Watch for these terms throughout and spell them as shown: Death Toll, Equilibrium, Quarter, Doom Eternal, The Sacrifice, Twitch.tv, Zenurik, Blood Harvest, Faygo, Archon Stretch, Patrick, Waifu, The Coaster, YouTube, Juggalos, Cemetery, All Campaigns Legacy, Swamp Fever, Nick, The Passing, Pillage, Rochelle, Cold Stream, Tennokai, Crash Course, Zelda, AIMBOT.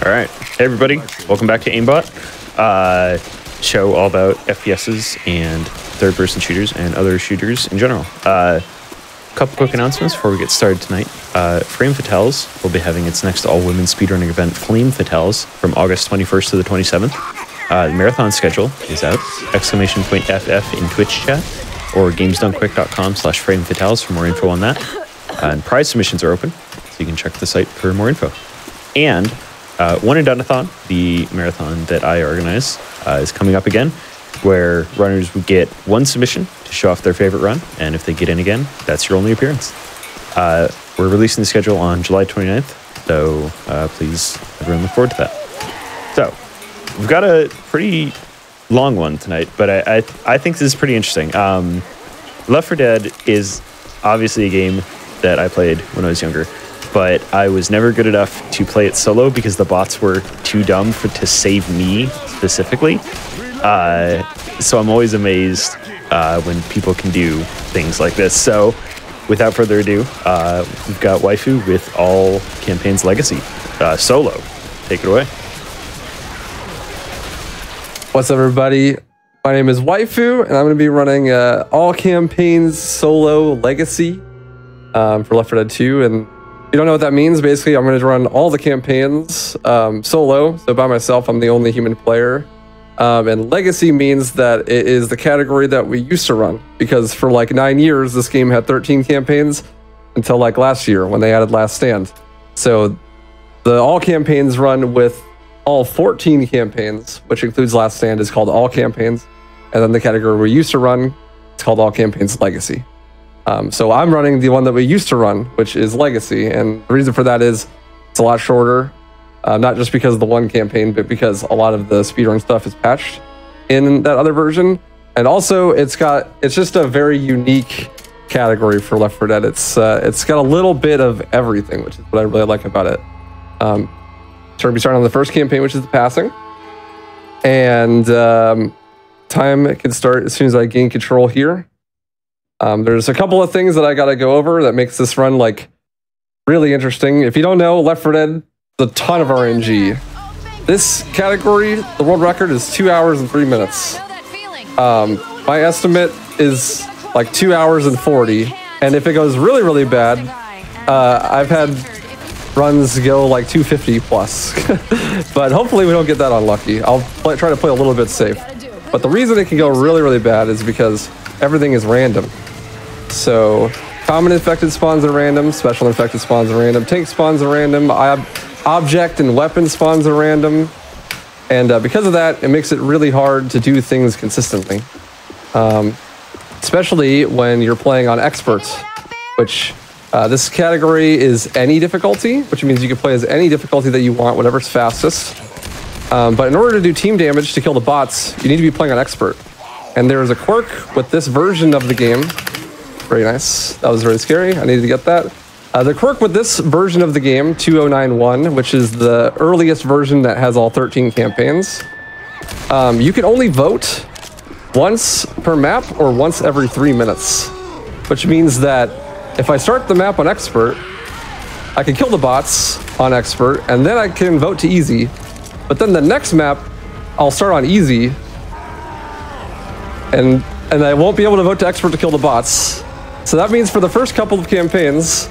All right, hey everybody, welcome back to Aimbot, show all about FPSs and third-person shooters and other shooters in general. Couple quick announcements before we get started tonight. Frame Fatales will be having its next all-women speedrunning event, Flame Fatales, from August 21st to the 27th. The marathon schedule is out. !FF in Twitch chat or gamesdonequick.com/framefatales for more info on that. And prize submissions are open, so you can check the site for more info. And One and Done-a-thon, the marathon that I organize, is coming up again, where runners would get one submission to show off their favorite run, and if they get in again, that's your only appearance. We're releasing the schedule on July 29th, so please, everyone, look forward to that. So, we've got a pretty long one tonight, but I think this is pretty interesting. Left 4 Dead is obviously a game that I played when I was younger, but I was never good enough to play it solo because the bots were too dumb to save me specifically. So I'm always amazed when people can do things like this. So without further ado, we've got Waifu with All Campaigns Legacy, solo. Take it away. What's up, everybody? My name is Waifu, and I'm going to be running All Campaigns Solo Legacy for Left 4 Dead 2. And if you don't know what that means, basically, I'm going to run all the campaigns solo. So by myself, I'm the only human player. And legacy means that it is the category that we used to run, because for like 9 years, this game had 13 campaigns until like last year when they added Last Stand. So the all campaigns run with all 14 campaigns, which includes Last Stand, is called all campaigns. And then the category we used to run, it's called All Campaigns Legacy. So I'm running the one that we used to run, which is legacy. And the reason for that is it's a lot shorter. Not just because of the one campaign, but because a lot of the speedrun stuff is patched in that other version. And also, it's just a very unique category for Left 4 Dead. It's got a little bit of everything, which is what I really like about it. So we'll be starting on the first campaign, which is The Passing. And time can start as soon as I gain control here. There's a couple of things that I gotta go over that makes this run like really interesting. If you don't know, Left 4 Dead, a ton of RNG. This category, the world record is 2 hours and 3 minutes. My estimate is like 2 hours and 40. And if it goes really, really bad, I've had runs go like 250 plus. But hopefully we don't get that unlucky. I'll try to play a little bit safe. But the reason it can go really, really bad is because everything is random. So common infected spawns are random, special infected spawns are random, tank spawns are random, object and weapon spawns are random, and because of that, it makes it really hard to do things consistently, especially when you're playing on expert, which this category is any difficulty, which means you can play as any difficulty that you want, whatever's fastest. But in order to do team damage to kill the bots, you need to be playing on expert. And there is a quirk with this version of the game. Very nice. That was very scary. I needed to get that. The quirk with this version of the game, 2091, which is the earliest version that has all 13 campaigns, you can only vote once per map or once every 3 minutes, which means that if I start the map on expert, I can kill the bots on expert, and then I can vote to easy. But then the next map, I'll start on easy, and I won't be able to vote to expert to kill the bots. So that means for the first couple of campaigns,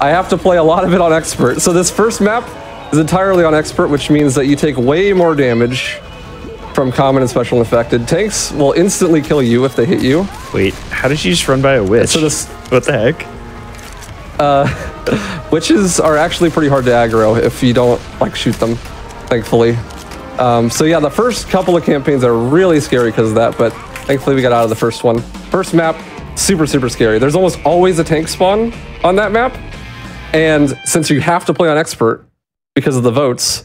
I have to play a lot of it on expert. So this first map is entirely on expert, which means that you take way more damage from common and special infected. Tanks will instantly kill you if they hit you. Wait, how did you just run by a witch? So this, what the heck? Witches are actually pretty hard to aggro if you don't like shoot them, thankfully. So yeah, the first couple of campaigns are really scary because of that, but thankfully we got out of the first one. First map, super, super scary. There's almost always a tank spawn on that map. And since you have to play on expert because of the votes,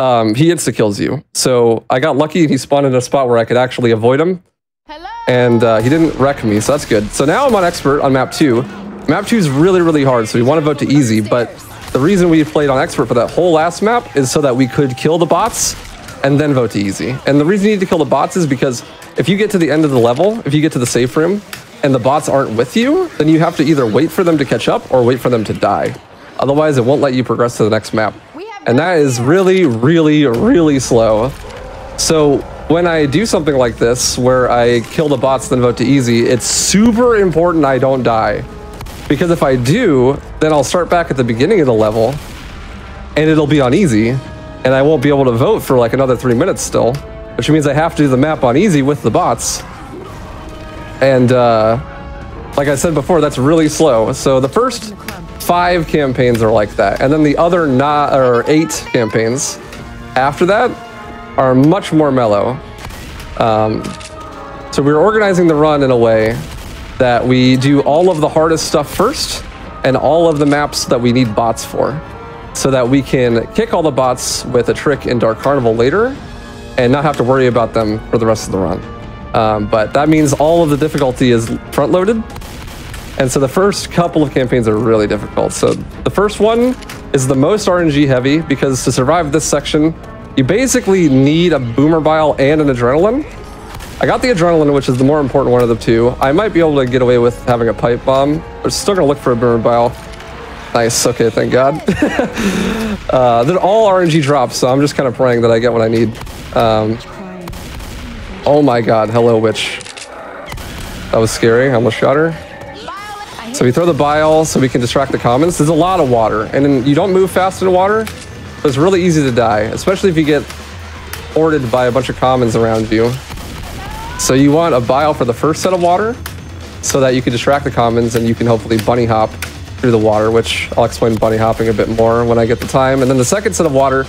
he insta-kills you. So I got lucky and he spawned in a spot where I could actually avoid him. Hello. And he didn't wreck me, so that's good. So now I'm on expert on map 2. Map 2 is really, really hard, so we want to vote to easy. But the reason we played on expert for that whole last map is so that we could kill the bots and then vote to easy. And the reason you need to kill the bots is because if you get to the end of the level, if you get to the safe room, and the bots aren't with you, then you have to either wait for them to catch up or wait for them to die. Otherwise, it won't let you progress to the next map. And that is really, really, really slow. So when I do something like this, where I kill the bots then vote to easy, it's super important I don't die. Because if I do, then I'll start back at the beginning of the level and it'll be on easy and I won't be able to vote for like another 3 minutes still, which means I have to do the map on easy with the bots. And like I said before, that's really slow. So the first 5 campaigns are like that. And then the other 8 campaigns after that are much more mellow. So we're organizing the run in a way that we do all of the hardest stuff first and all of the maps that we need bots for, so that we can kick all the bots with a trick in Dark Carnival later and not have to worry about them for the rest of the run. But that means all of the difficulty is front loaded. And so the first couple of campaigns are really difficult. So the first one is the most RNG heavy, because to survive this section, you basically need a boomer bile and an adrenaline. I got the adrenaline, which is the more important one of the two. I might be able to get away with having a pipe bomb. We're still gonna look for a boomer bile. Nice, okay, thank God. They're all RNG drops, so I'm just kind of praying that I get what I need. Oh my God, hello witch. That was scary, I almost shot her. So we throw the bile so we can distract the commons. There's a lot of water, and then you don't move fast in water, so it's really easy to die, especially if you get hoarded by a bunch of commons around you. So you want a bile for the first set of water so that you can distract the commons and you can hopefully bunny hop through the water, which I'll explain bunny hopping a bit more when I get the time. And then the second set of water,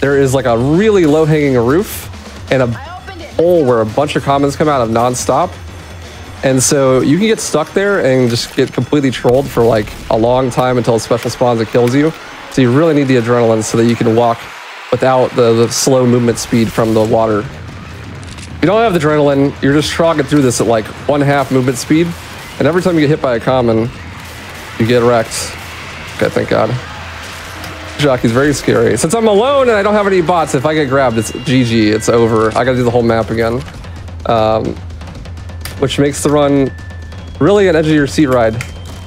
there is like a really low-hanging roof and a hole where a bunch of commons come out of non-stop. And so you can get stuck there and just get completely trolled for like a long time until a special spawns and kills you. So you really need the adrenaline so that you can walk without the slow movement speed from the water. If you don't have the adrenaline, you're just trogging through this at like 1/2 movement speed. And every time you get hit by a common, you get wrecked. Okay, thank God. Jockey's very scary. Since I'm alone and I don't have any bots, if I get grabbed, it's GG, it's over. I gotta do the whole map again. Which makes the run really an edge of your seat ride.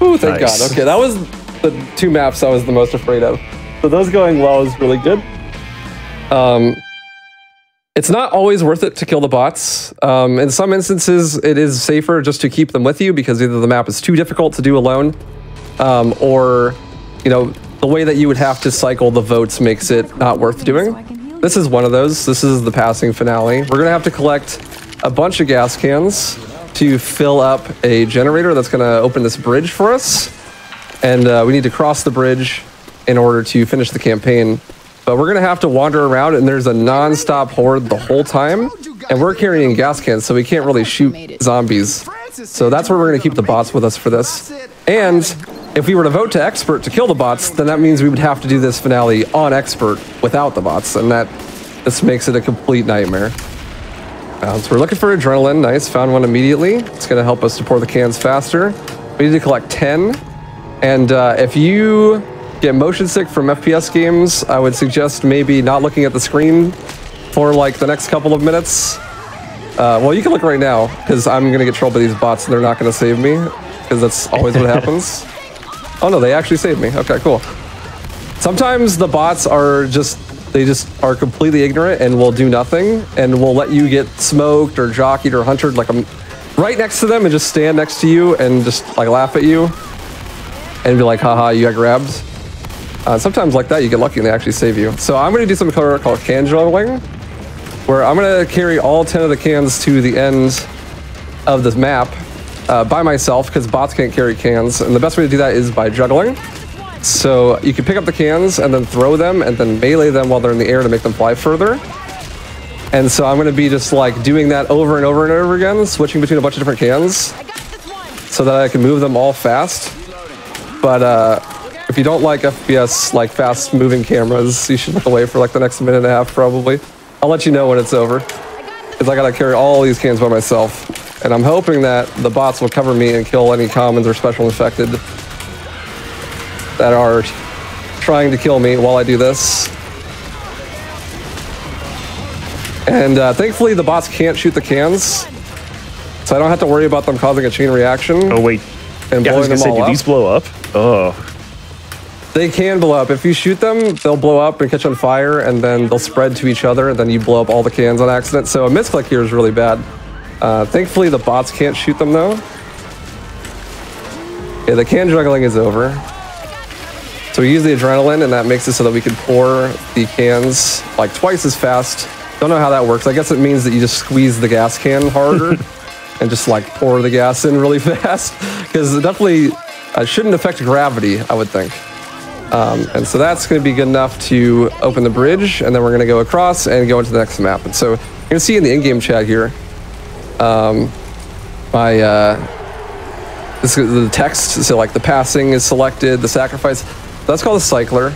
Ooh, thank nice. God. Okay, that was the 2 maps I was the most afraid of. So those going well is really good. It's not always worth it to kill the bots. In some instances, it is safer just to keep them with you because either the map is too difficult to do alone, or, you know, the way that you would have to cycle the votes makes it not worth doing. This is one of those. This is the passing finale. We're gonna have to collect a bunch of gas cans to fill up a generator that's going to open this bridge for us. And we need to cross the bridge in order to finish the campaign. But we're going to have to wander around, and there's a non-stop horde the whole time. And we're carrying gas cans, so we can't really shoot zombies. So that's where we're going to keep the bots with us for this. And if we were to vote to expert to kill the bots, then that means we would have to do this finale on expert without the bots. And this makes it a complete nightmare. So we're looking for adrenaline. Nice, found one immediately. It's going to help us to pour the cans faster. We need to collect 10. And if you get motion sick from FPS games, I would suggest maybe not looking at the screen for like the next couple of minutes. Well, you can look right now, because I'm going to get trolled by these bots and they're not going to save me, because that's always what happens. Oh no, they actually saved me. Okay, cool. Sometimes the bots are just... they just are completely ignorant and will do nothing and will let you get smoked or jockeyed or huntered like I'm right next to them and just stand next to you and just like laugh at you and be like, haha, you got grabbed. Sometimes like that you get lucky and they actually save you. So I'm going to do something called can juggling, where I'm going to carry all 10 of the cans to the end of this map by myself, because bots can't carry cans, and the best way to do that is by juggling. So you can pick up the cans and then throw them and then melee them while they're in the air to make them fly further. And so I'm going to be just like doing that over and over and over again, switching between a bunch of different cans so that I can move them all fast. But if you don't like FPS, like fast moving cameras, you should look away for like the next minute and a half probably. I'll let you know when it's over, because I got to carry all these cans by myself. And I'm hoping that the bots will cover me and kill any commons or special infected that are trying to kill me while I do this. And thankfully the bots can't shoot the cans, so I don't have to worry about them causing a chain reaction. Oh wait, and blowing them all up. These blow up? Oh. They can blow up. If you shoot them, they'll blow up and catch on fire, and then they'll spread to each other, and then you blow up all the cans on accident. So a misclick here is really bad. Thankfully, the bots can't shoot them, though. Okay, the can juggling is over. So we use the adrenaline, and that makes it so that we can pour the cans like twice as fast. Don't know how that works. I guess it means that you just squeeze the gas can harder and just like pour the gas in really fast, because it definitely shouldn't affect gravity, I would think. And so that's going to be good enough to open the bridge, and then we're going to go across and go into the next map. And so you can see in the in-game chat here, this is the text, so like The Passing is selected, The Sacrifice, that's called a cycler.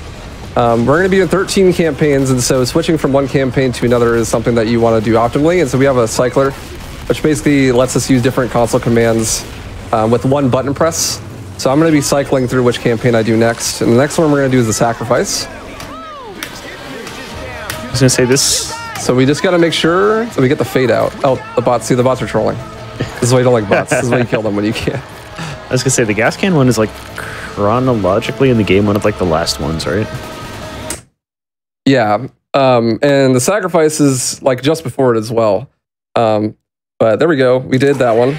We're going to be in 13 campaigns, and so switching from one campaign to another is something that you want to do optimally, and so we have a cycler, which basically lets us use different console commands with one button press. So I'm going to be cycling through which campaign I do next. And the next one we're going to do is The Sacrifice. I was going to say this. So we just got to make sure that we get the fade out. Oh, the bots. See, the bots are trolling. This is why you don't like bots. This is why you kill them when you can. I was going to say the gas can one is like chronologically in the game one of like the last ones, right? Yeah. And The Sacrifice is like just before it as well. But there we go. We did that one.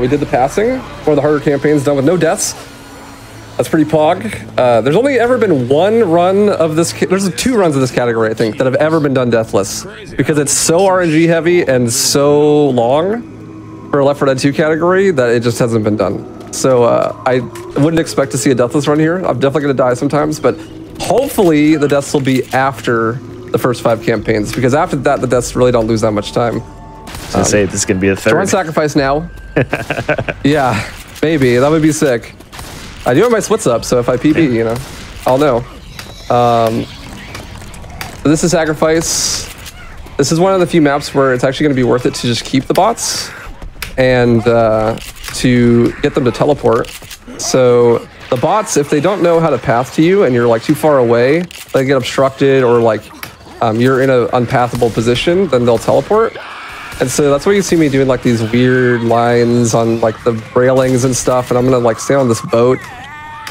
We did The Passing, one of the harder campaigns done with no deaths. That's pretty pog. There's only ever been one run of this, there's two runs of this category, I think, that have ever been done deathless. Because it's so RNG heavy and so long for a Left 4 Dead 2 category that it just hasn't been done. So I wouldn't expect to see a deathless run here. I'm definitely going to die sometimes, but hopefully the deaths will be after the first 5 campaigns. Because after that, the deaths really don't lose that much time. I was gonna say, this is going to be a third. So we're on Sacrifice now. Yeah, maybe. That would be sick. I do have my splits up, so if I PB, you know, I'll know. So this is Sacrifice. This is one of the few maps where it's actually going to be worth it to just keep the bots and to get them to teleport. So the bots, if they don't know how to path to you and you're like too far away, they get obstructed or like you're in an unpathable position, then they'll teleport. And so that's why you see me doing like these weird lines on like the railings and stuff, and I'm gonna like stay on this boat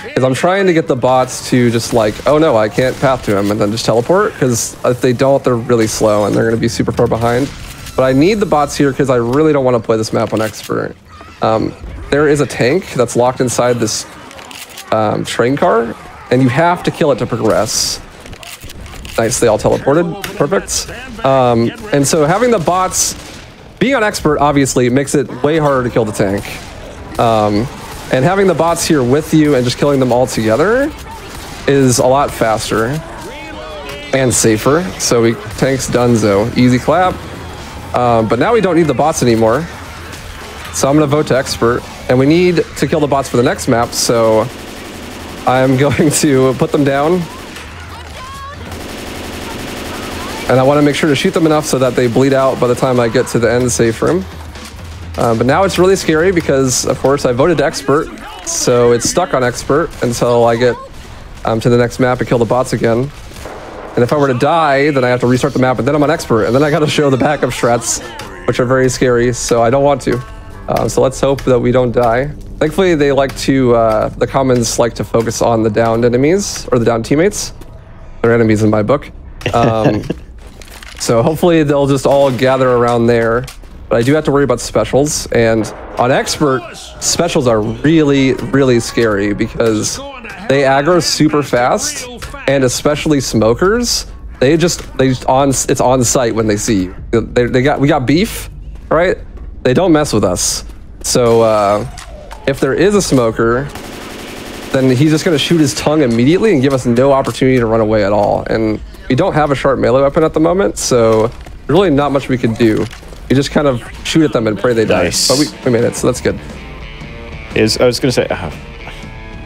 because I'm trying to get the bots to just like, oh no, I can't path to him, and then just teleport, because if they don't, they're really slow and they're gonna be super far behind. But I need the bots here because I really don't want to play this map on expert. There is a tank that's locked inside this train car, and you have to kill it to progress. Nice, they all teleported. Perfect. And so having the bots being on expert obviously makes it way harder to kill the tank. And having the bots here with you and just killing them all together is a lot faster and safer. So we tanks donezo. Easy clap. But now we don't need the bots anymore. So I'm going to vote to expert. And we need to kill the bots for the next map. So I'm going to put them down. And I want to make sure to shoot them enough so that they bleed out by the time I get to the end safe room. But now it's really scary because, of course, I voted to expert, so it's stuck on expert until I get to the next map and kill the bots again. And if I were to die, then I have to restart the map, and then I'm on expert, and then I got to show the backup strats, which are very scary, so I don't want to. So let's hope that we don't die. Thankfully, they like to, the commons like to focus on the downed enemies, or the downed teammates. They're enemies in my book. So hopefully they'll just all gather around there. But I do have to worry about specials. And on expert, specials are really, really scary because they aggro super fast, and especially smokers. They just it's on sight when they see you. We got beef, right? They don't mess with us. So if there is a smoker, then he's just gonna shoot his tongue immediately and give us no opportunity to run away at all. And we don't have a sharp melee weapon at the moment, so really not much we could do. We just kind of shoot at them and pray they die. Nice. But we made it, so that's good. I was going to say,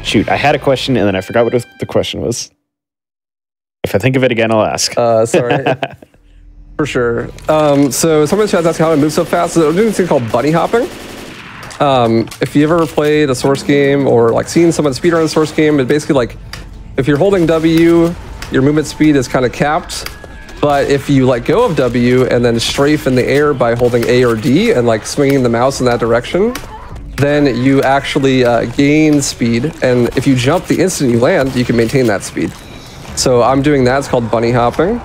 shoot, I had a question and then I forgot what the question was. If I think of it again, I'll ask. Sorry. For sure. So someone in the chat asked how I move so fast. So we're doing this thing called bunny hopping. If you ever played a Source game or like seen someone speedrun a Source game, it basically like, if you're holding W, your movement speed is kind of capped, but if you let go of W and then strafe in the air by holding A or D and like swinging the mouse in that direction, then you actually gain speed, and if you jump the instant you land, you can maintain that speed. So I'm doing that. It's called bunny hopping.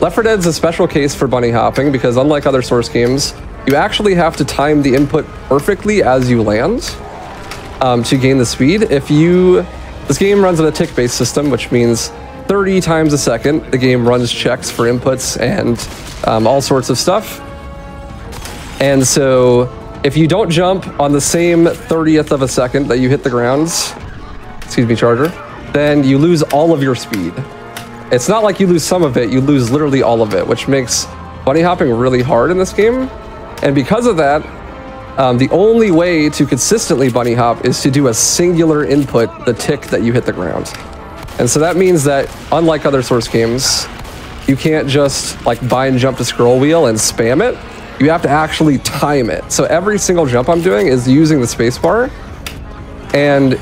Left 4 Dead is a special case for bunny hopping because unlike other Source games, you actually have to time the input perfectly as you land to gain the speed. This game runs on a tick-based system, which means 30 times a second the game runs checks for inputs and all sorts of stuff. And so if you don't jump on the same 30th of a second that you hit the grounds, excuse me, charger, then you lose all of your speed. It's not like you lose some of it, you lose literally all of it, which makes bunny hopping really hard in this game. And because of that, the only way to consistently bunny hop is to do a singular input, the tick that you hit the ground. And so that means that, unlike other Source games, you can't just like bind jump to scroll wheel and spam it. You have to actually time it. So every single jump I'm doing is using the space bar, and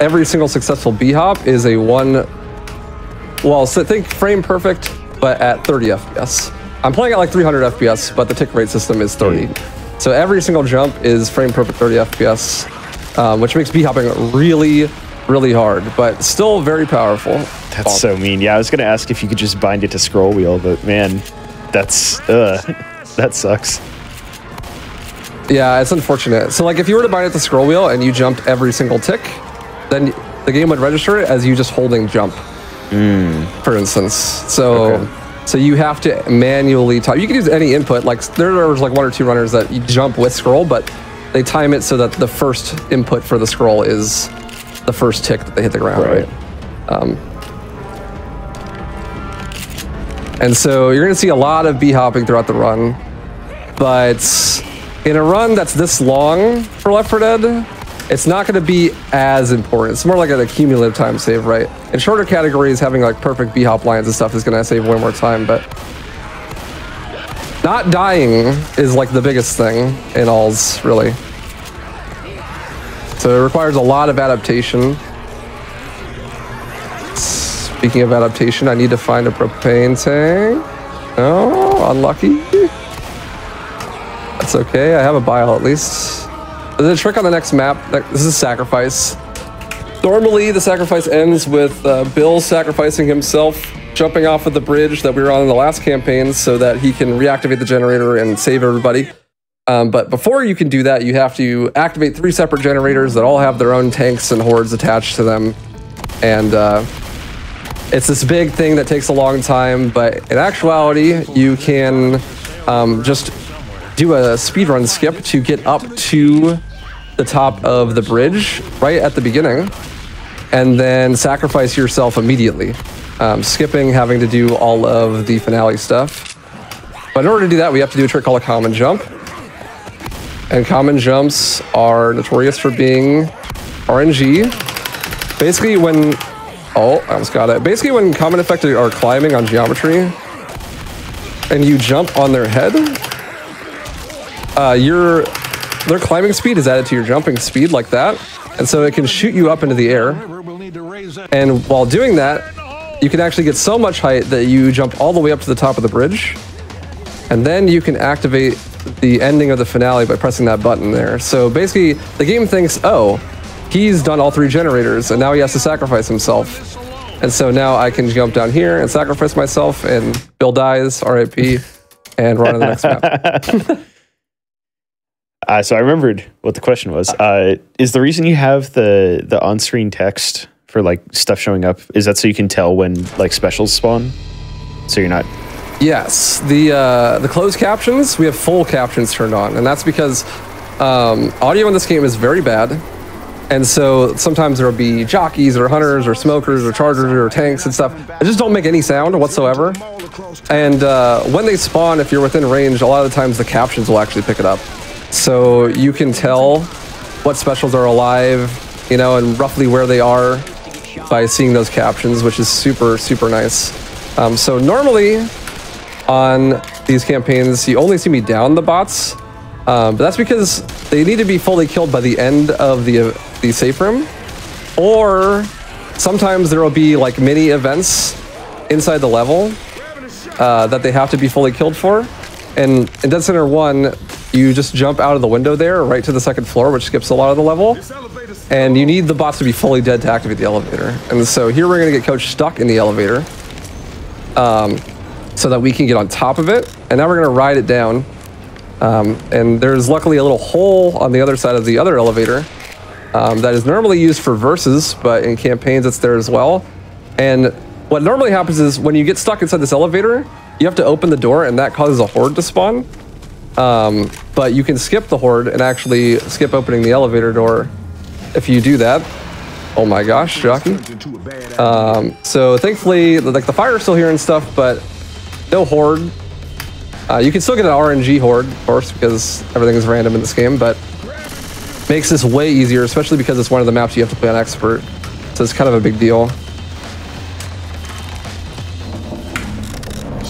every single successful B hop is a one. Well, so think frame perfect, but at 30 FPS. I'm playing at like 300 FPS, but the tick rate system is 30. So every single jump is frame perfect 30 FPS, which makes B hopping really hard, but still very powerful. That's so mean. Yeah, I was going to ask if you could just bind it to scroll wheel, but man, that's that sucks. Yeah, it's unfortunate. So like if you were to bind it to scroll wheel and you jumped every single tick, then the game would register it as you just holding jump, for instance. So okay. So you have to manually time. You can use any input. Like there are like one or two runners that you jump with scroll, but they time it so that the first input for the scroll is the first tick that they hit the ground, right? And so you're gonna see a lot of bee hopping throughout the run, but in a run that's this long for Left 4 Dead, it's not gonna be as important. It's more like an accumulative time save, right? In shorter categories, having like perfect bee hop lines and stuff is gonna save way more time, but not dying is like the biggest thing in alls, really. So it requires a lot of adaptation. Speaking of adaptation, I need to find a propane tank. No, unlucky. That's okay, I have a bile at least. There's a trick on the next map. This is Sacrifice. Normally, the Sacrifice ends with Bill sacrificing himself, jumping off of the bridge that we were on in the last campaign so that he can reactivate the generator and save everybody. But before you can do that, you have to activate 3 separate generators that all have their own tanks and hordes attached to them. And it's this big thing that takes a long time, but in actuality, you can just do a speedrun skip to get up to the top of the bridge right at the beginning, and then sacrifice yourself immediately, skipping having to do all of the finale stuff. But in order to do that, we have to do a trick called a common jump. And common jumps are notorious for being RNG. Basically when, oh, I almost got it. Basically when common affected are climbing on geometry and you jump on their head, their climbing speed is added to your jumping speed like that. And so it can shoot you up into the air. And while doing that, you can actually get so much height that you jump all the way up to the top of the bridge. And then you can activate the ending of the finale by pressing that button there. So basically, the game thinks, oh, he's done all 3 generators, and now he has to sacrifice himself. And so now I can jump down here and sacrifice myself, and Bill dies, RIP, and we're on to the next map. So I remembered what the question was. Is the reason you have the on-screen text for like stuff showing up, is that so you can tell when like specials spawn? So you're not... Yes, the closed captions, we have full captions turned on, and that's because audio in this game is very bad, and so sometimes there'll be jockeys or hunters or smokers or chargers or tanks and stuff. They just don't make any sound whatsoever, and when they spawn, if you're within range, a lot of the times the captions will actually pick it up. So you can tell what specials are alive, you know, and roughly where they are by seeing those captions, which is super nice. So normally, on these campaigns, you only see me down the bots, but that's because they need to be fully killed by the end of the safe room, or sometimes there will be like mini events inside the level that they have to be fully killed for. And in Dead Center 1, You just jump out of the window there, right to the second floor, which skips a lot of the level. And you need the boss to be fully dead to activate the elevator. And so here we're going to get Coach stuck in the elevator so that we can get on top of it. And now we're going to ride it down. And there's luckily a little hole on the other side of the other elevator that is normally used for verses, but in campaigns it's there as well. And what normally happens is when you get stuck inside this elevator, you have to open the door and that causes a horde to spawn. But you can skip the horde and actually skip opening the elevator door if you do that. Oh my gosh, Jockey. So thankfully, like, the fire is still here and stuff, but no horde. You can still get an RNG horde, of course, because everything is random in this game, but makes this way easier, especially because it's one of the maps you have to play on expert. So it's kind of a big deal.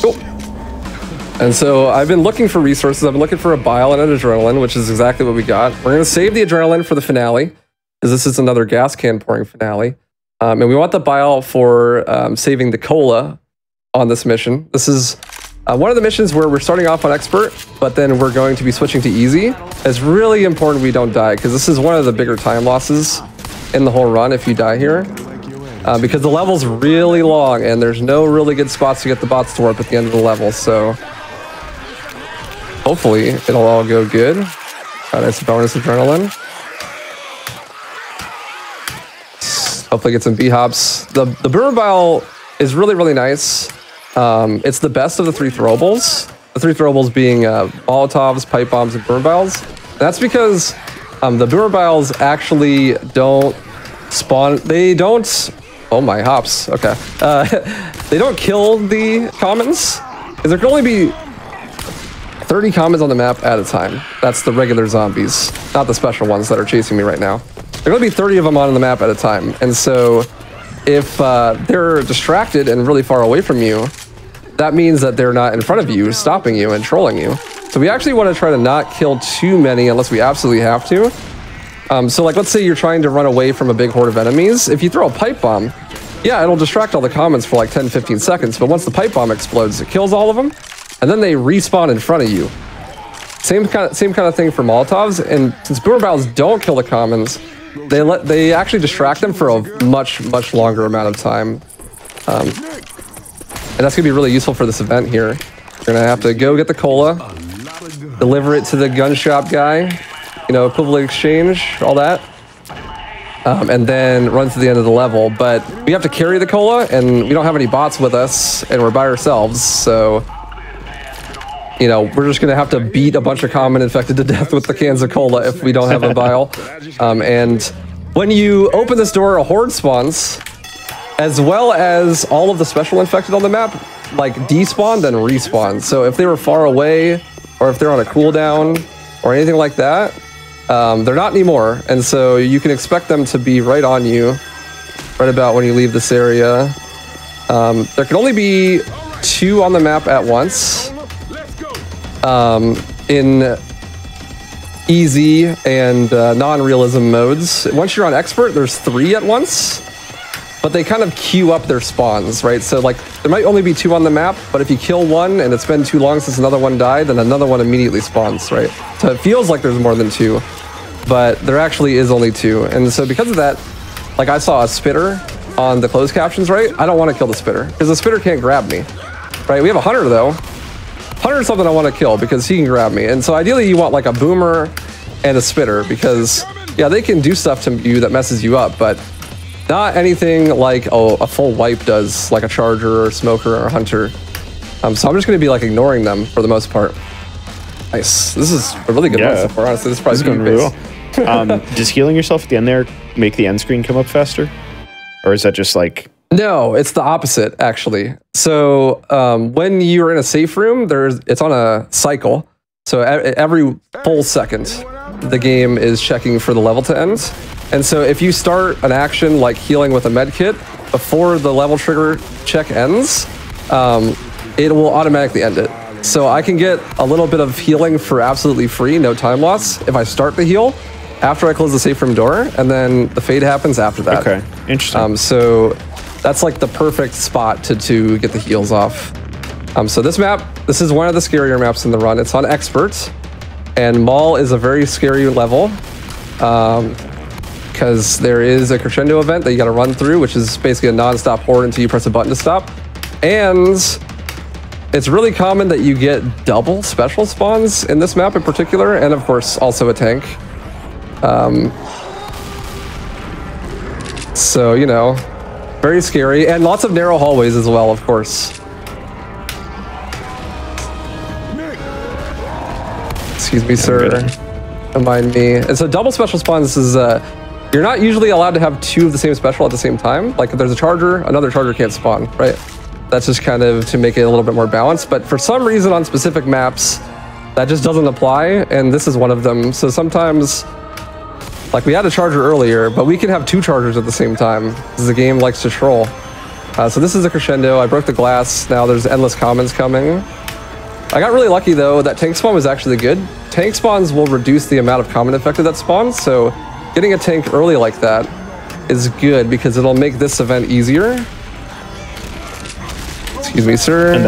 Cool. And so I've been looking for resources. I've been looking for a bile and an adrenaline, which is exactly what we got. We're going to save the adrenaline for the finale, because this is another gas can pouring finale. And we want the bile for saving the cola on this mission. This is one of the missions where we're starting off on expert, but then we're going to be switching to easy. It's really important we don't die, because this is one of the bigger time losses in the whole run if you die here. Because the level's really long and there's no really good spots to get the bots to warp at the end of the level, so hopefully it'll all go good. Got a nice bonus adrenaline. Hopefully get some B-hops. The boomer bile is really, really nice. It's the best of the three throwables. The three throwables being Molotovs, pipe bombs, and boomer biles. That's because the boomer biles actually don't spawn. They don't... Oh my hops. Okay. They don't kill the commons. There can only be 30 commons on the map at a time. That's the regular zombies, not the special ones that are chasing me right now. There are going to be 30 of them on the map at a time. And so if they're distracted and really far away from you, that means that they're not in front of you, stopping you and trolling you. So we actually want to try to not kill too many unless we absolutely have to. So like, let's say you're trying to run away from a big horde of enemies. If you throw a pipe bomb, yeah, it'll distract all the commons for like 10-15 seconds. But once the pipe bomb explodes, it kills all of them. And then they respawn in front of you. Same kind of thing for Molotovs, and since boomer biles don't kill the commons, they actually distract them for a much longer amount of time, and that's gonna be really useful for this event here. We're gonna have to go get the cola, deliver it to the gun shop guy, you know, equivalent exchange, all that, and then run to the end of the level. But we have to carry the cola, and we don't have any bots with us, and we're by ourselves, so. You know, we're just going to have to beat a bunch of common infected to death with the cans of cola if we don't have a vial. And when you open this door, a horde spawns, as well as all of the special infected on the map, like, despawn, then respawn. So if they were far away, or if they're on a cooldown, or anything like that, they're not anymore. And so you can expect them to be right on you, right about when you leave this area. There can only be 2 on the map at once. In easy and non-realism modes. Once you're on expert, there's 3 at once, but they kind of queue up their spawns, right? So like, there might only be 2 on the map, but if you kill one and it's been too long since another one died, then another one immediately spawns, right? So it feels like there's more than 2, but there actually is only 2. And so because of that, like, I saw a spitter on the closed captions, right? I don't want to kill the spitter because the spitter can't grab me, right? We have a hunter though. Hunter is something I want to kill because he can grab me. And so ideally you want like a boomer and a spitter because, yeah, they can do stuff to you that messes you up, but not anything like a full wipe does, like a charger or smoker or hunter. So I'm just going to be like ignoring them for the most part. Nice. This is a really good one so far, honestly. This is probably going to be real. Does healing yourself at the end there make the end screen come up faster? Or is that just like... No, it's the opposite, actually. So when you're in a safe room, it's on a cycle. So every full second, the game is checking for the level to end. And so if you start an action like healing with a medkit before the level trigger check ends, it will automatically end it. So I can get a little bit of healing for absolutely free, no time loss, if I start the heal after I close the safe room door, and then the fade happens after that. Okay, interesting. So... that's like the perfect spot to get the heals off. So this map, this is one of the scarier maps in the run. It's on expert, And Mall is a very scary level because there is a crescendo event that you got to run through, which is basically a non-stop horror until you press a button to stop. And it's really common that you get double special spawns in this map in particular, and of course also a tank. So, you know, very scary, and lots of narrow hallways as well, of course. Excuse me, sir. Don't mind me. And so double special spawns is, you're not usually allowed to have two of the same special at the same time. Like if there's a charger, another charger can't spawn, right? That's just kind of to make it a little bit more balanced. But for some reason on specific maps, that just doesn't apply. And this is one of them. So sometimes, like we had a charger earlier, but we can have two chargers at the same time because the game likes to troll. So this is a crescendo. I broke the glass. Now there's endless commons coming. I got really lucky though. That tank spawn was actually good. Tank spawns will reduce the amount of common effective that spawns. So getting a tank early like that is good because it'll make this event easier. Excuse me, sir. And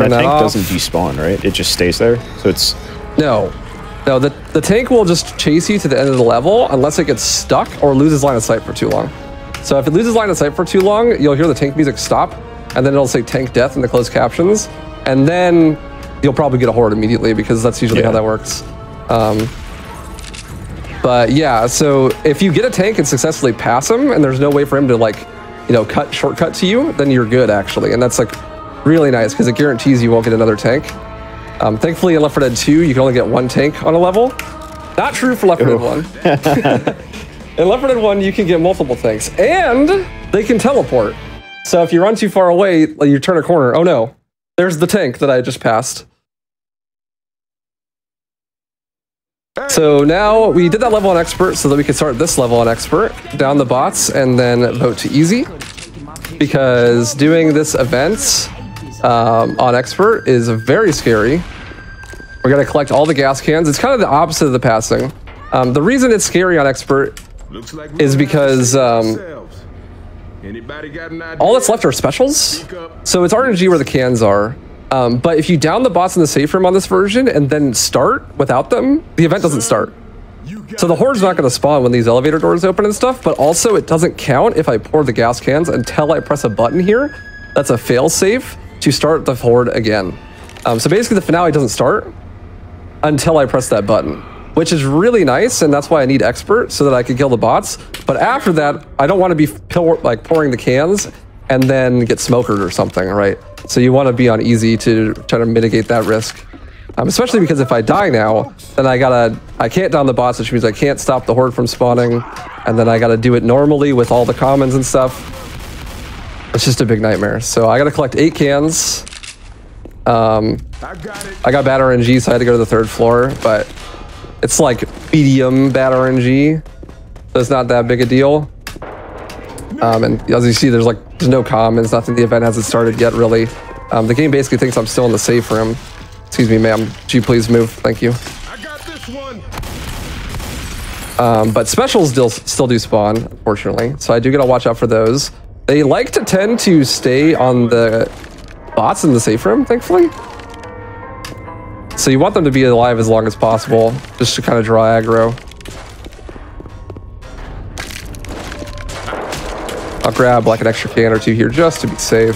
that tank doesn't despawn, right? It just stays there. So it's no. The tank will just chase you to the end of the level unless it gets stuck or loses line of sight for too long. So if it loses line of sight for too long, you'll hear the tank music stop, and then it'll say tank death in the closed captions, and then you'll probably get a horde immediately because that's usually how that works. But yeah, so if you get a tank and successfully pass him, and there's no way for him to like, you know, shortcut to you, then you're good actually. And that's like really nice because it guarantees you won't get another tank. Thankfully in Left 4 Dead 2, you can only get one tank on a level. Not true for Left 4 Dead 1. In Left 4 Dead 1, you can get multiple tanks and they can teleport. So if you run too far away, like you turn a corner, oh no, there's the tank that I just passed. So now we did that level on expert so that we could start this level on expert, down the bots, and then vote to easy. Because doing this event on expert is very scary. We're going to collect all the gas cans. It's kind of the opposite of the passing. The reason it's scary on expert is because all that's left are specials. So it's RNG where the cans are. But if you down the bots in the safe room on this version and then start without them, the event doesn't start. So the horde's not going to spawn when these elevator doors open and stuff, but also it doesn't count if I pour the gas cans until I press a button here. That's a failsafe to start the horde again. So basically the finale doesn't start until I press that button, which is really nice, and that's why I need expert so that I can kill the bots. But after that, I don't want to be pouring the cans and then get smokered or something, right? So you want to be on easy to try to mitigate that risk. Especially because if I die now, then I can't down the bots, which means I can't stop the horde from spawning, and then I gotta do it normally with all the commons and stuff. It's just a big nightmare. So I gotta collect 8 cans. I got bad RNG, so I had to go to the 3rd floor, but it's like medium bad RNG, so it's not that big a deal. And as you see, there's no commons, nothing. The event hasn't started yet, really. The game basically thinks I'm still in the safe room. Excuse me, ma'am. Would you please move? Thank you. I got this one. But specials still do spawn, unfortunately. So I do gotta watch out for those. They like to tend to stay on the bots in the safe room, thankfully. So you want them to be alive as long as possible, just to kind of draw aggro. I'll grab like an extra can or two here just to be safe.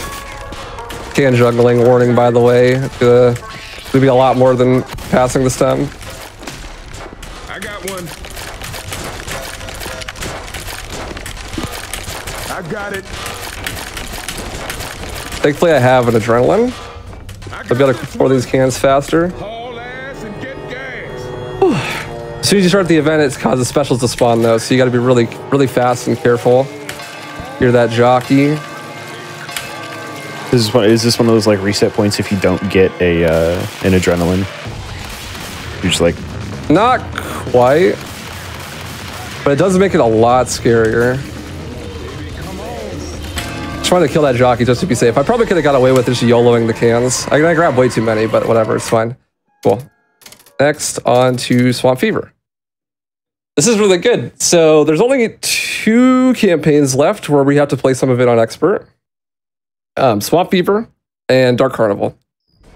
Can juggling warning, by the way. It'll be a lot more than passing this time. I got one. I got it. Thankfully, I have an adrenaline. I'll be able to pour these cans faster. As soon as you start the event, it causes specials to spawn though, so you got to be really, really fast and careful. Hear that jockey. Is this one of those like reset points if you don't get a an adrenaline? You're just like not quite, but it does make it a lot scarier. Trying to kill that jockey just to be safe. I probably could have got away with just YOLOing the cans. I grabbed way too many, but whatever, it's fine. Cool. Next on to Swamp Fever. This is really good. So there's only 2 campaigns left where we have to play some of it on expert. Swamp Fever and Dark Carnival.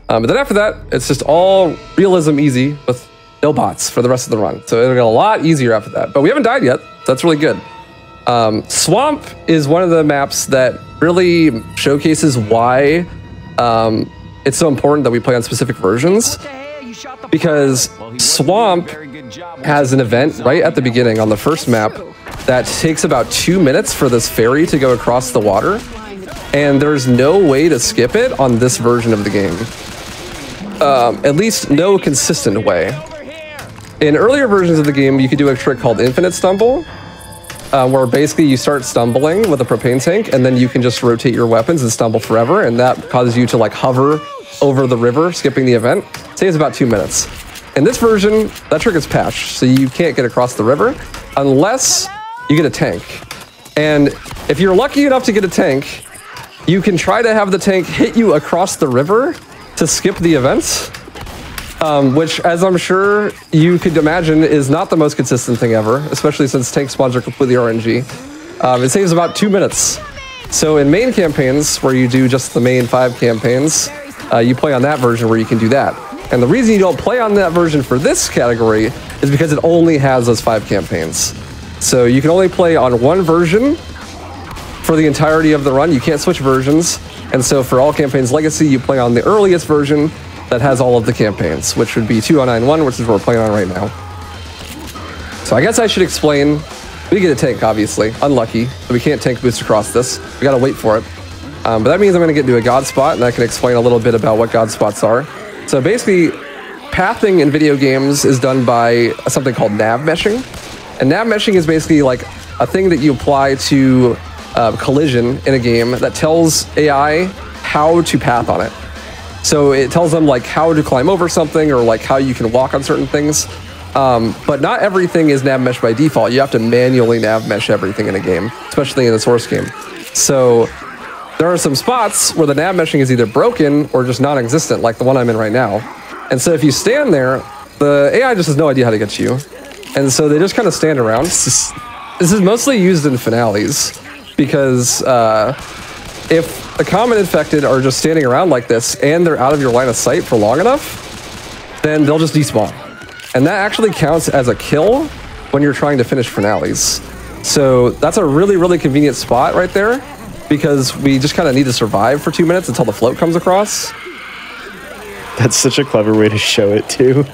But then after that, it's just all realism easy with No bots for the rest of the run. So it'll get a lot easier after that. But we haven't died yet. So that's really good. Swamp is one of the maps that really showcases why it's so important that we play on specific versions. Because Swamp has an event right at the beginning on the first map that takes about 2 minutes for this ferry to go across the water. And there's no way to skip it on this version of the game. At least no consistent way. In earlier versions of the game, you could do a trick called Infinite Stumble, where basically you start stumbling with a propane tank, and then you can just rotate your weapons and stumble forever, and that causes you to like hover over the river, skipping the event. It takes about 2 minutes. In this version, that trick is patched, so you can't get across the river unless you get a tank. And if you're lucky enough to get a tank, you can try to have the tank hit you across the river to skip the event, which, as I'm sure you could imagine, is not the most consistent thing ever, especially since tank spawns are completely RNG. It saves about 2 minutes. So in main campaigns, where you do just the main 5 campaigns, you play on that version where you can do that. And the reason you don't play on that version for this category is because it only has those 5 campaigns. So you can only play on one version for the entirety of the run. You can't switch versions. And so for All Campaigns Legacy, you play on the earliest version that has all of the campaigns, which would be 2091, which is what we're playing on right now. So I guess I should explain. We get a tank, obviously. Unlucky, but we can't tank boost across this. We gotta wait for it. But that means I'm gonna get to a god spot, and I can explain a little bit about what god spots are. So basically, pathing in video games is done by something called nav meshing. And nav meshing is basically like a thing that you apply to collision in a game that tells AI how to path on it. So it tells them like how to climb over something or like how you can walk on certain things. But not everything is nav meshed by default. You have to manually nav mesh everything in a game, especially in a source game. So there are some spots where the nav meshing is either broken or just non-existent, like the one I'm in right now. And so if you stand there, the AI just has no idea how to get to you. And so they just kind of stand around. This is mostly used in finales, because if a common infected are just standing around like this and they're out of your line of sight for long enough, then they'll just despawn. And that actually counts as a kill when you're trying to finish finales. So that's a really, really convenient spot right there, because we just kind of need to survive for 2 minutes until the float comes across. That's such a clever way to show it too.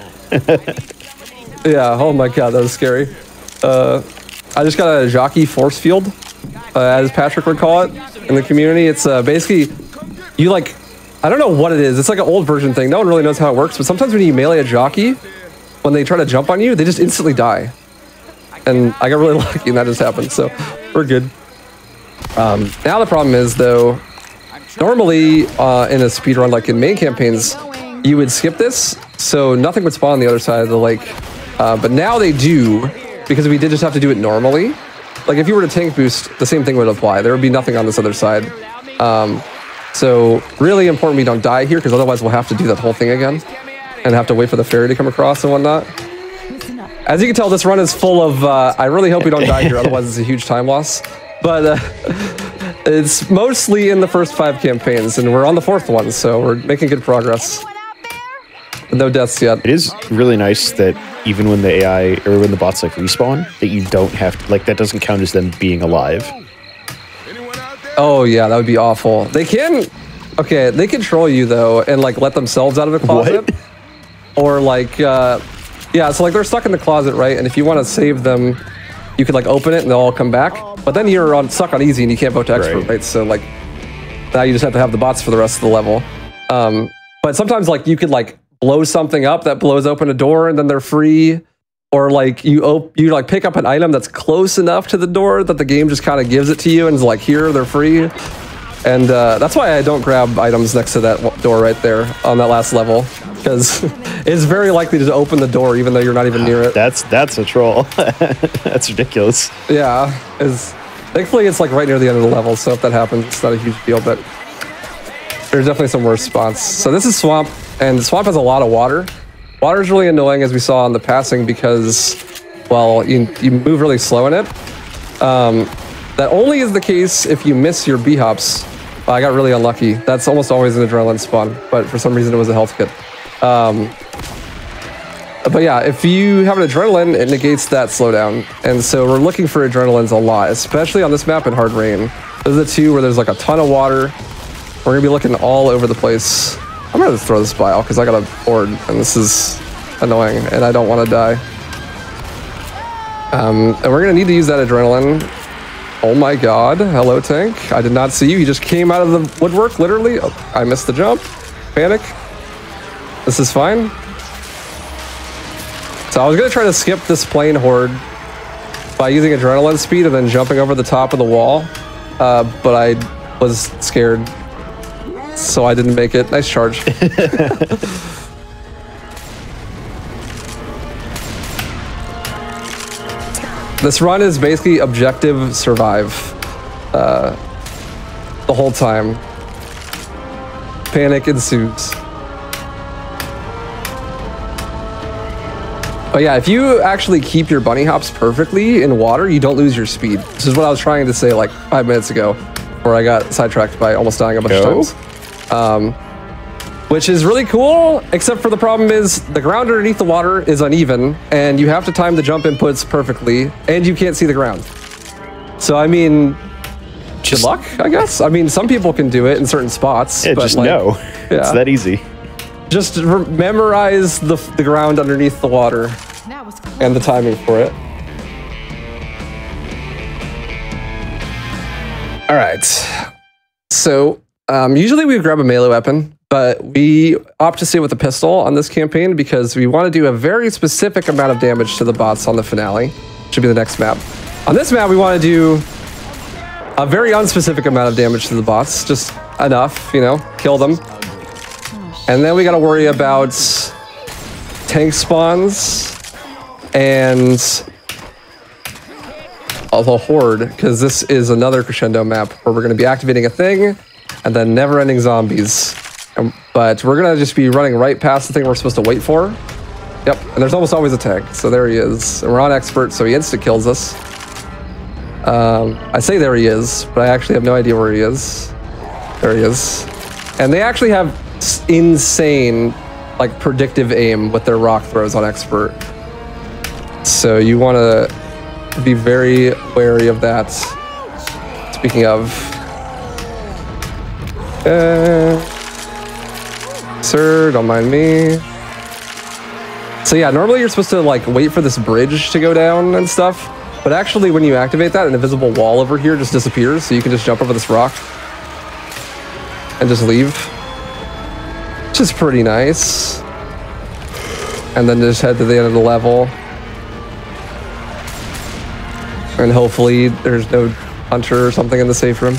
Yeah, oh my god, that was scary. I just got a jockey force field, as Patrick would call it in the community. It's basically, you like, I don't know what it is. It's like an old version thing. No one really knows how it works, but sometimes when you melee a jockey, when they try to jump on you, they just instantly die. And I got really lucky and that just happened, so we're good. Now the problem is, though, normally in a speedrun, like in main campaigns, you would skip this, so nothing would spawn on the other side of the lake. But now they do, because we did just have to do it normally. Like, if you were to tank boost, the same thing would apply. There would be nothing on this other side. So really important we don't die here, because otherwise we'll have to do that whole thing again and have to wait for the ferry to come across and whatnot. As you can tell, this run is full of, I really hope we don't die here, otherwise it's a huge time loss. But it's mostly in the first 5 campaigns, and we're on the 4th one, so we're making good progress. No deaths yet. It is really nice that even when the AI or when the bots like respawn, that you don't have to, like, that doesn't count as them being alive. Oh yeah, that would be awful. They can, okay, they control you though, and like let themselves out of a closet. What? Or like, yeah, so like they're stuck in the closet, right? And if you want to save them, you could like open it and they'll all come back. But then you're on stuck on easy and you can't vote to expert, right? So like now you just have to have the bots for the rest of the level. But sometimes like you could like blow something up that blows open a door and then they're free, or like you like pick up an item that's close enough to the door that the game just kind of gives it to you and is like, here, they're free. And that's why I don't grab items next to that door right there on that last level, because it's very likely to open the door even though you're not even near it. That's a troll. That's ridiculous. Yeah, thankfully it's like right near the end of the level, so if that happens it's not a huge deal, but there's definitely some worse spots. So this is Swamp, and Swamp has a lot of water. Water is really annoying, as we saw on The Passing, because, well, you move really slow in it. That only is the case if you miss your B-hops. I got really unlucky. That's almost always an adrenaline spawn, but for some reason it was a health kit. But yeah, if you have an adrenaline, it negates that slowdown. And so we're looking for adrenalines a lot, especially on this map in Hard Rain. Those are the two where there's like a ton of water. We're gonna be looking all over the place. I'm gonna throw this by all because I got a board and this is annoying and I don't want to die. And we're gonna need to use that adrenaline. Oh my god, hello tank. I did not see you, he just came out of the woodwork, literally. Oh, I missed the jump, panic. This is fine. So I was gonna try to skip this plane horde by using adrenaline speed and then jumping over the top of the wall, but I was scared, so I didn't make it. Nice charge. This run is basically objective survive the whole time. Panic ensues. But yeah, if you actually keep your bunny hops perfectly in water, you don't lose your speed. This is what I was trying to say like 5 minutes ago, where I got sidetracked by almost dying a bunch of times. Which is really cool, except for the problem is the ground underneath the water is uneven, and you have to time the jump inputs perfectly, and you can't see the ground. So I mean, just good luck, I guess. I mean, some people can do it in certain spots. Yeah, but just like, no, yeah. It's that easy. Just memorize the ground underneath the water and the timing for it. All right. So usually we grab a melee weapon, but we opt to stay with a pistol on this campaign because we want to do a very specific amount of damage to the bots on the finale. Should be the next map. On this map, we want to do a very unspecific amount of damage to the bots, just enough, you know, kill them. And then we gotta worry about tank spawns and the horde, because this is another crescendo map where we're gonna be activating a thing and then never-ending zombies. But we're gonna just be running right past the thing we're supposed to wait for. Yep, and there's almost always a tank, so there he is. And we're on expert, so he insta-kills us. I say there he is, but I actually have no idea where he is. There he is. And they actually have insane, like, predictive aim with their rock throws on expert. So you want to be very wary of that. Speaking of, sir, don't mind me. So yeah, normally you're supposed to like wait for this bridge to go down and stuff, but actually when you activate that, an invisible wall over here just disappears, so you can just jump over this rock and just leave. Which is pretty nice. And then just head to the end of the level. And hopefully there's no hunter or something in the safe room.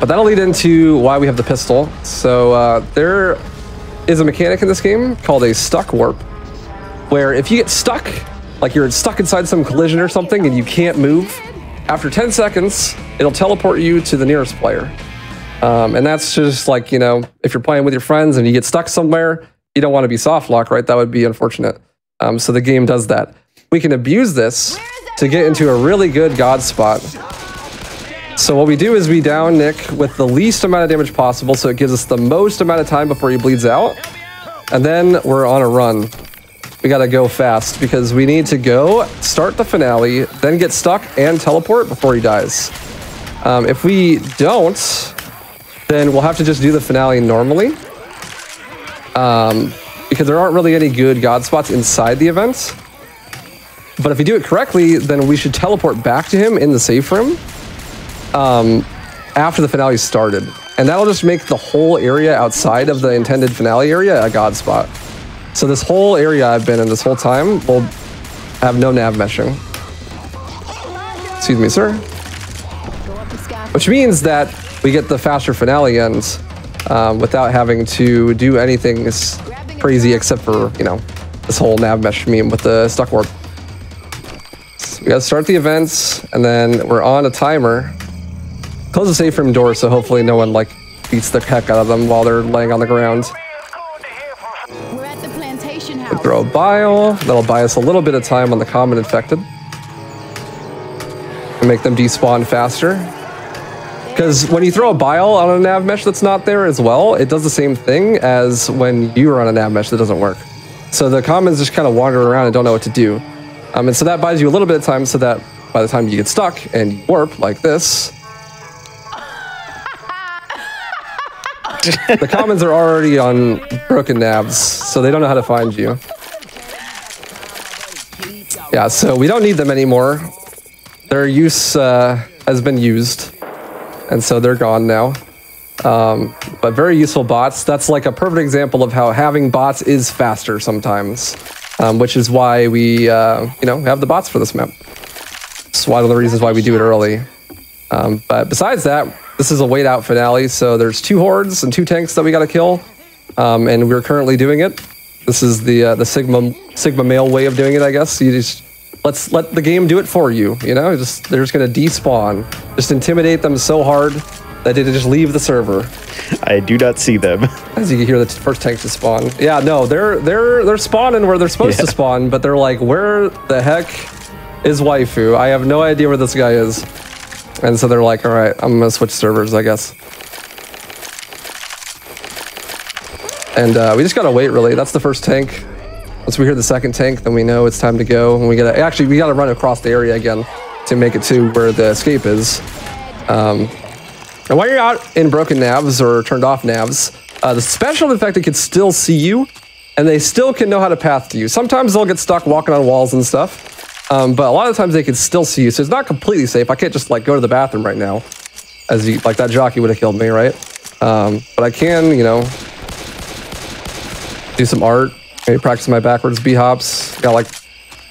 But that'll lead into why we have the pistol. So there is a mechanic in this game called a stuck warp, where if you get stuck, like you're stuck inside some collision or something and you can't move, after 10 seconds, it'll teleport you to the nearest player. And that's just like, you know, if you're playing with your friends and you get stuck somewhere, you don't want to be softlocked, right? That would be unfortunate. So the game does that. We can abuse this to get into a really good god spot. So what we do is we down Nick with the least amount of damage possible, so it gives us the most amount of time before he bleeds out. And then we're on a run. We got to go fast because we need to go start the finale, then get stuck and teleport before he dies. If we don't, then we'll have to just do the finale normally, because there aren't really any good god spots inside the event. But if we do it correctly, then we should teleport back to him in the safe room after the finale started. And that'll just make the whole area outside of the intended finale area a god spot. So this whole area I've been in this whole time will have no nav meshing. Excuse me, sir. Which means that we get the faster finale ends without having to do anything crazy except for, you know, this whole nav mesh meme with the stuck warp. So we gotta start the events, and then we're on a timer. Close the safe room door, so hopefully no one, like, beats the heck out of them while they're laying on the ground. We're at the plantation house. We'll throw a bile. That'll buy us a little bit of time on the common infected. And make them despawn faster. Because when you throw a bile on a nav mesh that's not there as well, it does the same thing as when you run a nav mesh that doesn't work. So the commons just kind of wander around and don't know what to do. And so that buys you a little bit of time so that by the time you get stuck and warp like this, the commons are already on broken navs, so they don't know how to find you. Yeah, so we don't need them anymore. Their use has been used, and so they're gone now. But very useful bots. That's like a perfect example of how having bots is faster sometimes, which is why we you know, have the bots for this map. It's one of the reasons why we do it early. But besides that, this is a wait out finale, so there's 2 hordes and 2 tanks that we gotta kill, and we're currently doing it. This is the Sigma male way of doing it, I guess. You just let the game do it for you. You know, they're just gonna despawn, just intimidate them so hard that they just leave the server. I do not see them. As you can hear, the first tanks just spawn. Yeah, no, they're spawning where they're supposed to spawn, but they're like, where the heck is Waifu? I have no idea where this guy is. And so they're like, all right, I'm gonna switch servers, I guess. And we just gotta wait, really. That's the first tank. Once we hear the second tank, then we know it's time to go. And we gotta, actually, we gotta run across the area again to make it to where the escape is. And while you're out in broken navs or turned off navs, the special infected can still see you, and they still can know how to path to you. Sometimes they'll get stuck walking on walls and stuff. But a lot of times they can still see you, so it's not completely safe. I can't just like go to the bathroom right now, as you, like that jockey would have killed me, right? But I can, you know, do some art, maybe practice my backwards B hops. Got like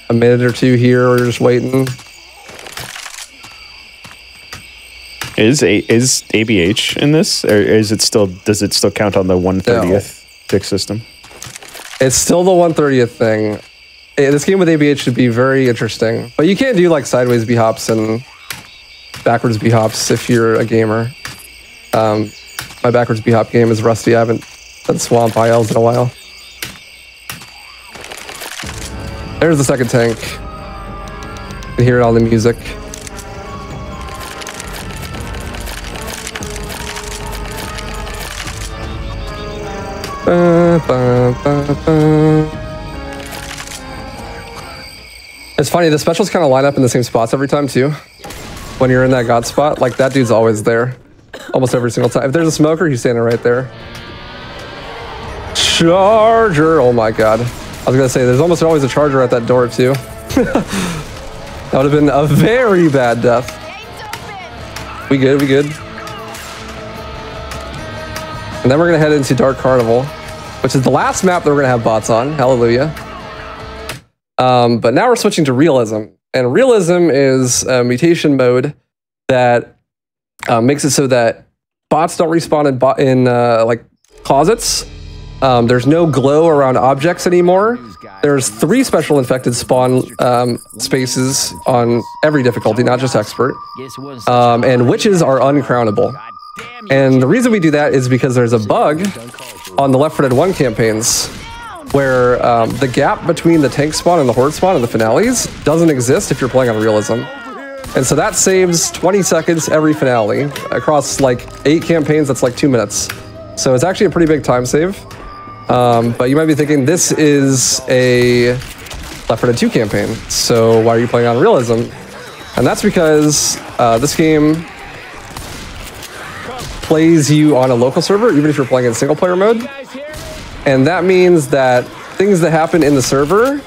a minute or two here, or just waiting. Is ABH in this, or is it still? Does it still count on the 1/30th tick system? It's still the 1/30th thing. This game with ABH should be very interesting, but you can't do like sideways B hops and backwards B hops if you're a gamer. My backwards B hop game is rusty. I haven't done swamp ILs in a while. There's the second tank. You can hear all the music. Ba, ba, ba, ba. It's funny, the specials kind of line up in the same spots every time, too. When you're in that god spot, like, that dude's always there. Almost every single time. If there's a smoker, he's standing right there. Charger! Oh my god. I was gonna say, there's almost always a charger at that door, too. That would have been a very bad death. We good, we good. And then we're gonna head into Dark Carnival, which is the last map that we're gonna have bots on. Hallelujah. But now we're switching to realism, and realism is a mutation mode that makes it so that bots don't respawn in like closets. There's no glow around objects anymore. There's 3 special infected spawn spaces on every difficulty, not just expert. And witches are uncrownable. And the reason we do that is because there's a bug on the Left 4 Dead 1 campaigns where the gap between the tank spawn and the horde spawn and the finales doesn't exist if you're playing on realism. And so that saves 20 seconds every finale across like 8 campaigns. That's like 2 minutes. So it's actually a pretty big time save. But you might be thinking this is a Left 4 Dead 2 campaign, so why are you playing on realism? And that's because this game plays you on a local server, even if you're playing in single player mode. And that means that things that happen in the server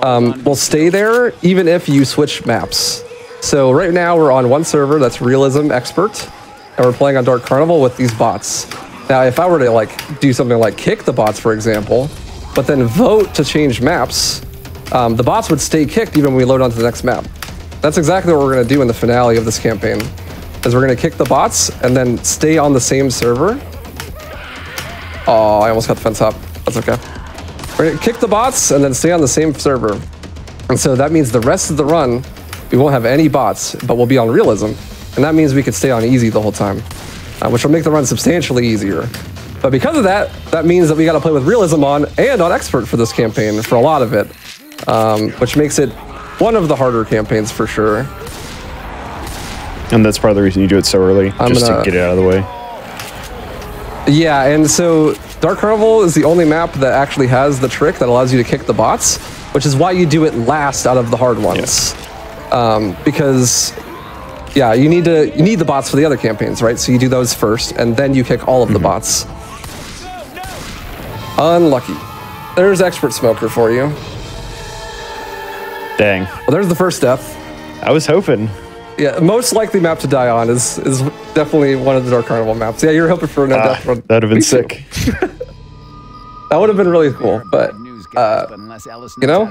will stay there even if you switch maps. So right now we're on 1 server, that's Realism Expert, and we're playing on Dark Carnival with these bots. Now if I were to like do something like kick the bots, for example, but then vote to change maps, the bots would stay kicked even when we load onto the next map. That's exactly what we're gonna do in the finale of this campaign, is we're gonna kick the bots and then stay on the same server. Oh, I almost got the fence up. That's okay. We're gonna kick the bots and then stay on the same server. And so that means the rest of the run, we won't have any bots, but we'll be on realism. And that means we can stay on easy the whole time, which will make the run substantially easier. But because of that, that means that we gotta play with realism on and on expert for this campaign, for a lot of it, which makes it one of the harder campaigns for sure. And that's part of the reason you do it so early, just to get it out of the way. Yeah, and so Dark Carnival is the only map that actually has the trick that allows you to kick the bots, which is why you do it last out of the hard ones. Yeah. Because, yeah, you need the bots for the other campaigns, right? So you do those first, and then you kick all of the bots. Unlucky. There's Expert Smoker for you. Dang. Well, there's the first death. I was hoping. Yeah, most likely map to die on is definitely one of the Dark Carnival maps. Yeah, you're hoping for no death run. That'd have been sick. That would have been really cool, but you know,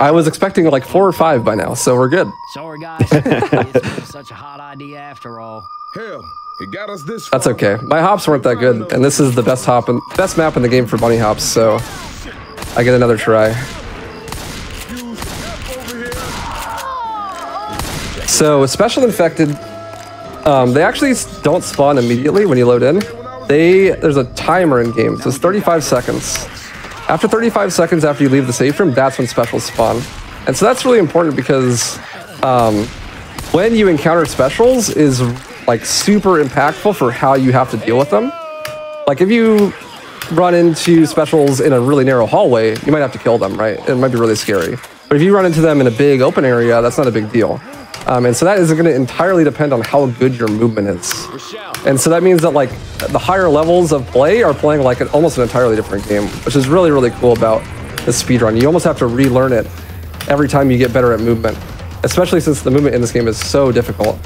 I was expecting like 4 or 5 by now, so we're good. Sorry guys, it's such a hot idea after all. Hell, it got us this. That's okay. My hops weren't that good, and this is the best hop and best map in the game for bunny hops, so I get another try. So, Special Infected, they actually don't spawn immediately when you load in. There's a timer in game, so it's 35 seconds. After 35 seconds after you leave the safe room, that's when specials spawn. And so that's really important because when you encounter specials is like super impactful for how you have to deal with them. Like if you run into specials in a really narrow hallway, you might have to kill them, right? It might be really scary. But if you run into them in a big open area, that's not a big deal. And so that is going to entirely depend on how good your movement is. And so that means that like the higher levels of play are playing like an, almost an entirely different game, which is really, really cool about the speedrun. You almost have to relearn it every time you get better at movement, especially since the movement in this game is so difficult.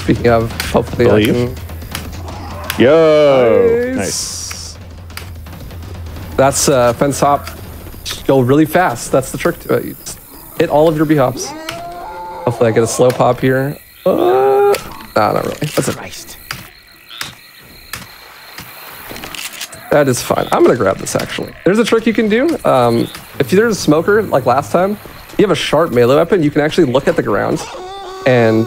Speaking of, hopefully I can... Yo! Nice. That's fence hop. Go really fast. That's the trick to it. You just hit all of your B-hops. Hopefully I get a slow pop here. Nah, not really. That's that is fine. I'm gonna grab this actually. There's a trick you can do. If there's a smoker, like last time, you have a sharp melee weapon, you can actually look at the ground and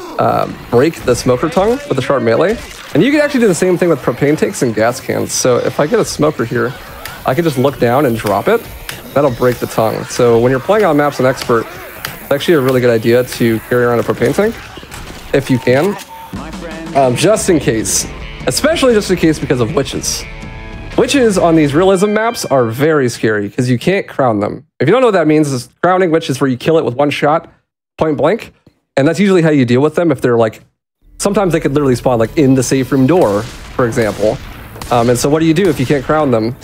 break the smoker tongue with a sharp melee. And you can actually do the same thing with propane tanks and gas cans. So if I get a smoker here, I can just look down and drop it. That'll break the tongue. So when you're playing on maps on Expert, it's actually a really good idea to carry around a propane tank, if you can, just in case, especially just in case because of witches. Witches on these realism maps are very scary because you can't crown them. If you don't know what that means, is crowning witches where you kill it with one shot, point blank, and that's usually how you deal with them if they're like, sometimes they could literally spawn like in the safe room door, for example. And so what do you do if you can't crown them?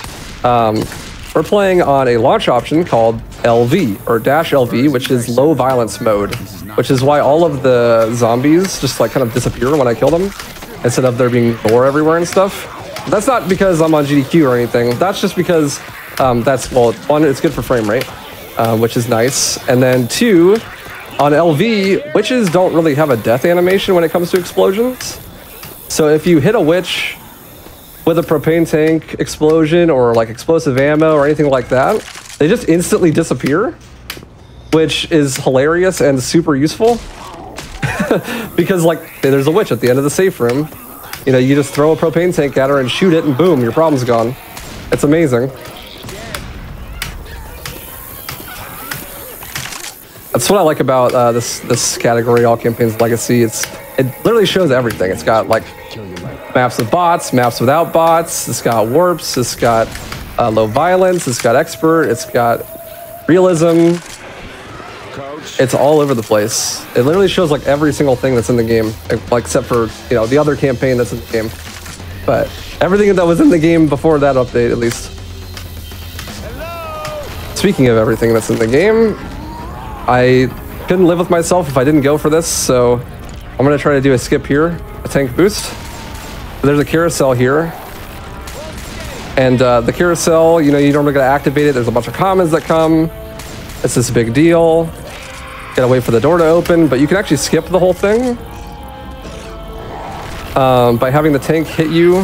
We're playing on a launch option called LV, or dash LV, which is low violence mode, which is why all of the zombies just like kind of disappear when I kill them, instead of there being gore everywhere and stuff. That's not because I'm on GDQ or anything, that's just because that's, well, one, it's good for frame rate, which is nice, and then two, on LV, witches don't really have a death animation when it comes to explosions, so if you hit a witch with a propane tank explosion or like explosive ammo or anything like that, they just instantly disappear, which is hilarious and super useful because like there's a witch at the end of the safe room, you know, you just throw a propane tank at her and shoot it and boom, your problem's gone. It's amazing. That's what I like about this category, All Campaigns Legacy. It literally shows everything. It's got like maps with bots, maps without bots, it's got warps, it's got low violence, it's got expert, it's got realism. Coach. It's all over the place. It literally shows like every single thing that's in the game, except for, you know, the other campaign that's in the game. But everything that was in the game before that update, at least. Hello. Speaking of everything that's in the game, I couldn't live with myself if I didn't go for this, so I'm gonna try to do a skip here, a tank boost. There's a carousel here, and the carousel, you know, you normally gotta activate it. There's a bunch of commons that come. It's this big deal. Gotta wait for the door to open, but you can actually skip the whole thing by having the tank hit you.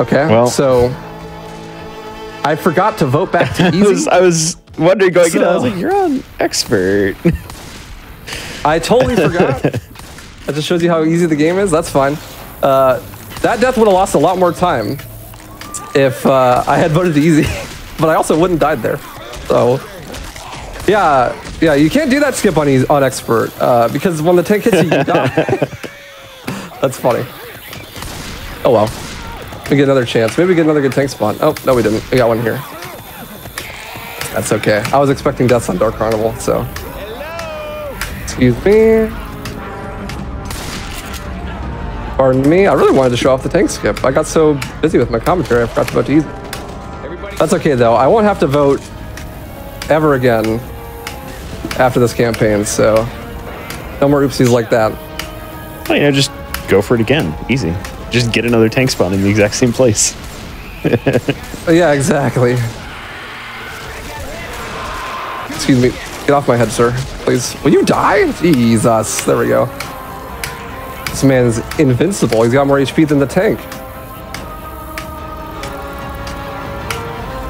Okay, well, so I forgot to vote back to easy. I was wondering going in, I was like, you're on Expert. I totally forgot. That just shows you how easy the game is. That's fine. That death would have lost a lot more time if I had voted to easy, but I also wouldn't died there. So, yeah, Yeah, you can't do that skip on expert because when the tank hits you, you die. That's funny. Oh well. We get another chance. Maybe we get another good tank spawn. Oh, no we didn't. We got one here. That's okay. I was expecting deaths on Dark Carnival, so. Excuse me. Pardon me. I really wanted to show off the tank skip. I got so busy with my commentary, I forgot to vote to use it. That's okay though. I won't have to vote ever again after this campaign, so no more oopsies like that. Well, you know, just go for it again. Easy. Just get another tank spawn in the exact same place. Yeah, exactly. Excuse me. Get off my head, sir. Please. Will you die? Jesus. There we go. This man is invincible. He's got more HP than the tank.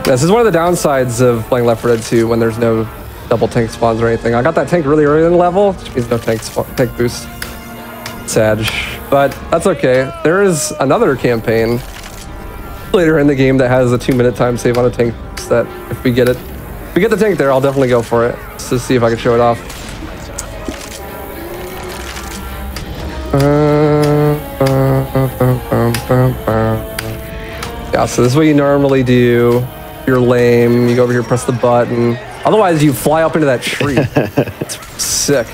This is one of the downsides of playing Left 4 Dead 2 when there's no double tank spawns or anything. I got that tank really early in the level, which means no tank boost. Sad. But that's okay. There is another campaign later in the game that has a 2-minute time save on a tank that if we get it, if we get the tank there, I'll definitely go for it just to see if I can show it off. Yeah, so this is what you normally do. You're lame, you go over here, press the button. Otherwise, you fly up into that tree. It's sick.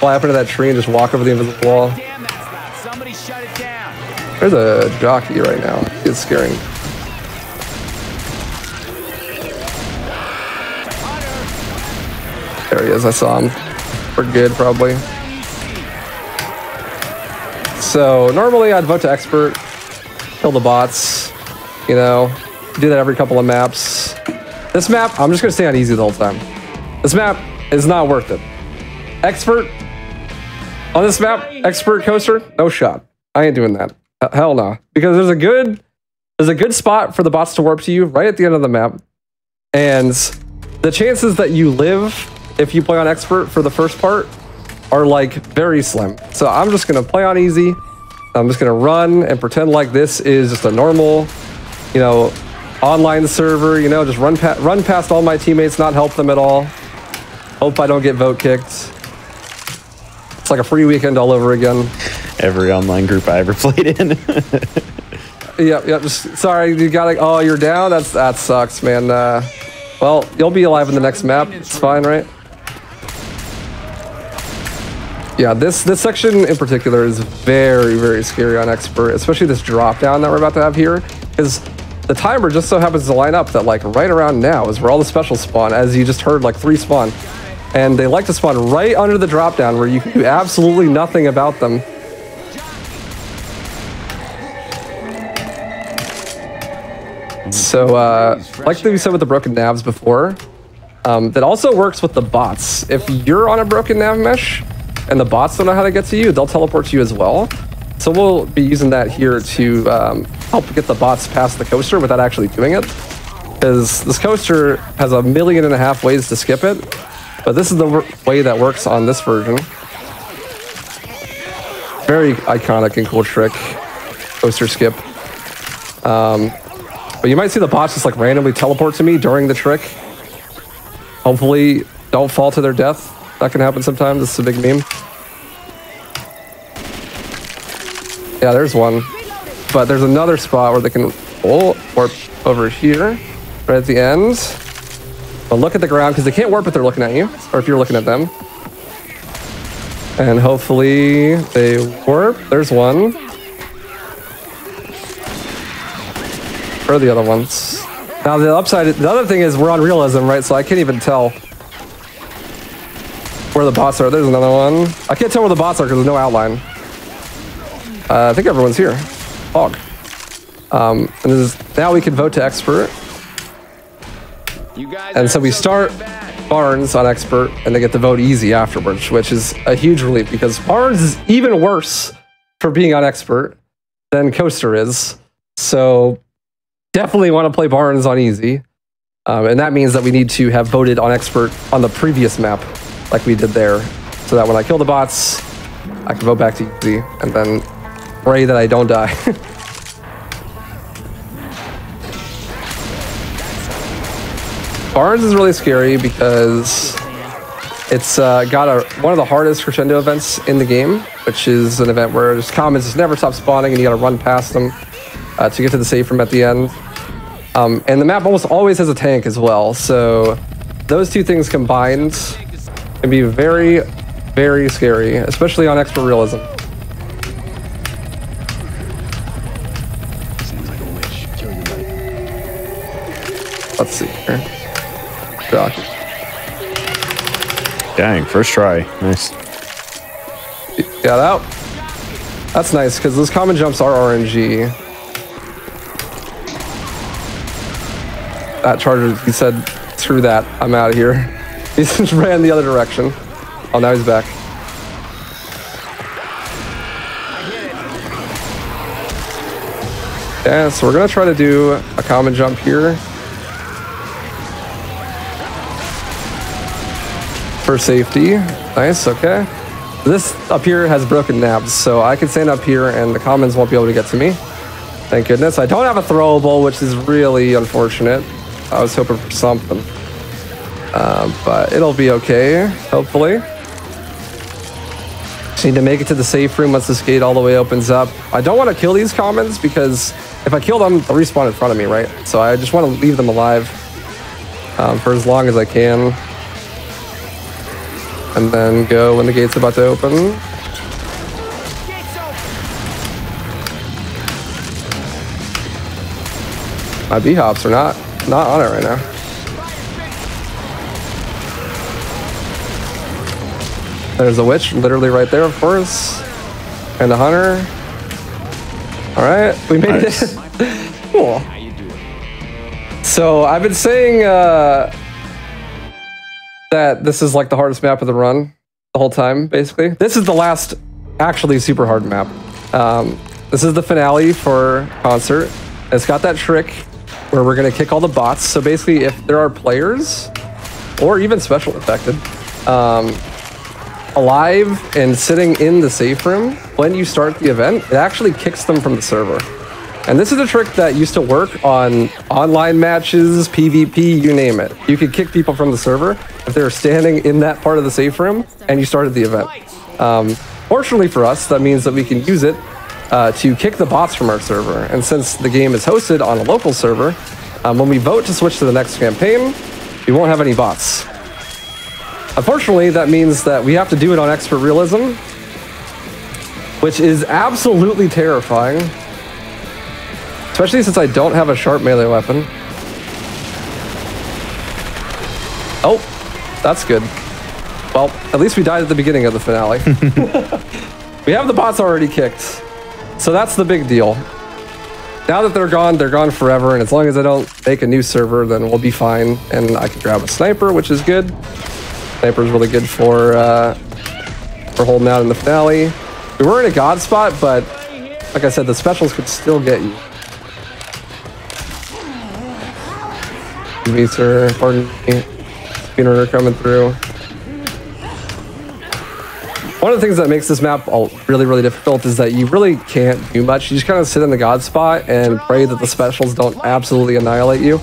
Fly up into that tree and just walk over the invisible wall. There's a jockey right now. It's scaring. There he is, I saw him. We're good, probably. So, normally I'd vote to expert, kill the bots, you know, do that every couple of maps. This map, I'm just gonna stay on easy the whole time. This map is not worth it. Expert, on this map, expert coaster, no shot. I ain't doing that, hell no. Because there's a good spot for the bots to warp to you right at the end of the map. And the chances that you live if you play on expert for the first part are like very slim. So I'm just gonna play on easy. I'm just gonna run and pretend like this is just a normal, you know, online server, you know, just run past all my teammates, not help them at all. Hope I don't get vote kicked. It's like a free weekend all over again. Every online group I ever played in. Yep, just, sorry, you gotta, oh, you're down? That sucks, man. Well, you'll be alive in the next map. It's fine, right? Yeah, this section in particular is very, very scary on expert, especially this drop down that we're about to have here. Because the timer just so happens to line up that like right around now is where all the specials spawn, as you just heard, like 3 spawn. And they like to spawn right under the drop down where you can do absolutely nothing about them. So like we said with the broken navs before, that also works with the bots. If you're on a broken nav mesh and the bots don't know how to get to you, they'll teleport to you as well. So we'll be using that here to help get the bots past the coaster without actually doing it. Because this coaster has 1.5 million ways to skip it, but this is the way that works on this version. Very iconic and cool trick, coaster skip. But you might see the bots just like randomly teleport to me during the trick. Hopefully don't fall to their death. That can happen sometimes, it's a big meme. Yeah, there's one. But there's another spot where they can warp over here, right at the end. But look at the ground, because they can't warp if they're looking at you, or if you're looking at them. And hopefully they warp. There's one. Where are the other ones? Now the upside, the other thing is we're on realism, right? So I can't even tell where the bots are. There's another one. I can't tell where the bots are because there's no outline. I think everyone's here. Fog. And this is, now we can vote to expert. You guys, and so we start Barns on expert, and they get to vote easy afterwards, which is a huge relief because Barns is even worse for being on expert than Coaster is. So definitely want to play Barns on easy. And that means that we need to have voted on expert on the previous map like we did there, so that when I kill the bots, I can vote back to easy and then pray that I don't die. Barns is really scary because it's got one of the hardest crescendo events in the game, which is an event where there's commons just never stop spawning and you gotta run past them to get to the safe room at the end. And the map almost always has a tank as well, so those two things combined can be very, very scary, especially on expert realism. Seems like a witch. Kill your buddy. Let's see here. Dang, first try. Nice. Got out. That's nice, because those common jumps are RNG. That charger, he said, screw that, I'm out of here. He just ran the other direction. Oh, now he's back. Yeah, so we're gonna try to do a common jump here. For safety. Nice, okay. This up here has broken nabs, so I can stand up here and the commons won't be able to get to me. Thank goodness. I don't have a throwable, which is really unfortunate. I was hoping for something. But it'll be okay, hopefully. Just need to make it to the safe room once this gate all the way opens up. I don't want to kill these commons because if I kill them, they'll respawn in front of me, right? So I just want to leave them alive for as long as I can. And then go when the gate's about to open. My B-hops are not on it right now. There's a witch literally right there, of course. And a hunter. Alright, we made it. Cool. So I've been saying that this is like the hardest map of the run the whole time, basically. This is the last actually super hard map. This is the finale for Concert. It's got that trick where we're gonna kick all the bots. So basically if there are players or even special affected alive and sitting in the safe room, when you start the event, it actually kicks them from the server. And this is a trick that used to work on online matches, PvP, you name it. You could kick people from the server if they were standing in that part of the safe room and you started the event. Fortunately for us, that means that we can use it to kick the bots from our server. And since the game is hosted on a local server, when we vote to switch to the next campaign, we won't have any bots. Unfortunately, that means that we have to do it on expert realism, which is absolutely terrifying. Especially since I don't have a sharp melee weapon. Oh, that's good. Well, at least we died at the beginning of the finale. We have the bots already kicked. So that's the big deal. Now that they're gone forever. And as long as I don't make a new server, then we'll be fine. And I can grab a sniper, which is good. Sniper's really good for holding out in the finale. We were in a god spot, but like I said, the specials could still get you. Sir, pardon me. Spinner coming through. One of the things that makes this map really, really difficult is that you really can't do much. You just kind of sit in the god spot and pray that the specials don't absolutely annihilate you.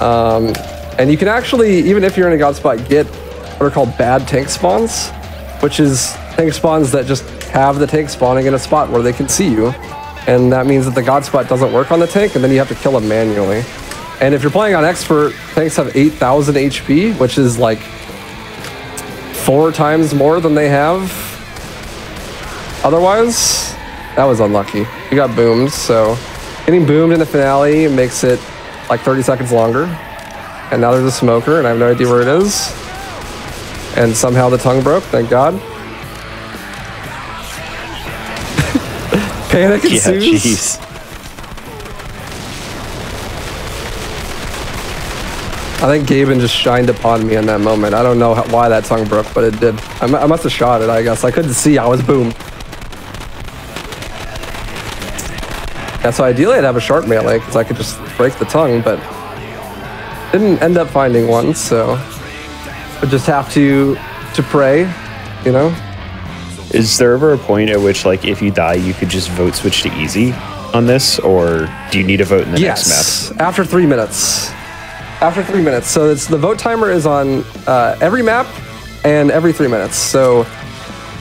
And you can actually, even if you're in a god spot, get what are called bad tank spawns, which is tank spawns that just have the tank spawning in a spot where they can see you. And that means that the god spot doesn't work on the tank, and then you have to kill them manually. And if you're playing on expert, tanks have 8,000 HP, which is like 4 times more than they have. Otherwise, that was unlucky. We got boomed, so getting boomed in the finale makes it like 30 seconds longer. And now there's a smoker, and I have no idea where it is. And somehow the tongue broke, thank God. Panic ensues. Jeez. I think Gaben just shined upon me in that moment. I don't know why that tongue broke, but it did. I must have shot it, I guess. I couldn't see. I was boomed. Yeah, so ideally I'd have a sharp melee, because I could just break the tongue, but didn't end up finding one, so I just have to pray, you know? Is there ever a point at which, like, if you die, you could just vote switch to easy on this, or do you need a vote in the next map? Yes, after 3 minutes. After 3 minutes. So it's, the vote timer is on every map and every 3 minutes. So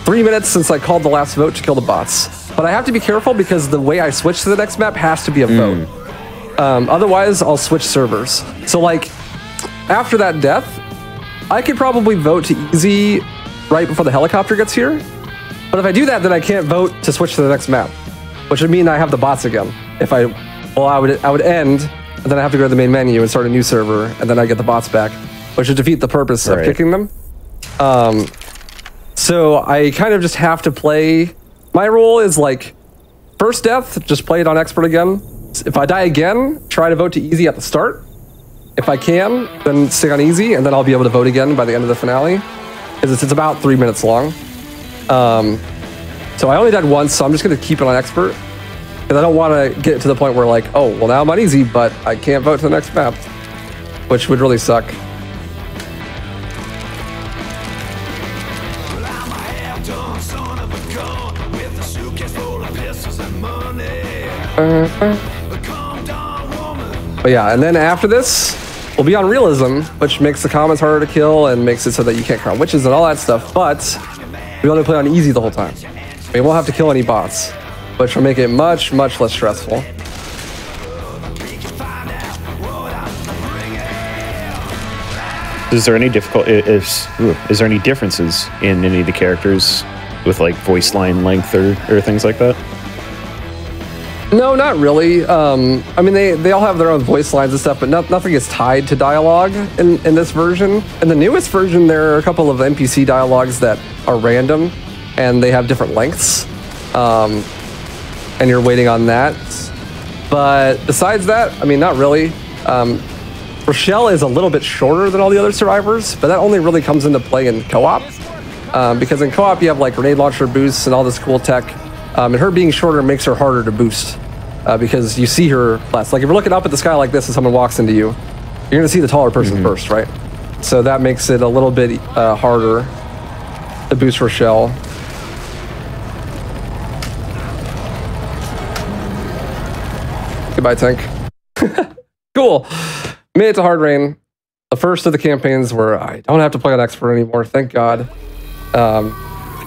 3 minutes since I called the last vote to kill the bots. But I have to be careful because the way I switch to the next map has to be a vote. Otherwise, I'll switch servers. So like, after that death, I could probably vote to easy right before the helicopter gets here. But if I do that, then I can't vote to switch to the next map, which would mean I have the bots again. If I, well, I would end, and then I have to go to the main menu and start a new server, and then I get the bots back, which would defeat the purpose of kicking them. So I kind of just have to play. My rule is like, first death, just play it on expert again. If I die again, try to vote to easy at the start. If I can, then stick on easy, and then I'll be able to vote again by the end of the finale. Because it's about 3 minutes long. So I only died once, so I'm just going to keep it on expert. Because I don't want to get to the point where like, oh, well now I'm on easy, but I can't vote to the next map. Which would really suck. But yeah, and then after this, we'll be on realism, which makes the commons harder to kill and makes it so that you can't crown witches and all that stuff, but we only play on easy the whole time. We won't have to kill any bots, which will make it much, much less stressful. Is there any differences in any of the characters with like voice line length or things like that? No, not really. I mean, they all have their own voice lines and stuff, but nothing is tied to dialogue in this version. In the newest version, there are a couple of NPC dialogues that are random, and they have different lengths, and you're waiting on that. But besides that, I mean, not really. Rochelle is a little bit shorter than all the other survivors, but that only really comes into play in co-op, because in co-op you have like grenade launcher boosts and all this cool tech. And her being shorter makes her harder to boost because you see her less. Like if you're looking up at the sky like this and someone walks into you, you're going to see the taller person first, right? So that makes it a little bit harder to boost Rochelle. Goodbye, Tank. Cool. Made it to Hard Rain. The first of the campaigns where I don't have to play on expert anymore. Thank God.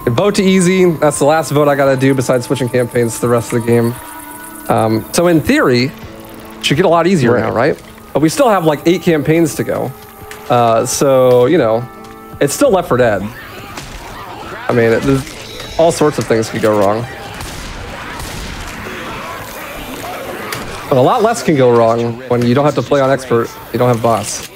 Vote to easy, that's the last vote I gotta do besides switching campaigns to the rest of the game. So in theory, it should get a lot easier now, right? But we still have like 8 campaigns to go. So, you know, it's still Left 4 Dead. I mean, there's all sorts of things could go wrong. But a lot less can go wrong when you don't have to play on expert, you don't have boss.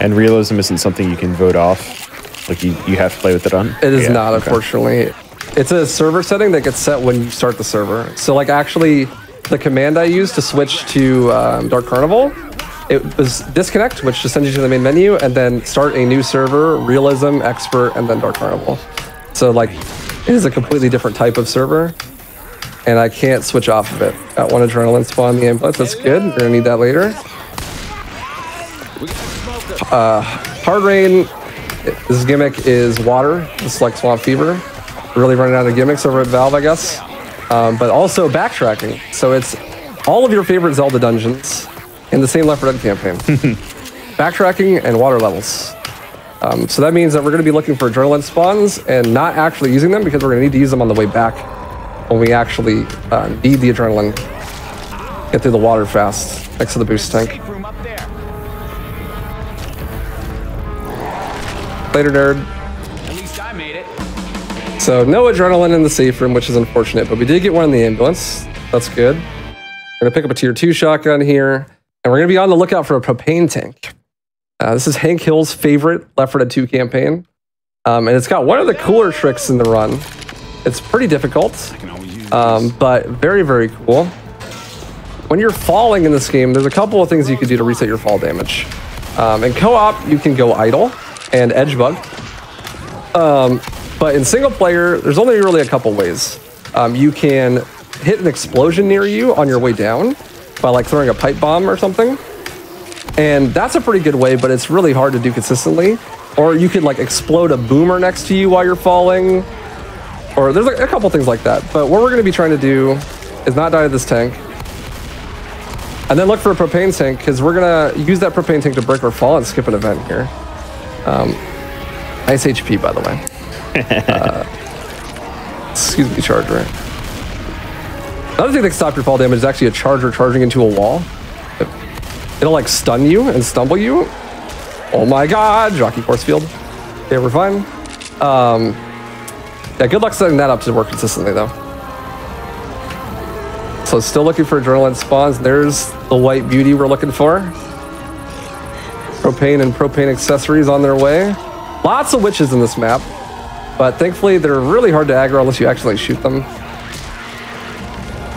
And realism isn't something you can vote off. Like you have to play with it on? It is not, unfortunately. It's a server setting that gets set when you start the server. So like actually, the command I used to switch to Dark Carnival, it was disconnect, which just sends you to the main menu, and then start a new server, realism, expert, and then Dark Carnival. So like, it is a completely different type of server, and I can't switch off of it. Got one adrenaline spawn in the ambulance, that's good. You're gonna need that later. Hard Rain. This gimmick is water, just like Swamp Fever. Really running out of gimmicks over at Valve, I guess. But also backtracking. So it's all of your favorite Zelda dungeons in the same Left 4 Dead campaign. Backtracking and water levels. So that means that we're going to be looking for adrenaline spawns and not actually using them because we're going to need to use them on the way back when we actually need the adrenaline. Get through the water fast next to the boost tank. Later, nerd. At least I made it. So no adrenaline in the safe room, which is unfortunate, but we did get one in the ambulance. That's good. We're gonna pick up a tier 2 shotgun here, and we're gonna be on the lookout for a propane tank. This is Hank Hill's favorite Left 4 Dead 2 campaign, and it's got one of the cooler tricks in the run. It's pretty difficult, but very, very cool. When you're falling in this game, there's a couple of things you can do to reset your fall damage. In co-op, you can go idle and edge bug, but in single player there's only really a couple ways. You can hit an explosion near you on your way down by like throwing a pipe bomb or something, and that's a pretty good way, but it's really hard to do consistently. Or you could like explode a boomer next to you while you're falling, or there's like a couple things like that. But what we're going to be trying to do is not die to this tank. And then look for a propane tank, because we're gonna use that propane tank to break or fall and skip an event here. Nice HP, by the way. Excuse me, charger. Another thing that can stop your fall damage is actually a charger charging into a wall. It'll like stun you and stumble you. Oh my god, jockey force field. Okay, we're fine. Yeah, good luck setting that up to work consistently though. So still looking for adrenaline spawns. There's the white beauty we're looking for. Propane and propane accessories on their way. Lots of witches in this map, but thankfully they're really hard to aggro unless you actually shoot them.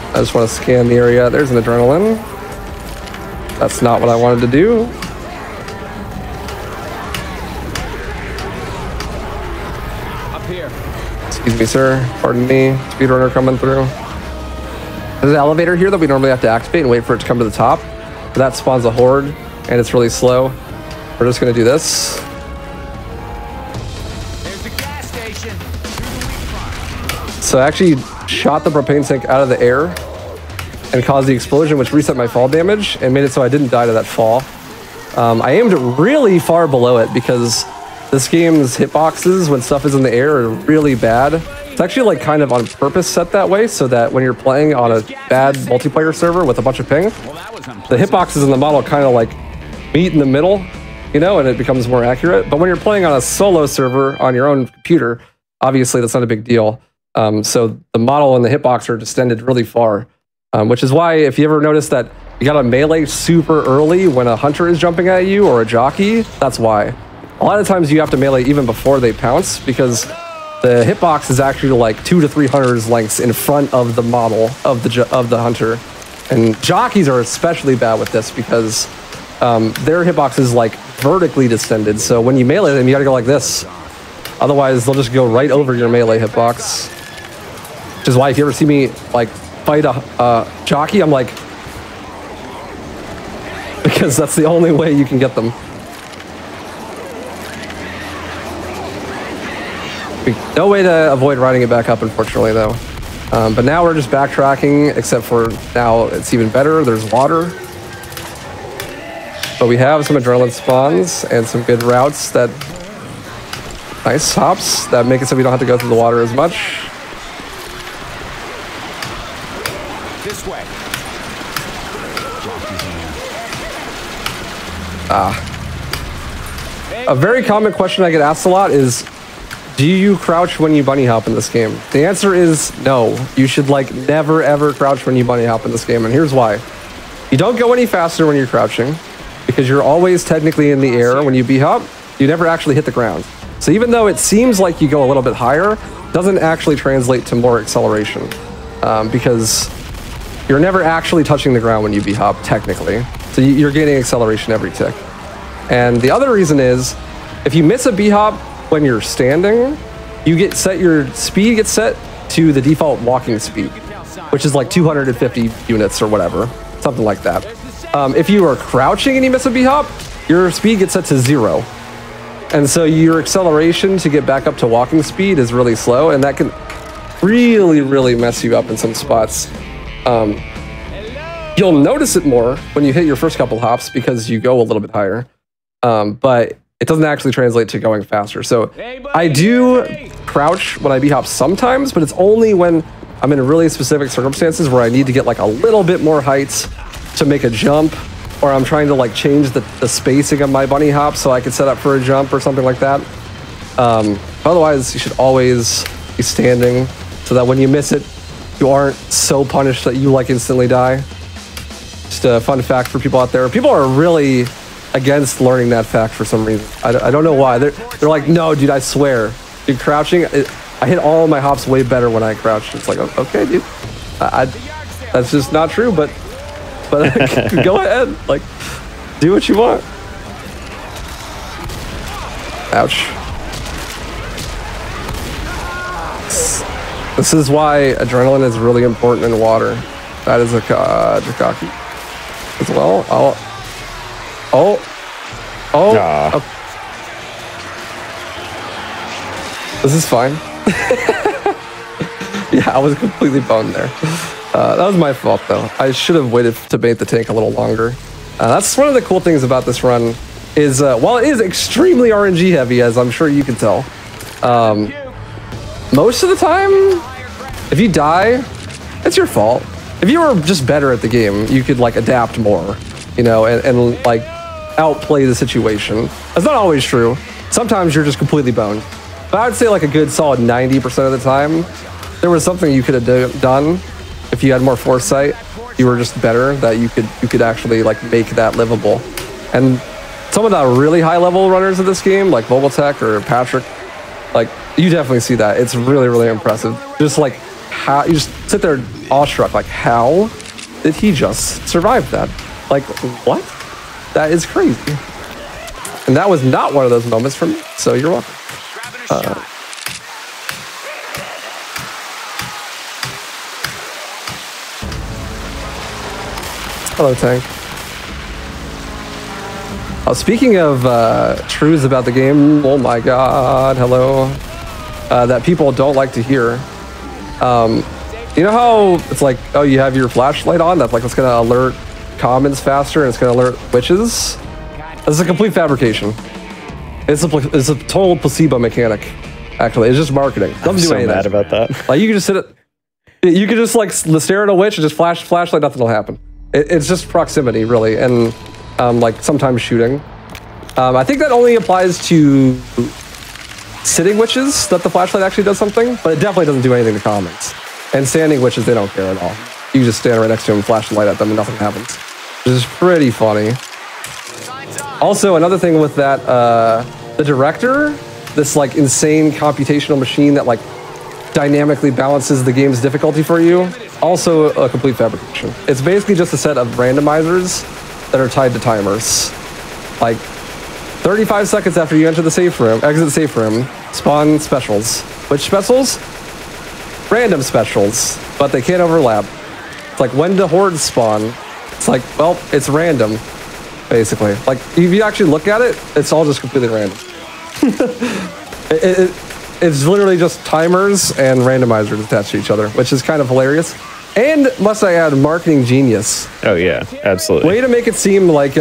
I just want to scan the area. There's an adrenaline. That's not what I wanted to do. Up here. Excuse me, sir. Pardon me. Speedrunner coming through. There's an elevator here that we normally have to activate and wait for it to come to the top. But that spawns a horde, and it's really slow. We're just going to do this. There's the gas station. So actually, shot the propane tank out of the air and caused the explosion, which reset my fall damage and made it so I didn't die to that fall. I aimed really far below it because this game's hitboxes when stuff is in the air are really bad. It's actually like kind of on purpose set that way so that when you're playing on a bad multiplayer server with a bunch of ping, the hitboxes in the model kind of like meet in the middle, you know, and it becomes more accurate. But when you're playing on a solo server on your own computer, obviously that's not a big deal. So the model and the hitbox are distended really far. Which is why, if you ever notice that you got a melee super early when a hunter is jumping at you or a jockey, that's why. A lot of times you have to melee even before they pounce because the hitbox is actually like 200 to 300 lengths in front of the model of the hunter. And jockeys are especially bad with this because their hitbox is like vertically distended. So when you melee them, you got to go like this. Otherwise, they'll just go right over your melee hitbox. Which is why if you ever see me like fight a jockey, I'm like, because that's the only way you can get them. No way to avoid riding it back up, unfortunately, though. But now we're just backtracking, except for now it's even better. There's water. But we have some adrenaline spawns and some good routes that... Nice hops that make it so we don't have to go through the water as much. This way. A very common question I get asked a lot is, do you crouch when you bunny hop in this game? The answer is no. You should like never ever crouch when you bunny hop in this game, and here's why. You don't go any faster when you're crouching because you're always technically in the air when you b-hop. You never actually hit the ground. So even though it seems like you go a little bit higher, it doesn't actually translate to more acceleration because you're never actually touching the ground when you b-hop, technically. So you're gaining acceleration every tick. And the other reason is, if you miss a b-hop when you're standing, you get set, your speed gets set to the default walking speed, which is like 250 units or whatever, something like that. If you are crouching and you miss a b-hop, your speed gets set to 0. And so your acceleration to get back up to walking speed is really slow, and that can really, really mess you up in some spots. You'll notice it more when you hit your first couple hops because you go a little bit higher, but it doesn't actually translate to going faster. So I do crouch when I b-hop sometimes, but it's only when I'm in really specific circumstances where I need to get like a little bit more height to make a jump, or I'm trying to like change the spacing of my bunny hop so I can set up for a jump or something like that. Otherwise, you should always be standing so that when you miss it, you aren't so punished that you like instantly die. Just a fun fact for people out there. People are really against learning that fact for some reason. I don't know why. They're like, no, dude, I swear. Dude, crouching, I hit all of my hops way better when I crouched. It's like, okay, dude. That's just not true, but go ahead. Like, do what you want. Ouch. This is why adrenaline is really important in water. That is a Drakaki as well. Nah. This is fine. Yeah, I was completely boned there. That was my fault, though. I should have waited to bait the tank a little longer. That's one of the cool things about this run, is while it is extremely RNG heavy, as I'm sure you can tell, most of the time, if you die, it's your fault. If you were just better at the game, you could like adapt more, you know, and like outplay the situation. That's not always true. Sometimes you're just completely boned. But I would say like a good solid 90% of the time, there was something you could have done if you had more foresight. You were just better that you could actually like make that livable. And some of the really high level runners of this game, like Vogeltech or Patrick, like you definitely see that. It's really, really impressive. Just like how you just sit there awestruck, like how did he just survive that? Like what? That is crazy. And that was not one of those moments for me. So you're welcome. Hello, Tank. Oh, speaking of truths about the game, oh my god, hello, that people don't like to hear. You know how it's like, oh, you have your flashlight on? That's like, it's gonna alert commons faster and it's gonna alert witches? This is a complete fabrication. It's a total placebo mechanic, actually. It's just marketing. I'm so mad about that. Like, you can just sit at, you can just like stare at a witch and just flashlight, nothing will happen. It's just proximity, really, and like sometimes shooting. I think that only applies to sitting witches, that the flashlight actually does something, but it definitely doesn't do anything to commons. And standing witches, they don't care at all. You just stand right next to them, flash the light at them, and nothing happens. Which is pretty funny. Also, another thing with that, the director, this like insane computational machine that like dynamically balances the game's difficulty for you, also a complete fabrication. It's basically just a set of randomizers that are tied to timers. Like 35 seconds after you enter the safe room, exit the safe room, spawn specials. Which specials? Random specials, but they can't overlap. It's like when the hordes spawn, it's like, well, it's random, basically. Like if you actually look at it, it's all just completely random. It's literally just timers and randomizers attached to each other, which is kind of hilarious. And, must I add, marketing genius. Oh yeah, absolutely. Way to make it seem like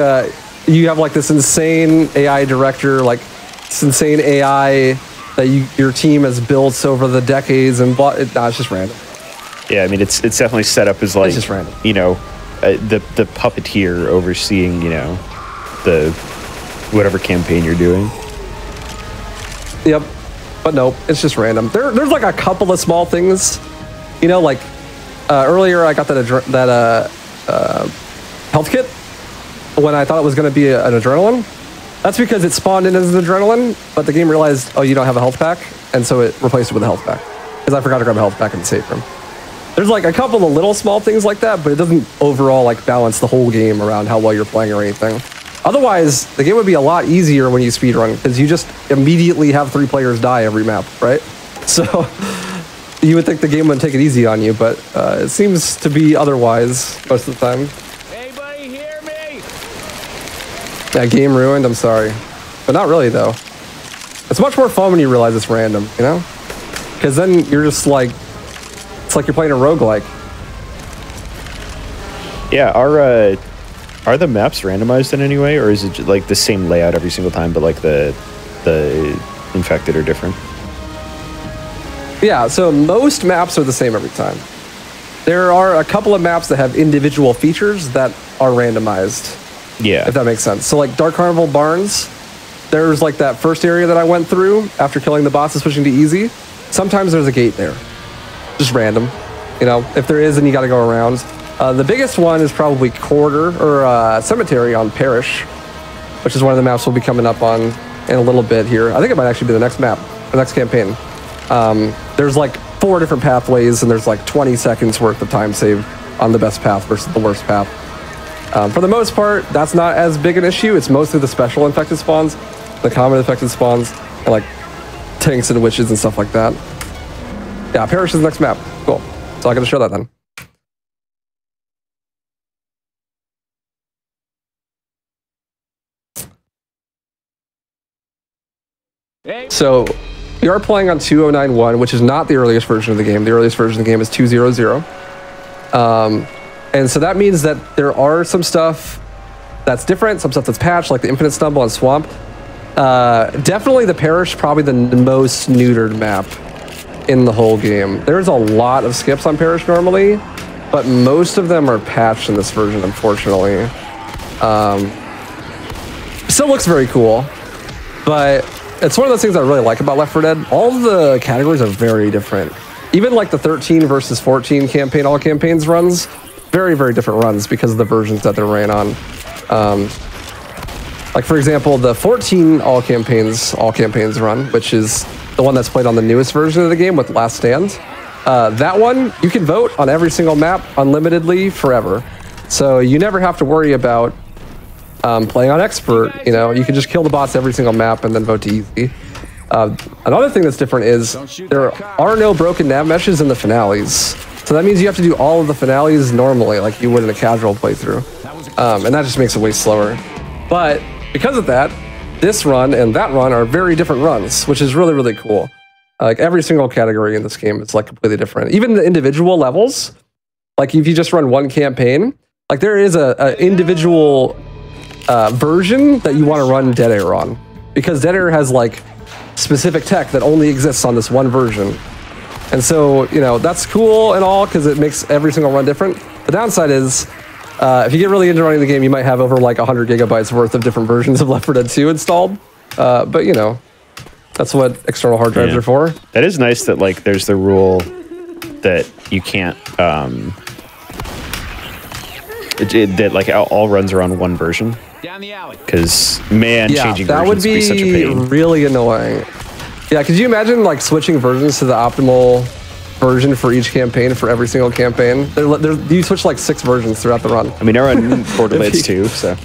you have like this insane AI director, like this insane AI that your team has built over the decades, and it's just random. Yeah, I mean, it's definitely set up as like, it's just random. You know, the puppeteer overseeing, you know, the whatever campaign you're doing. Yep. But nope, it's just random. There's like a couple of small things, you know, like earlier I got that health kit when I thought it was going to be an adrenaline. That's because it spawned in as an adrenaline, but the game realized, oh, you don't have a health pack, and so it replaced it with a health pack because I forgot to grab a health pack in the safe room. There's like a couple of little small things like that, but it doesn't overall like balance the whole game around how well you're playing or anything. Otherwise, the game would be a lot easier when you speedrun, because you just immediately have 3 players die every map, right? So you would think the game would take it easy on you, but it seems to be otherwise most of the time. Anybody hear me? That game ruined, I'm sorry. But not really, though. It's much more fun when you realize it's random, you know? Because then you're just like, it's like you're playing a roguelike. Yeah, Are the maps randomized in any way, or is it just, like the same layout every single time, but like the infected are different? Yeah, so most maps are the same every time. There are a couple of maps that have individual features that are randomized. Yeah. If that makes sense. So like Dark Carnival Barns, there's like that first area that I went through after killing the boss and switching to easy. Sometimes there's a gate there. Just random. You know, if there is, then you gotta go around. The biggest one is probably Quarter, or Cemetery on Parish, which is one of the maps we'll be coming up on in a little bit here. I think it might actually be the next map, the next campaign. There's like 4 different pathways, and there's like 20 seconds worth of time saved on the best path versus the worst path. For the most part, that's not as big an issue. It's mostly the special infected spawns, the common infected spawns, and like tanks and witches and stuff like that. Yeah, Parish is the next map. Cool. So I gotta show that then. So, we are playing on 2091, which is not the earliest version of the game. The earliest version of the game is 200. And so that means that there are some stuff that's different, some stuff that's patched, like the Infinite Stumble and Swamp. Definitely the Parish, probably the most neutered map in the whole game. There's a lot of skips on Parish normally, but most of them are patched in this version, unfortunately. Still looks very cool, but it's one of those things I really like about Left 4 Dead. All the categories are very different. Even like the 13 versus 14 campaign, All Campaigns runs, very, very different runs because of the versions that they're ran on. Like for example, the 14 All Campaigns run, which is the one that's played on the newest version of the game with Last Stand. That one, you can vote on every single map unlimitedly forever. So you never have to worry about playing on expert, you know, you can just kill the bots every single map and then vote to easy. Another thing that's different is there are no broken nav meshes in the finales. So that means you have to do all of the finales normally, like you would in a casual playthrough. And that just makes it way slower. But because of that, this run and that run are very different runs, which is really, really cool. Like every single category in this game, it's like completely different. Even the individual levels, like if you just run one campaign, like there is a individual version that you want to run Dead Air on, because Dead Air has like specific tech that only exists on this one version. And so, you know, that's cool and all because it makes every single run different. The downside is, if you get really into running the game, you might have over like 100 gigabytes worth of different versions of Left 4 Dead 2 installed. But you know, that's what external hard drives are for. That is nice that like there's the rule that you can't, that like all runs are on one version. Down the alley. Because man, changing versions would be such a pain. Really annoying. Yeah, could you imagine like switching versions to the optimal version for each campaign, for every single campaign? You switch like 6 versions throughout the run. I mean, I run Quarter lids too, so.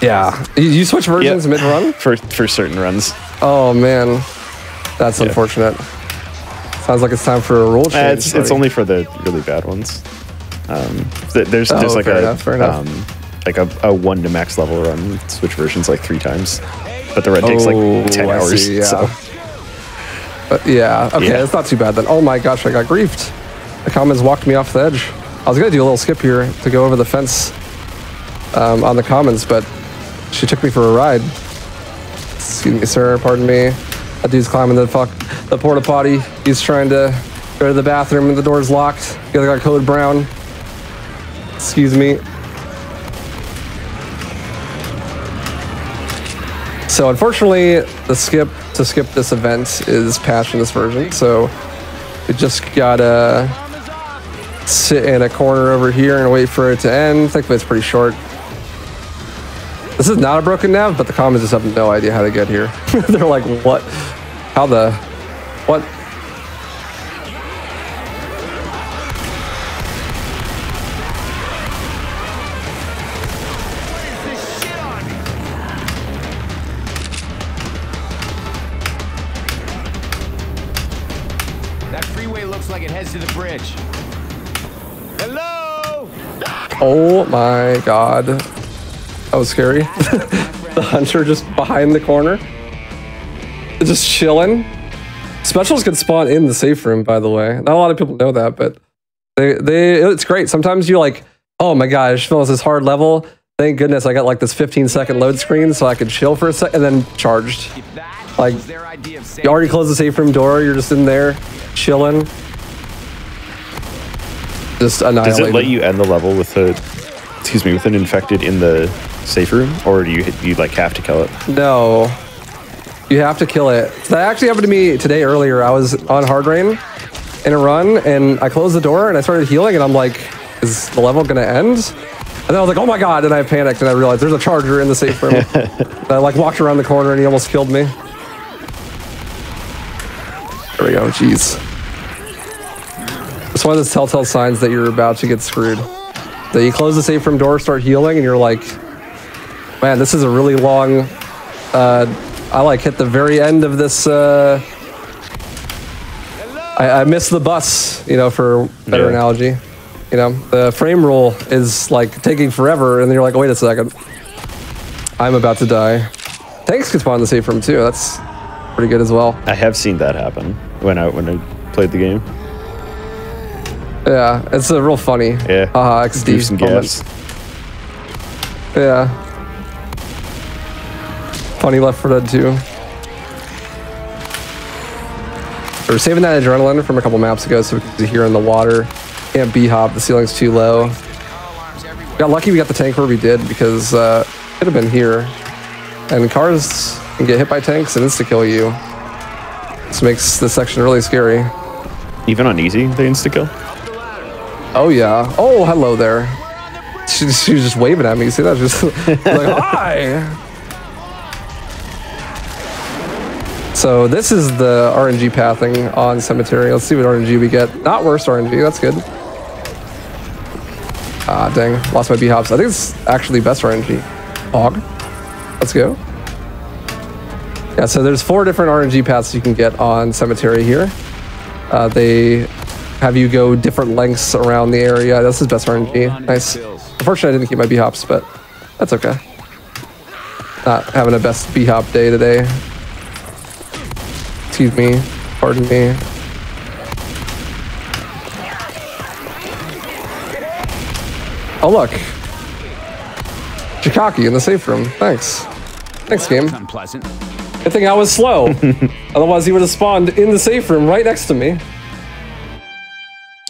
Yeah, you switch versions mid-run? For certain runs. Oh man, that's unfortunate. Sounds like it's time for a rule change. It's only for the really bad ones. There's like a 1 to max level run, switch versions like 3 times. But the run takes like 10 hours. See, yeah. So. But yeah, okay, that's not too bad then. Oh my gosh, I got griefed. The commons walked me off the edge. I was gonna do a little skip here to go over the fence on the commons, but she took me for a ride. Excuse me, sir, pardon me. That dude's climbing the porta potty. He's trying to go to the bathroom and the door's locked. The other guy code brown. Excuse me. So unfortunately, the skip to skip this event is patched in this version, so we just gotta sit in a corner over here and wait for it to end. Thankfully, it's pretty short. This is not a broken nav, but the commons just have no idea how to get here. They're like, what? How the? What? Oh my god. That was scary. The hunter just behind the corner. Just chilling. Specials can spawn in the safe room, by the way. Not a lot of people know that, but it's great. Sometimes you're like, oh my gosh, this is hard level. Thank goodness I got like this 15-second load screen so I could chill for a sec, and then charged. Like, you already closed the safe room door, you're just in there, chilling. Just annihilated. Does it let you end the level with an infected in the safe room, or do you like have to kill it? No, you have to kill it. That actually happened to me today earlier. I was on Hard Rain in a run, and I closed the door and I started healing, and I'm like, is the level gonna end? And then I was like, oh my god, and I panicked and I realized there's a charger in the safe room. And I like walked around the corner and he almost killed me. There we go. Jeez. It's one of those telltale signs that you're about to get screwed. That you close the safe room door, start healing, and you're like, man, this is a really long... I like hit the very end of this... I missed the bus, you know, for a better analogy. You know, the frame roll is like taking forever, and then you're like, wait a second. I'm about to die. Tanks can spawn in the safe room too, that's pretty good as well. I have seen that happen when I played the game. Yeah, it's real funny. Yeah. Haha, XD. Give some gas. Yeah. Funny Left 4 Dead 2. We're saving that adrenaline from a couple maps ago, so we can hear in the water. Can't B-hop, the ceiling's too low. Got lucky we got the tank where we did, because it could have been here. And cars can get hit by tanks and insta-kill you. This makes this section really scary. Even on easy, they insta-kill? Oh yeah. Oh, hello there. She was just waving at me, you see that? Just like, hi! So this is the RNG pathing on Cemetery. Let's see what RNG we get. Not worse RNG, that's good. Ah, dang, lost my B-hops. I think it's actually best RNG. Og. Let's go. Yeah, so there's 4 different RNG paths you can get on Cemetery here. They have you go different lengths around the area. This is best RNG, nice. Unfortunately, I didn't keep my B-hops, but that's okay. Not having a best B-hop day today. Excuse me, pardon me. Oh look, Jikaki in the safe room. Thanks, game. Unpleasant. Good thing I was slow. Otherwise, he would have spawned in the safe room right next to me.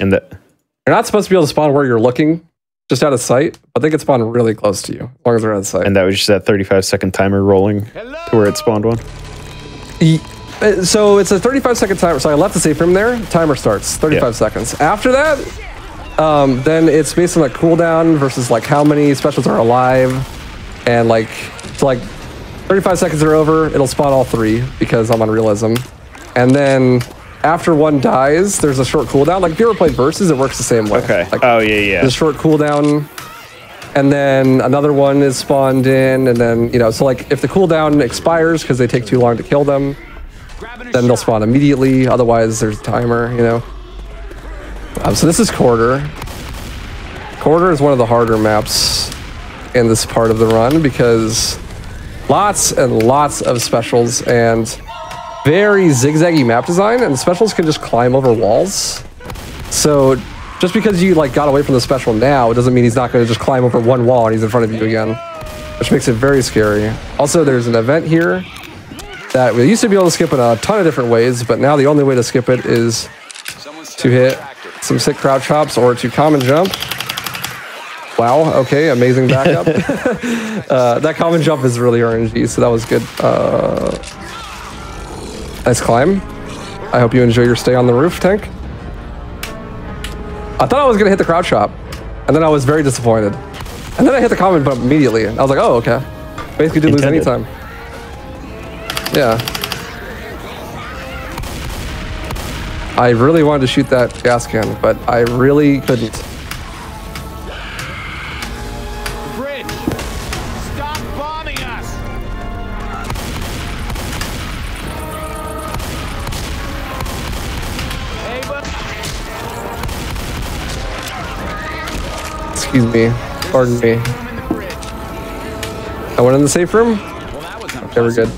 And that you're not supposed to be able to spawn where you're looking, just out of sight. But they could spawn really close to you, as long as they're out of sight. And that was just that 35-second timer rolling to where it spawned one. So it's a 35-second timer. So I left the safe room there. Timer starts 35 seconds. After that, then it's based on like cooldown versus like how many specials are alive, and like it's like 35 seconds are over. It'll spawn all 3 because I'm on realism. And then after one dies, there's a short cooldown. Like if you ever played Versus, it works the same way. Okay. Like, oh yeah, yeah. There's a short cooldown, and then another one is spawned in, and then you know. So like if the cooldown expires because they take too long to kill them, then they'll spawn immediately. Otherwise, there's a timer, you know. So this is Quarter. Quarter is one of the harder maps in this part of the run because lots and lots of specials and very zigzaggy map design, and specials can just climb over walls. So just because you like got away from the special now, it doesn't mean he's not going to just climb over one wall and he's in front of you again, which makes it very scary. Also, there's an event here that we used to be able to skip in a ton of different ways, but now the only way to skip it is to hit some sick crouch hops or to common jump. Wow, okay, amazing backup. That common jump is really RNG, so that was good. Nice climb. I hope you enjoy your stay on the roof, Tank. I thought I was gonna hit the crouch hop, and then I was very disappointed. And then I hit the common jump immediately, and I was like, oh, okay. Basically didn't lose any time. Yeah. I really wanted to shoot that gas can, but I really couldn't. Bridge. Stop bombing us. Ava. Excuse me. Pardon me. I went in the safe room? Okay, we're good.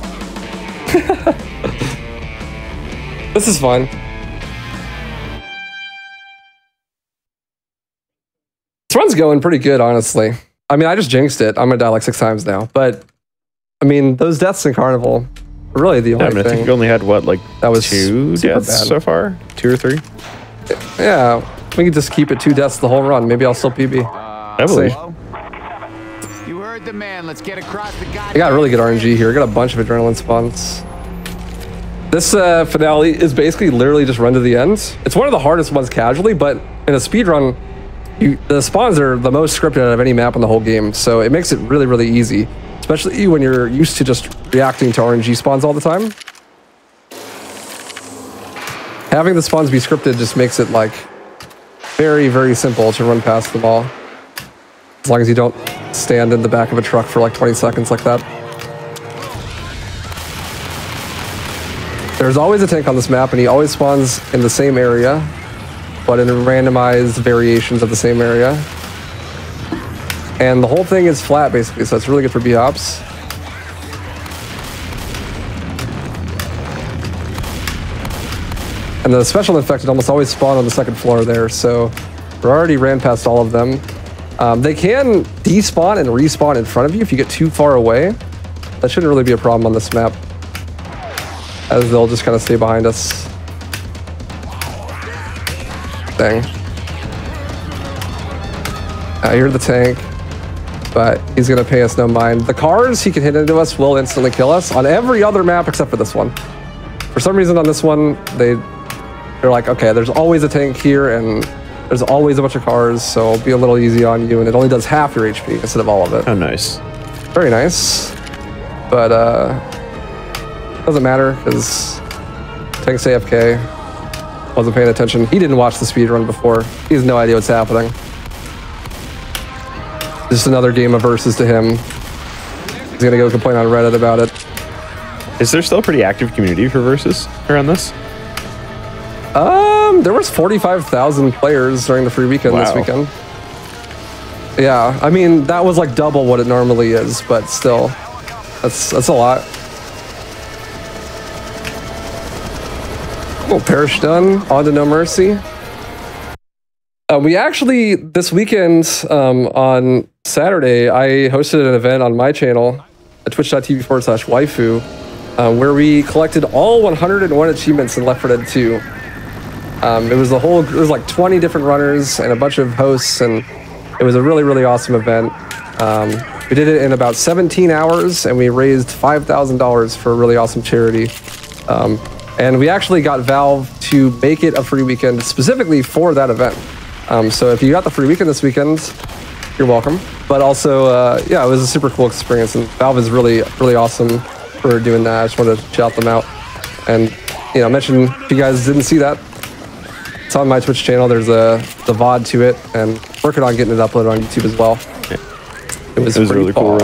This is fun. This run's going pretty good, honestly. I mean, I just jinxed it. I'm gonna die like 6 times now. But I mean, those deaths in Carnival are really the only thing. I think we only had what, like that was 2 deaths so far? 2 or 3? Yeah, we can just keep it 2 deaths the whole run. Maybe I'll still PB. I believe. The man, let's get across the goddamn. I got really good RNG here. I got a bunch of adrenaline spawns. This finale is basically literally just run to the end. It's one of the hardest ones casually, but in a speed run, the spawns are the most scripted out of any map in the whole game, so it makes it really, really easy, especially when you're used to just reacting to RNG spawns all the time. Having the spawns be scripted just makes it like very, very simple to run past them all, as long as you don't stand in the back of a truck for like 20 seconds like that. There's always a tank on this map, and he always spawns in the same area, but in randomized variations of the same area. And the whole thing is flat, basically, so it's really good for B-hops. And the special infected almost always spawn on the second floor there, so we already ran past all of them. They can despawn and respawn in front of you if you get too far away. That shouldn't really be a problem on this map, as they'll just kind of stay behind us. Dang. I hear the tank, but he's going to pay us no mind. The cars he can hit into us will instantly kill us on every other map except for this one. For some reason on this one, they're like, okay, there's always a tank here and there's always a bunch of cars, so it'll be a little easy on you, and it only does half your HP instead of all of it. Oh, nice. Very nice. But doesn't matter, because tank's AFK. Wasn't paying attention. He didn't watch the speedrun before. He has no idea what's happening. Just another game of verses to him. He's gonna go complain on Reddit about it. Is there still a pretty active community for versus around this? There was 45,000 players during the free weekend this weekend. Yeah, I mean that was like double what it normally is, but still, that's a lot. Little Parish done. On to No Mercy. We actually, this weekend, on Saturday, I hosted an event on my channel at Twitch.tv/Waifu, where we collected all 101 achievements in Left 4 Dead 2. It was the whole, it was like 20 different runners and a bunch of hosts, and it was a really, really awesome event. We did it in about 17 hours, and we raised $5,000 for a really awesome charity. And we actually got Valve to make it a free weekend specifically for that event. So if you got the free weekend this weekend, you're welcome. But also, yeah, it was a super cool experience, and Valve is really, really awesome for doing that. I just wanted to shout them out, and you know, mention if you guys didn't see that, it's on my Twitch channel. There's the VOD to it, and working on getting it uploaded on YouTube as well. Yeah. It was really cool.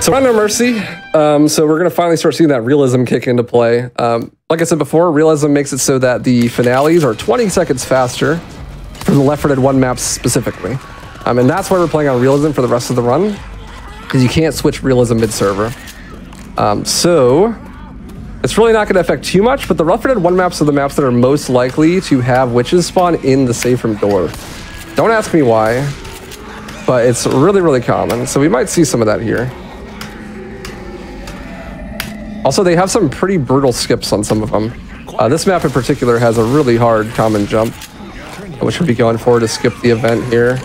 So on No Mercy, so we're gonna finally start seeing that realism kick into play. Like I said before, realism makes it so that the finales are 20 seconds faster for the Left 4 Dead 1 maps specifically. And that's why we're playing on realism for the rest of the run, because you can't switch realism mid-server. So it's really not gonna affect too much, but the Left 4 Dead 1 maps are the maps that are most likely to have witches spawn in the safe room door. Don't ask me why, but it's really, really common. So we might see some of that here. Also, they have some pretty brutal skips on some of them. This map in particular has a really hard common jump, which we'll be going for to skip the event here.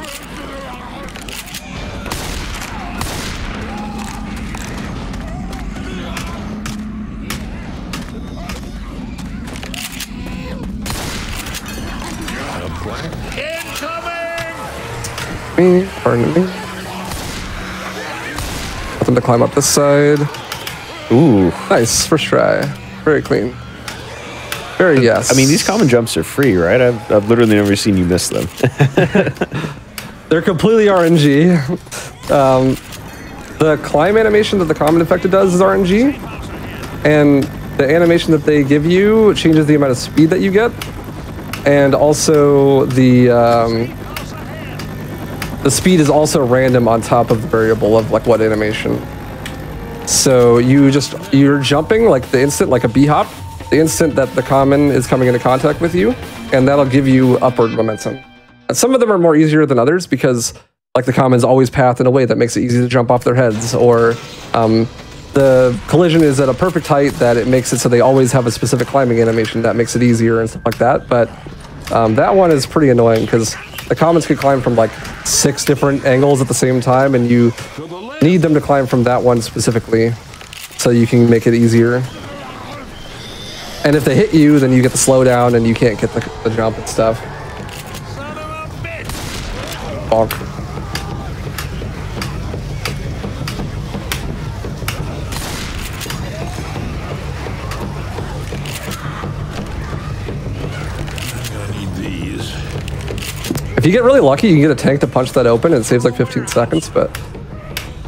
Pardon me. Let them to climb up this side. Ooh, nice, first try. Very clean. Very yes. I mean, these common jumps are free, right? I've literally never seen you miss them. They're completely RNG. The climb animation that the common infected does is RNG, and the animation that they give you changes the amount of speed that you get, and also the speed is also random on top of the variable of like what animation. So you're jumping like the instant, like a b-hop, the instant that the common is coming into contact with you, and that'll give you upward momentum. And some of them are more easier than others because like the commons always path in a way that makes it easy to jump off their heads, or the collision is at a perfect height that it makes it so they always have a specific climbing animation that makes it easier and stuff like that. But that one is pretty annoying because the commons could climb from like 6 different angles at the same time, and you need them to climb from that one specifically so you can make it easier. And if they hit you, then you get the slowdown and you can't get the jump and stuff. Bonk. If you get really lucky, you can get a tank to punch that open and it saves like 15 seconds, but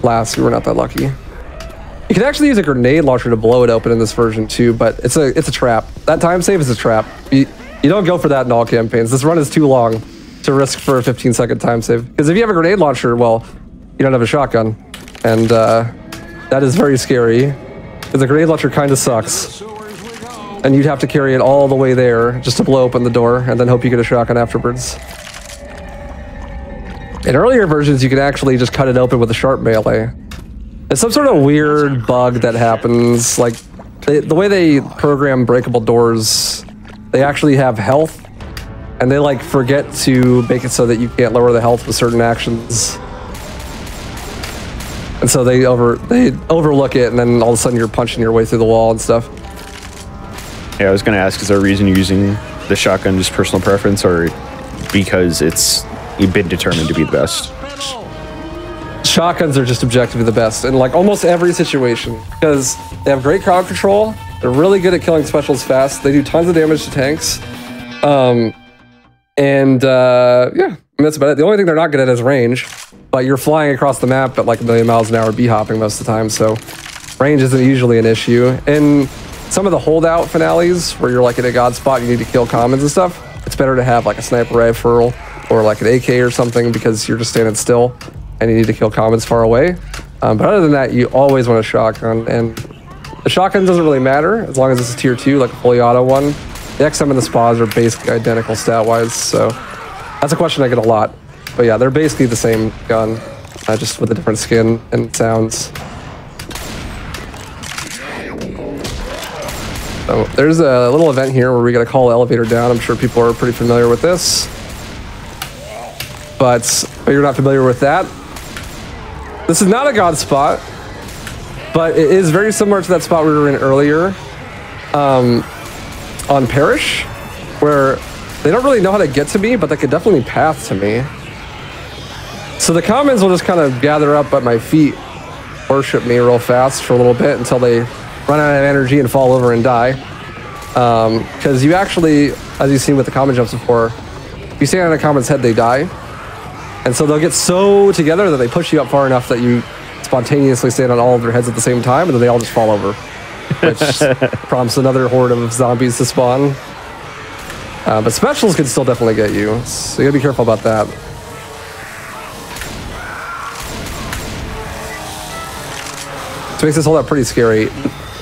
alas, we were not that lucky. You can actually use a grenade launcher to blow it open in this version too, but it's a trap. That time save is a trap. You don't go for that in all campaigns. This run is too long to risk for a 15-second time save. Because if you have a grenade launcher, well, you don't have a shotgun, and That is very scary. The grenade launcher kind of sucks. And you'd have to carry it all the way there just to blow open the door and then hope you get a shotgun afterwards. In earlier versions, you could actually just cut it open with a sharp melee. It's some sort of weird bug that happens. Like, the way they program breakable doors, they actually have health, and they like forget to make it so that you can't lower the health with certain actions. And so they overlook it, and then all of a sudden you're punching your way through the wall and stuff. Yeah, I was gonna ask, is there a reason you're using the shotgun, just personal preference, or because it's you've been determined to be the best? Shotguns are just objectively the best in like almost every situation because they have great crowd control. They're really good at killing specials fast. They do tons of damage to tanks. Yeah, that's about it. The only thing they're not good at is range, but you're flying across the map at like 1,000,000 miles an hour b-hopping most of the time, so range isn't usually an issue. And some of the holdout finales where you're like in a god spot, you need to kill commons and stuff, it's better to have like a sniper rifle or like an AK or something because you're just standing still and you need to kill commons far away. But other than that, you always want a shotgun, and the shotgun doesn't really matter as long as it's a tier 2, like a fully auto one. The XM and the SPAs are basically identical stat-wise, so that's a question I get a lot. But yeah, they're basically the same gun, just with a different skin and sounds. So there's a little event here where we gotta call the elevator down. I'm sure people are pretty familiar with this. But if you're not familiar with that, this is not a god spot, but it is very similar to that spot we were in earlier on Parish, where they don't really know how to get to me, but they could definitely path to me. So the commons will just kind of gather up at my feet, worship me real fast for a little bit until they run out of energy and fall over and die. Because you actually, as you've seen with the common jumps before, if you stand on a common's head, they die. And so they'll get so together that they push you up far enough that you spontaneously stand on all of their heads at the same time, and then they all just fall over, which prompts another horde of zombies to spawn. But specials can still definitely get you, so you gotta be careful about that. Which makes this whole lot pretty scary.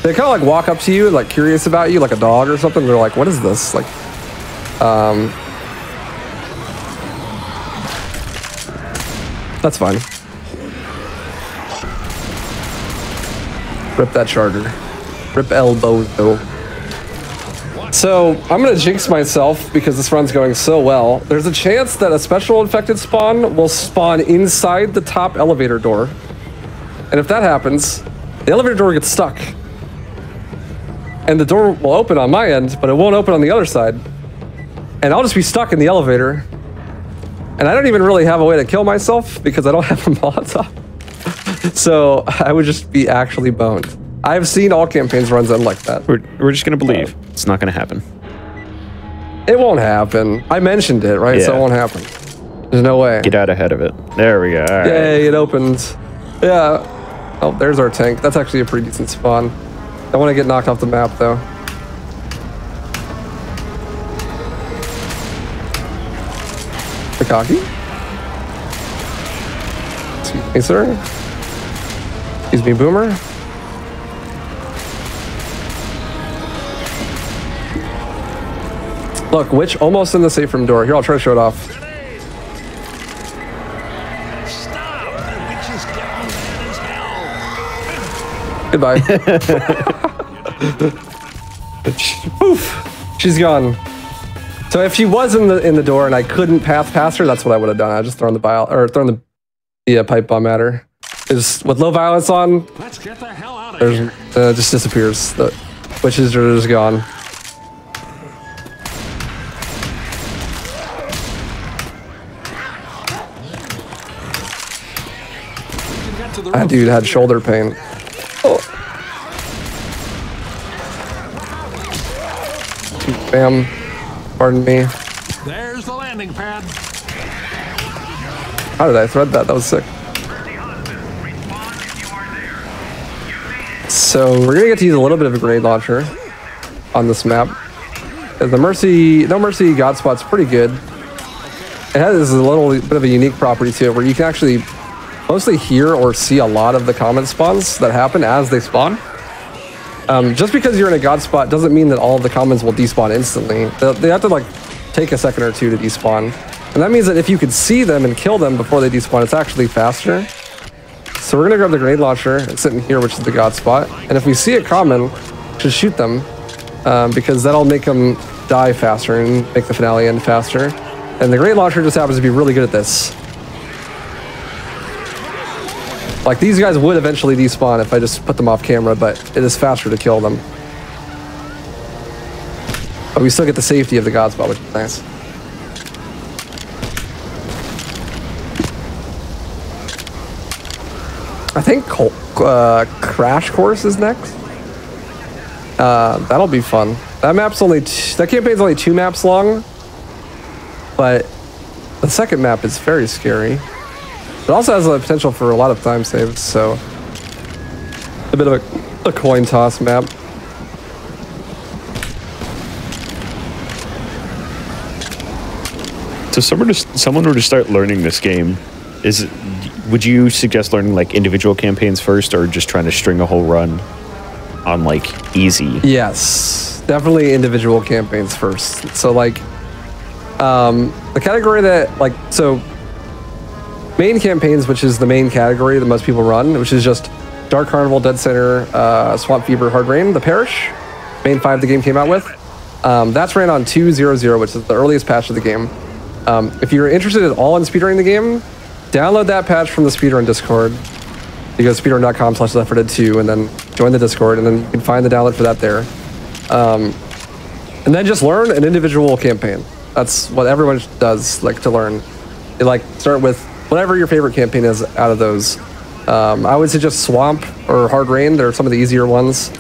They kind of like walk up to you and like curious about you, like a dog or something. They're like, "What is this?" Like, that's fine. Rip that charger. Rip elbow though. So I'm gonna jinx myself because this run's going so well. There's a chance that a special infected spawn will spawn inside the top elevator door. And if that happens, the elevator door gets stuck. And the door will open on my end, but it won't open on the other side. And I'll just be stuck in the elevator. And I don't even really have a way to kill myself because I don't have a Molotov. So I would just be actually boned. I've seen all campaigns runs end like that. We're just gonna believe it's not gonna happen. It won't happen. I mentioned it, right? Yeah. So it won't happen. There's no way. Get out ahead of it. There we go. All right. Yay, it opens. Yeah. Oh, there's our tank. That's actually a pretty decent spawn. I want to get knocked off the map though. Takaki? Excuse me, sir. Excuse me, Boomer. Look, Witch almost in the safe room door. Here, I'll try to show it off. Goodbye. Oof, she's gone. So if she was in the door and I couldn't path past her, that's what I would have done. I just thrown the pipe bomb at her. Is with low violence on. Let's get the hell out of here. Just disappears. The witches are just gone. That dude had shoulder pain. Oh. Bam. Pardon me. There's the landing pad. How did I thread that? That was sick. So we're gonna get to use a little bit of a grenade launcher on this map. The No Mercy God spot's pretty good. It has a little bit of a unique property to it where you can actually mostly hear or see a lot of the common spawns that happen as they spawn. Just because you're in a god spot doesn't mean that all of the commons will despawn instantly. They have to like take a second or two to despawn. And that means that if you could see them and kill them before they despawn, it's actually faster. So we're gonna grab the grenade launcher and sit in here, which is the god spot. And if we see a common, we should shoot them because that'll make them die faster and make the finale end faster. And the grenade launcher just happens to be really good at this. Like, these guys would eventually despawn if I just put them off camera, but it is faster to kill them. But we still get the safety of the god spot, which is nice. I think Crash Course is next. That'll be fun. That map's only that campaign's only 2 maps long, but the second map is very scary. It also has the potential for a lot of time saves, so a bit of a coin toss map. So, someone were to start learning this game, would you suggest learning like individual campaigns first, or just trying to string a whole run on like easy? Yes, definitely individual campaigns first. So like the category that like so. Main campaigns, which is the main category that most people run, which is just Dark Carnival, Dead Center, Swamp Fever, Hard Rain, The Parish, main 5 the game came out with. That's ran on 2.0.0, which is the earliest patch of the game. If you're interested at all in speedrunning the game, download that patch from the speedrun Discord. You go to speedrun.com/Left4Dead2 and then join the Discord, and then you can find the download for that there. And then just learn an individual campaign. That's what everyone does, like, to learn. They, like, start with whatever your favorite campaign is out of those. I would suggest Swamp or Hard Rain. They're some of the easier ones.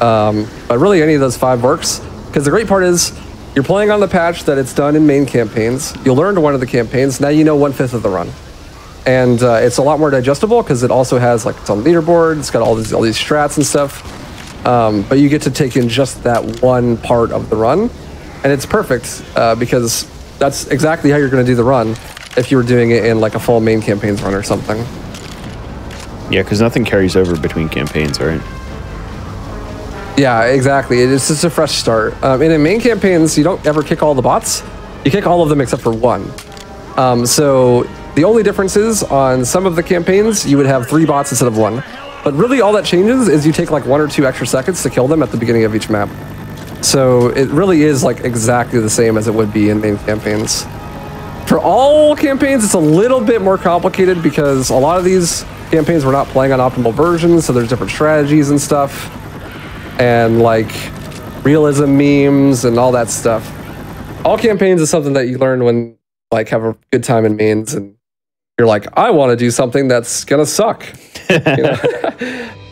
But really any of those 5 works. Because the great part is you're playing on the patch that it's done in main campaigns. You'll learn one of the campaigns. Now you know 1/5 of the run. And it's a lot more digestible because it also has like its own leaderboard. It's got all these strats and stuff. But you get to take in just that one part of the run. And it's perfect because that's exactly how you're going to do the run if you were doing it in like a full main campaigns run or something. Yeah, because nothing carries over between campaigns, right? Yeah, exactly. It's just a fresh start. And in main campaigns, you don't ever kick all the bots. You kick all of them except for one. So the only difference is on some of the campaigns, you would have 3 bots instead of 1. But really all that changes is you take like 1 or 2 extra seconds to kill them at the beginning of each map. So it really is like exactly the same as it would be in main campaigns. For all campaigns, it's a little bit more complicated because a lot of these campaigns we're not playing on optimal versions, so there's different strategies and stuff, and like realism memes and all that stuff. All campaigns is something that you learn when like have a good time in mains, and you're like, I want to do something that's gonna suck. You know?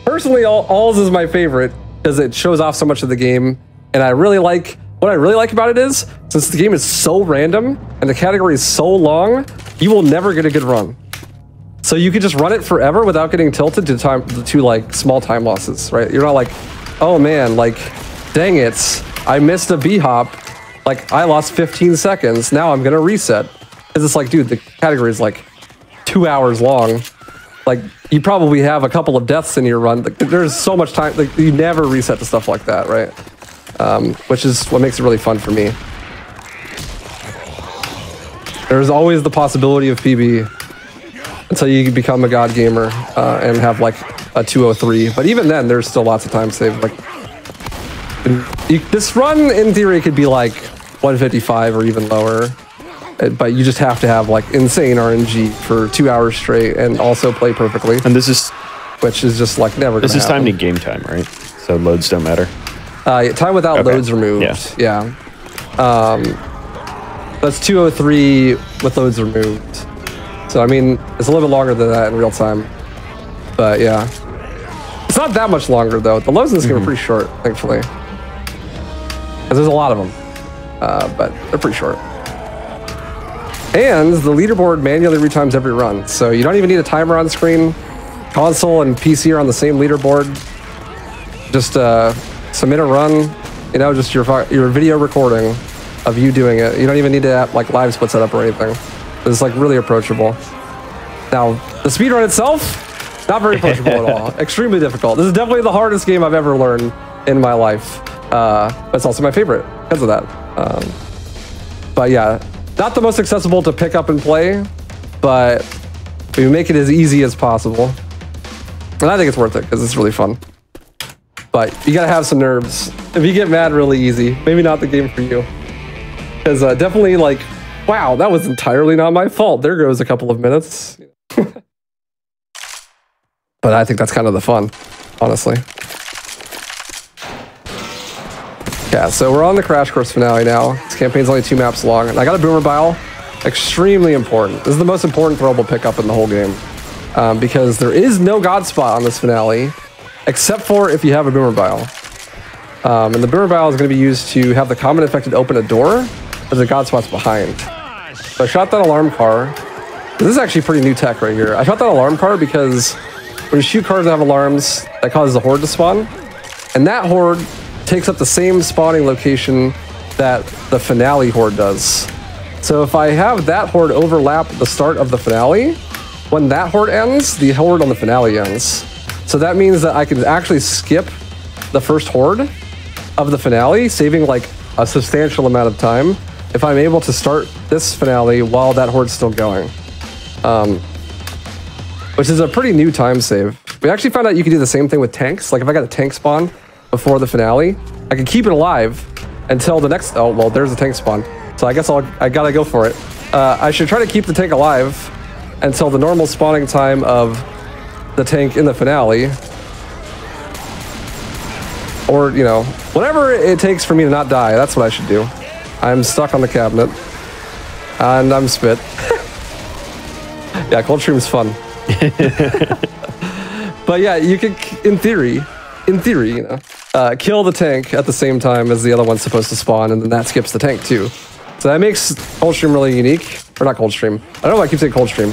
Personally, alls is my favorite because it shows off so much of the game, and I really like. What I really like about it is, since the game is so random and the category is so long, you will never get a good run. So you can just run it forever without getting tilted to like small time losses, right? You're not like, oh man, like, dang it, I missed a B-hop, like I lost 15 seconds, now I'm gonna reset. Because it's like, dude, the category is like 2 hours long. Like, you probably have a couple of deaths in your run. Like, there's so much time, like you never reset to stuff like that, right? Which is what makes it really fun for me. There's always the possibility of PB until you become a god gamer and have like a 203. But even then, there's still lots of time saved. Like, this run, in theory, could be like 155 or even lower. But you just have to have like insane RNG for 2 hours straight and also play perfectly. And this is... Which is just like never This is happen. Time to game time, right? So loads don't matter. Time without loads removed. Yeah. That's 203 with loads removed. So, I mean, it's a little bit longer than that in real time. But, yeah. It's not that much longer, though. The loads in this game are pretty short, thankfully. Because there's a lot of them. But they're pretty short. And the leaderboard manually retimes every run. So, you don't even need a timer on screen. Console and PC are on the same leaderboard. Just, submit a run, you know, just your video recording of you doing it. You don't even need to have, like, live split setup or anything. It's like really approachable. Now, The speedrun itself, not very pushable at all. Extremely difficult. This is definitely the hardest game I've ever learned in my life. But it's also my favorite because of that. But yeah, not the most accessible to pick up and play, but we make it as easy as possible. And I think it's worth it because it's really fun. But you gotta have some nerves. If you get mad really easy, maybe not the game for you. Because definitely like, wow, that was entirely not my fault. There goes a couple of minutes. But I think that's kind of the fun, honestly. Yeah, so we're on the Crash Course finale now. This campaign's only 2 maps long. And I got a Boomer Bile. Extremely important. This is the most important throwable pickup in the whole game. Because there is no God Spot on this finale, except for if you have a Boomer Bile. And the Boomer Bile is going to be used to have the common infected open a door, but the God Spot's behind. So I shot that alarm car. This is actually pretty new tech right here. I shot that alarm car because when you shoot cars that have alarms, that causes a horde to spawn. And that horde takes up the same spawning location that the finale horde does. So if I have that horde overlap the start of the finale, when that horde ends, the horde on the finale ends. So that means that I can actually skip the first horde of the finale, saving like a substantial amount of time if I'm able to start this finale while that horde's still going. Which is a pretty new time save. We actually found out you can do the same thing with tanks. Like if I got a tank spawn before the finale, I can keep it alive until the next, oh, well, there's a tank spawn. So I guess I gotta go for it. I should try to keep the tank alive until the normal spawning time of the tank in the finale. Or, you know, whatever it takes for me to not die, that's what I should do. I'm stuck on the cabinet. And I'm spit. Yeah, Cold Stream's fun. But yeah, you could, in theory, you know, kill the tank at the same time as the other one's supposed to spawn, and then that skips the tank too. So that makes Cold Stream really unique. Or not Cold Stream. I don't know why I keep saying Cold Stream.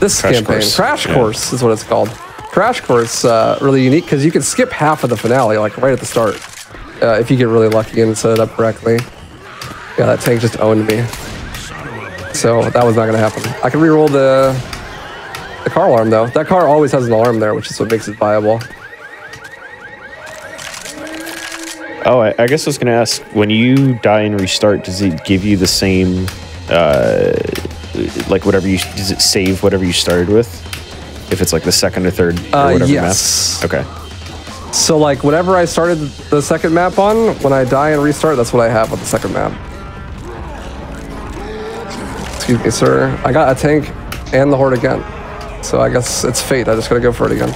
This Crash campaign. Course. Crash Course is what it's called. Crash Course, really unique because you can skip half of the finale, like right at the start, if you get really lucky and set it up correctly. Yeah, that tank just owned me. So that was not going to happen. I can reroll the car alarm though. That car always has an alarm there, which is what makes it viable. Oh, I guess I was going to ask, when you die and restart, does it give you the same, like whatever you, does it save whatever you started with? If it's like the second or third or whatever yes. map? Okay. So like whatever I started the second map on, when I die and restart, that's what I have on the second map. Excuse me, sir. I got a tank and the horde again. So I guess it's fate. I just gotta go for it again.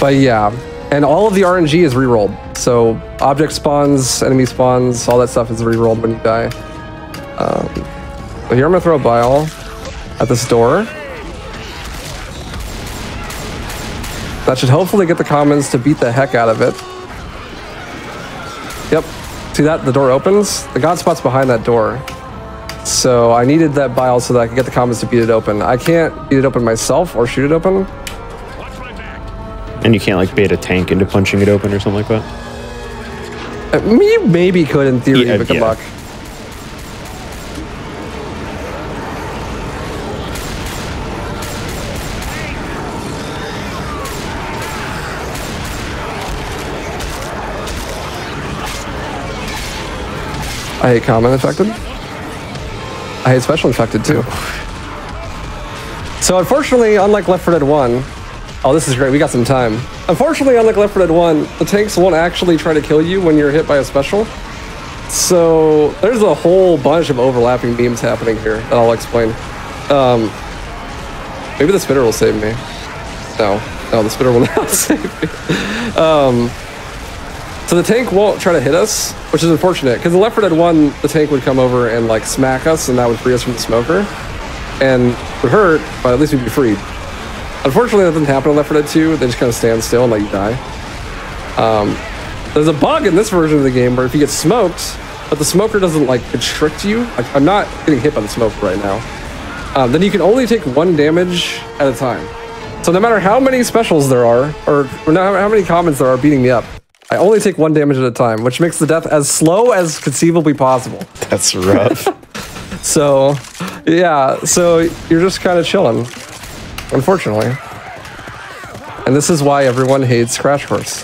But yeah. And all of the RNG is rerolled. So object spawns, enemy spawns, all that stuff is rerolled when you die. But here I'm gonna throw a bile at this door. That should hopefully get the commons to beat the heck out of it. Yep. See that? The door opens. The God Spot's behind that door. So I needed that bile so that I could get the commons to beat it open. I can't beat it open myself or shoot it open. And you can't like bait a tank into punching it open or something like that? You maybe could in theory, but good luck. I hate common infected. I hate special infected too. So unfortunately, unlike Left 4 Dead 1, oh, this is great. We got some time. Unfortunately, unlike Left 4 Dead 1, the tanks won't actually try to kill you when you're hit by a special. So there's a whole bunch of overlapping beams happening here that I'll explain. Maybe the spitter will save me. No, the spitter will not save me. So the tank won't try to hit us, which is unfortunate, because in Left 4 Dead 1, the tank would come over and like smack us, and that would free us from the smoker. And it would hurt, but at least we'd be freed. Unfortunately, that doesn't happen on Left 4 Dead 2. They just kind of stand still and let you die. There's a bug in this version of the game where if you get smoked, but the smoker doesn't like constrict you. Like, I'm not getting hit by the smoke right now. Then you can only take 1 damage at a time. So no matter how many specials there are, or no, how many commons there are beating me up, I only take 1 damage at a time, which makes the death as slow as conceivably possible. That's rough. So, yeah, so you're just kind of chilling, unfortunately. And this is why everyone hates Crash Course.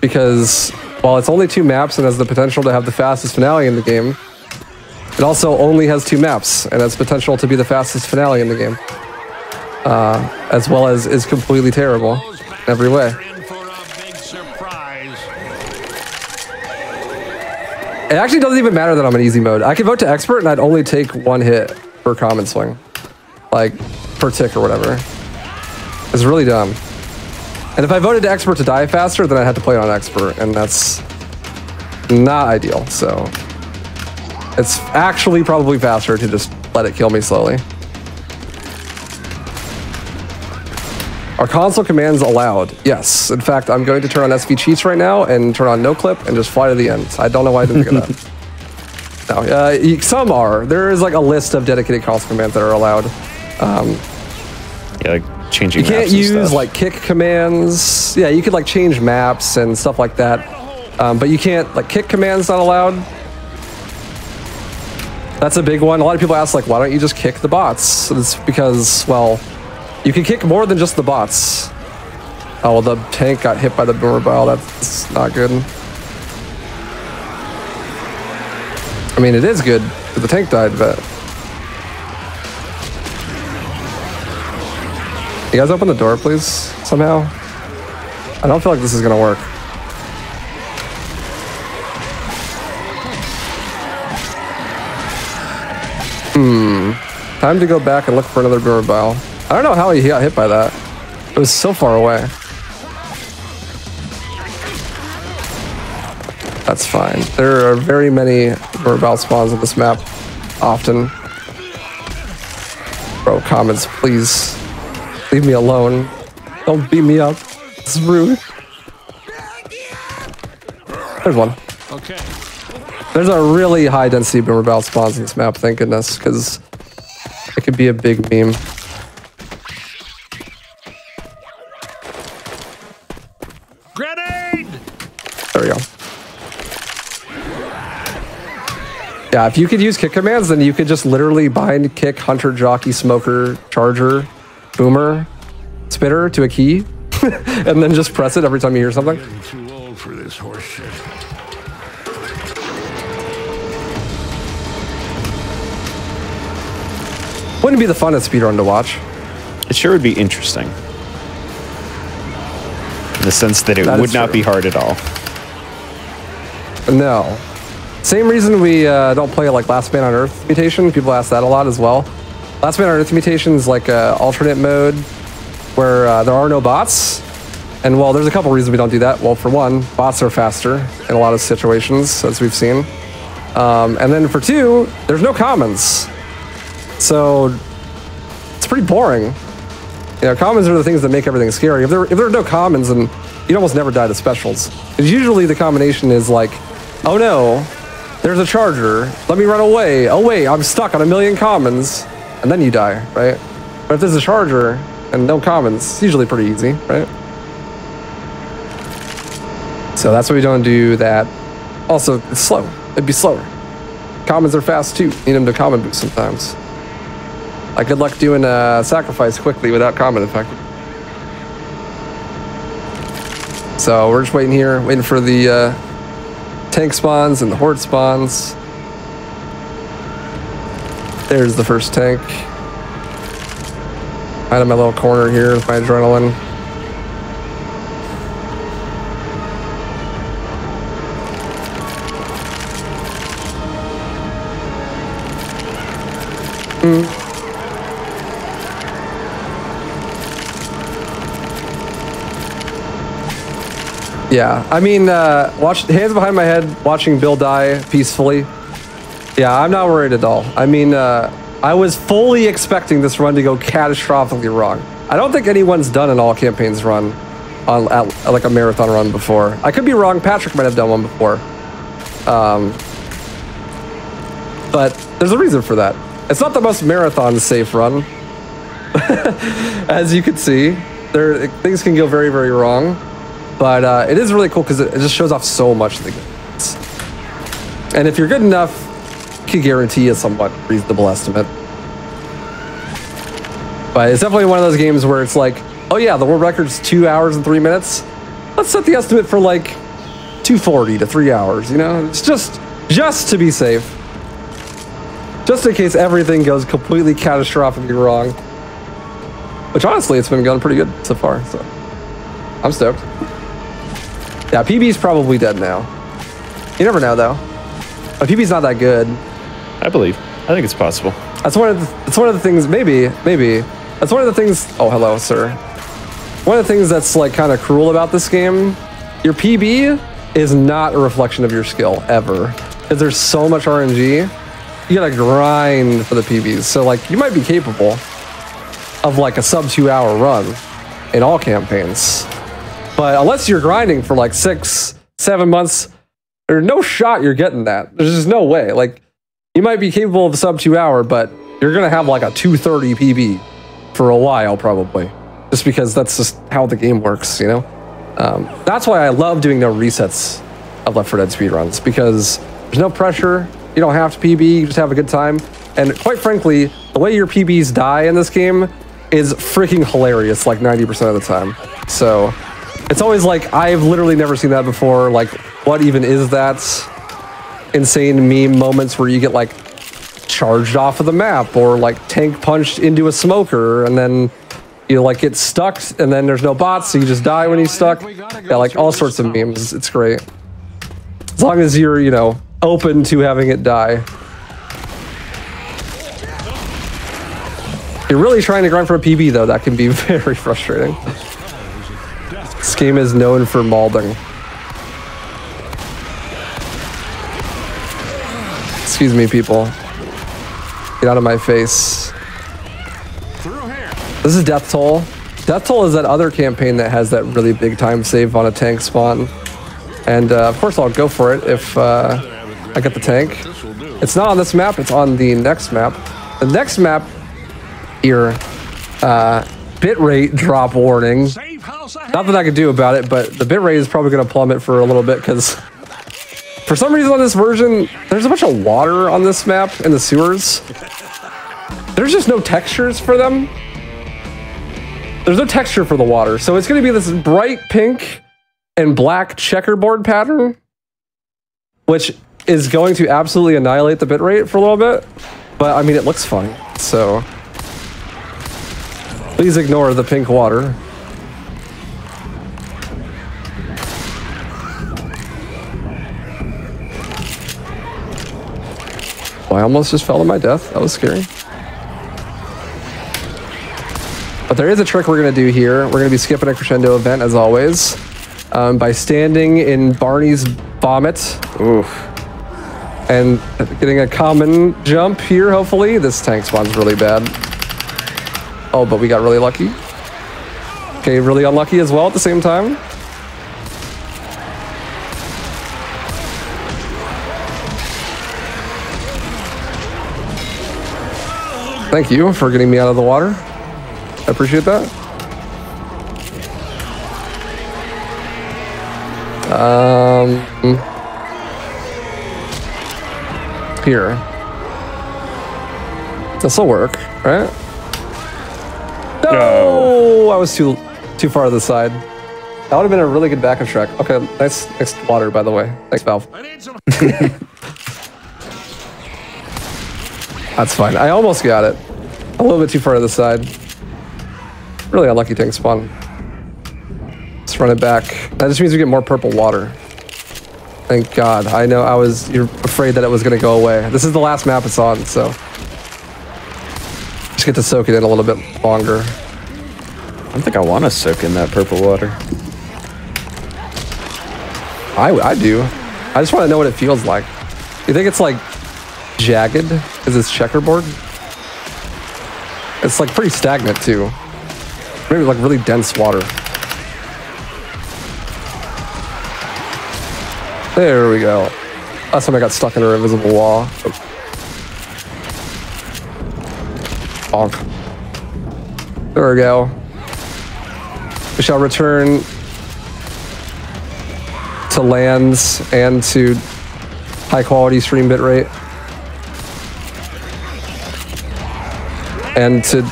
Because while it's only 2 maps and has the potential to have the fastest finale in the game, it also only has 2 maps and has potential to be the fastest finale in the game. As well as is completely terrible in every way. It actually doesn't even matter that I'm in easy mode. I could vote to expert and I'd only take 1 hit per common swing. Like, per tick or whatever. It's really dumb. And if I voted to expert to die faster, then I had to play it on expert, and that's not ideal, so. It's actually probably faster to just let it kill me slowly. Are console commands allowed? Yes. In fact, I'm going to turn on SV cheats right now and turn on no clip and just fly to the end. I don't know why I didn't figure that out. No, some are. There is like a list of dedicated console commands that are allowed. Yeah, like changing maps. You can't use like kick commands. Yeah, you could like change maps and stuff like that. But you can't, like, kick commands not allowed. That's a big one. A lot of people ask, like, why don't you just kick the bots? It's because, well, you can kick more than just the bots. Oh, well, the tank got hit by the boomer bile. That's not good. I mean, it is good, but the tank died, but... You guys open the door, please, somehow? I don't feel like this is gonna work. Hmm. Time to go back and look for another boomer bile. I don't know how he got hit by that. It was so far away. That's fine. There are very many boomer bile spawns on this map, often. Bro, comments, please. Leave me alone. Don't beat me up. This is rude. There's one. Okay. There's a really high density boomer bile spawns on this map, thank goodness, because it could be a big meme. There we go. Yeah, if you could use kick commands, then you could just literally bind kick, hunter, jockey, smoker, charger, boomer, spitter to a key, and then just press it every time you hear something. I'm too old for this horse shit. Wouldn't it be the funnest speedrun to watch? It sure would be interesting. In the sense that it would not be hard at all. No. Same reason we don't play like Last Man on Earth mutation. People ask that a lot as well. Last Man on Earth mutation is like an alternate mode where there are no bots. And well, there's a couple reasons we don't do that. Well, for one, bots are faster in a lot of situations, as we've seen. And then for two, there's no commons. So it's pretty boring. You know, commons are the things that make everything scary. If there are no commons, then you'd almost never die to specials. Because usually the combination is like, oh no, there's a charger. Let me run away. Oh wait, I'm stuck on 1 million commons. And then you die, right? But if there's a charger and no commons, it's usually pretty easy, right? So that's why we don't do that. Also, it's slow. It'd be slower. Commons are fast too. Need them to common boost sometimes. Like, good luck doing a sacrifice quickly without common effect. So we're just waiting here, waiting for the tank spawns and the horde spawns. There's the first tank. Out of my little corner here with my adrenaline. Mm. Yeah, I mean, hands behind my head, watching Bill die peacefully. Yeah, I'm not worried at all. I mean, I was fully expecting this run to go catastrophically wrong. I don't think anyone's done an all campaigns run, like a marathon run before. I could be wrong, Patrick might have done one before. But there's a reason for that. It's not the most marathon safe run. As you can see, things can go very, very wrong. But it is really cool because it just shows off so much of the game. And if you're good enough, can guarantee a somewhat reasonable estimate. But it's definitely one of those games where it's like, oh yeah, the world record's 2 hours and 3 minutes. Let's set the estimate for like 240 to 3 hours, you know? It's just to be safe. Just in case everything goes completely catastrophically wrong. Which honestly, it's been going pretty good so far, so I'm stoked. Yeah, PB's probably dead now. You never know, though. But PB's not that good. I believe. I think it's possible. That's one of the, things, maybe. That's one of the things... Oh, hello, sir. One of the things that's, like, kind of cruel about this game, your PB is not a reflection of your skill, ever. Because there's so much RNG, you gotta grind for the PBs. So, like, you might be capable of, like, a sub-2-hour run in all campaigns. But unless you're grinding for like 6, 7 months, there's no shot you're getting that. There's just no way. Like, you might be capable of a sub-2 hour, but you're gonna have like a 230 PB for a while probably, just because that's just how the game works, you know? That's why I love doing no resets of Left 4 Dead speedruns, because there's no pressure. You don't have to PB, you just have a good time. And quite frankly, the way your PBs die in this game is freaking hilarious, like 90% of the time. So it's always like, I've literally never seen that before. Like, what even is that? Insane meme moments where you get like charged off of the map or like tank punched into a smoker and then you like get stuck and then there's no bots, so you just die when he's stuck. Yeah, like all sorts of memes. It's great. As long as you're, you know, open to having it die. You're really trying to grind for a PB though. That can be very frustrating. This game is known for mauling. Excuse me, people. Get out of my face. This is Death Toll. Death Toll is that other campaign that has that really big time save on a tank spawn. And of course I'll go for it if I get the tank. It's not on this map, it's on the next map. The next map here, bitrate drop warning. Nothing I can do about it, but the bitrate is probably going to plummet for a little bit because for some reason on this version, there's a bunch of water on this map in the sewers. There's just no textures for them. There's no texture for the water. So it's going to be this bright pink and black checkerboard pattern, which is going to absolutely annihilate the bitrate for a little bit. But I mean, it looks fine. So please ignore the pink water. I almost just fell to my death. That was scary. But there is a trick we're going to do here. We're going to be skipping a crescendo event, as always, by standing in Barney's vomit. Oof. And getting a common jump here, hopefully. This tank spawn's really bad. Oh, but we got really lucky. Okay, really unlucky as well at the same time. Thank you for getting me out of the water. I appreciate that. Here. This'll work, right? No! I was too far to the side. That would have been a really good backup track. Okay, nice water, by the way. Thanks, Valve. I need some. That's fine. I almost got it. A little bit too far to the side. Really unlucky tank spawn. Let's run it back. That just means we get more purple water. Thank God. I know I was afraid that it was going to go away. This is the last map it's on, so just get to soak it in a little bit longer. I don't think I want to soak in that purple water. I do. I just want to know what it feels like. You think it's like jagged because it's checkerboard? It's like pretty stagnant too. Maybe like really dense water. There we go. Last time I got stuck in an invisible wall. Bonk. There we go. We shall return to lands and to high quality stream bitrate. and to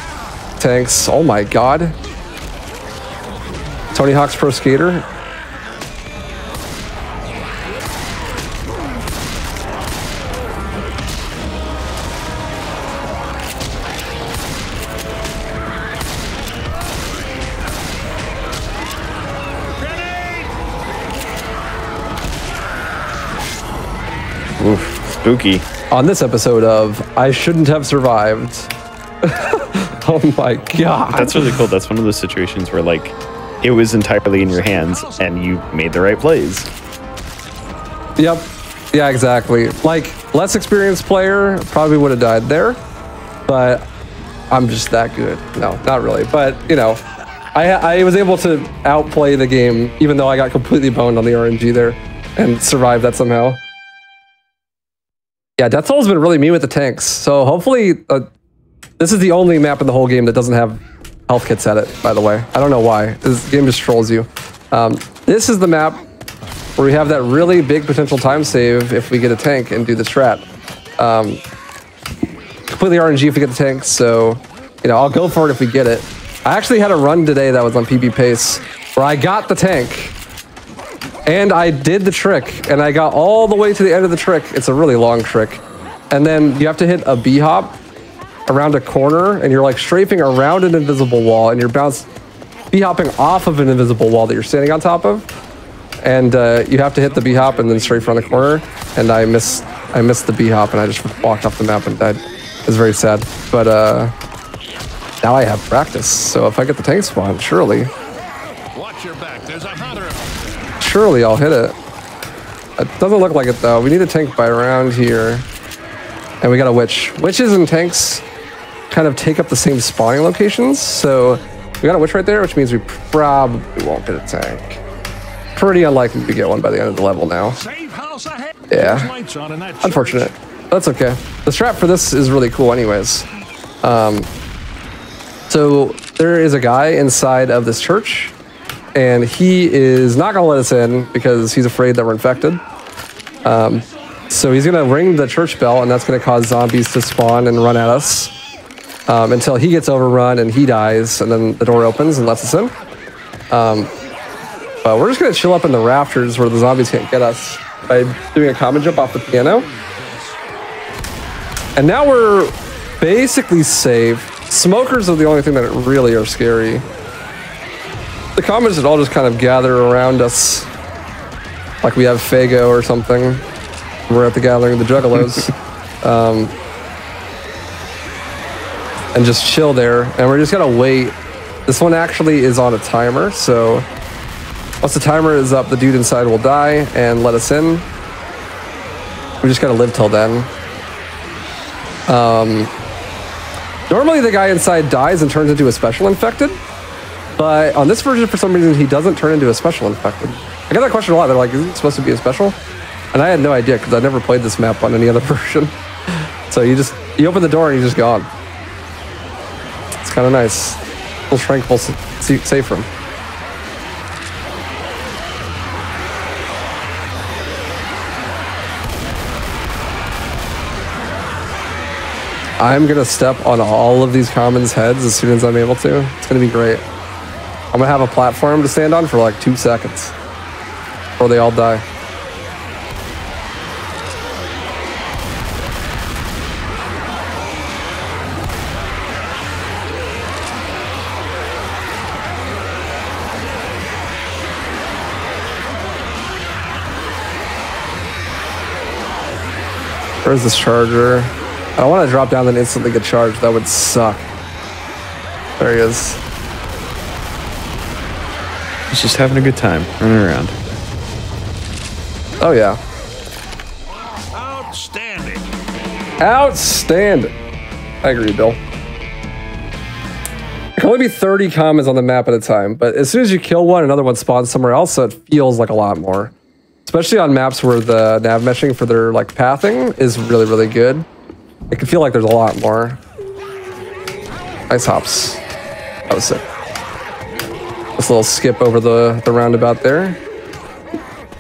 tanks. Oh my god. Tony Hawk's Pro Skater. Oof, spooky. On this episode of I Shouldn't Have Survived. Oh my god. That's really cool. That's one of those situations where, like, it was entirely in your hands and you made the right plays. Yep. Yeah, exactly. Like, less experienced player probably would have died there, but I'm just that good. No, not really. But, you know, I was able to outplay the game, even though I got completely boned on the RNG there and survived that somehow. Yeah, Death Toll has been really mean with the tanks, so hopefully this is the only map in the whole game that doesn't have health kits at it, by the way. I don't know why. This game just trolls you. This is the map where we have that really big potential time save if we get a tank and do the strat. Completely RNG if we get the tank, so you know, I'll go for it if we get it. I actually had a run today that was on PB Pace where I got the tank. And I did the trick, and I got all the way to the end of the trick. It's a really long trick. And then you have to hit a B-hop around a corner, and you're like strafing around an invisible wall, and you're B-hopping off of an invisible wall that you're standing on top of. And you have to hit the B-hop and then strafe around the corner. And I missed the B-hop, and I just walked off the map and died. It was very sad. But now I have practice, so if I get the tank spawn, surely. Watch your back. There's a hunter. Surely I'll hit it. It doesn't look like it though. We need a tank by around here. And we got a witch. Witches and tanks kind of take up the same spawning locations. So we got a witch right there, which means we probably won't get a tank. Pretty unlikely to get one by the end of the level now. Yeah. Unfortunate. That's okay. The strat for this is really cool anyways. So there is a guy inside of this church. And he is not gonna let us in because he's afraid that we're infected. So he's gonna ring the church bell, and that's gonna cause zombies to spawn and run at us until he gets overrun and he dies, and then the door opens and lets us in. But we're just gonna chill up in the rafters where the zombies can't get us by doing a common jump off the piano. And now we're basically safe. Smokers are the only thing that really are scary. The commons would all just kind of gather around us like we have Faygo or something. We're at the Gathering of the Juggalos. And just chill there. And we're just going to wait. This one actually is on a timer, so once the timer is up, the dude inside will die and let us in. We just got to live till then. Normally the guy inside dies and turns into a special infected. But on this version, for some reason, he doesn't turn into a special infected. I got that question a lot. They're like, is it supposed to be a special? And I had no idea because I never played this map on any other version. So you open the door and he's just gone. It's kind of nice. A little tranquil safe room. I'm going to step on all of these commons' heads as soon as I'm able to. It's going to be great. I'm gonna have a platform to stand on for like 2 seconds or they all die. Where's this charger? I don't want to drop down and instantly get charged. That would suck. There he is. He's just having a good time running around. Oh, yeah. Outstanding. Outstanding. I agree, Bill. There can only be 30 commons on the map at a time, but as soon as you kill one, another one spawns somewhere else, so it feels like a lot more. Especially on maps where the nav meshing for their like pathing is really, really good. It can feel like there's a lot more. Nice hops. That was sick. This little skip over the roundabout there.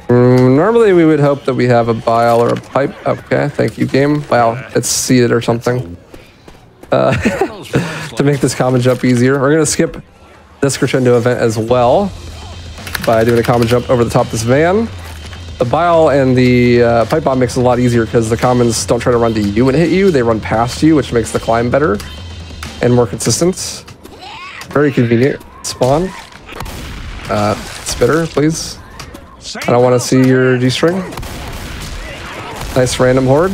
Normally we would hope that we have a bile or a pipe. Okay, thank you, game. Wow, it's seated or something. to make this common jump easier. We're going to skip this crescendo event as well by doing a common jump over the top of this van. The bile and the pipe bomb makes it a lot easier because the commons don't try to run to you and hit you. They run past you, which makes the climb better and more consistent. Very convenient. Spawn. Spitter, please. I don't want to see your G-string. Nice random horde.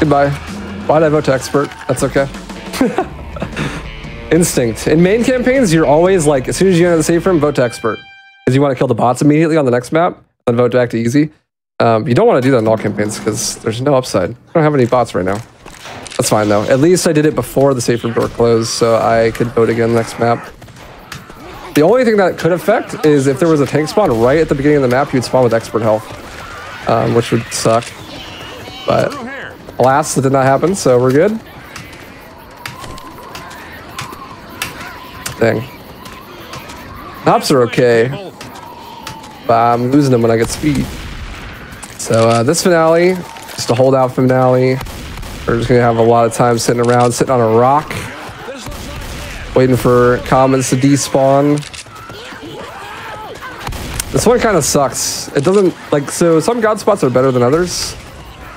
Goodbye. Why'd I vote to expert? That's okay. Instinct. In main campaigns, you're always like, as soon as you enter the safe room, vote to expert. Because you want to kill the bots immediately on the next map, then vote to act easy. You don't want to do that in all campaigns because there's no upside. I don't have any bots right now. That's fine though. At least I did it before the safe room door closed, so I could vote again next map. The only thing that could affect is if there was a tank spawn right at the beginning of the map, you'd spawn with expert health, which would suck. But alas, that did not happen, so we're good. Dang. Hops are okay, but I'm losing them when I get speed. So this finale, just a holdout finale. We're just gonna have a lot of time sitting around, sitting on a rock, waiting for commons to despawn. This one kind of sucks. It doesn't, like, so some god spots are better than others.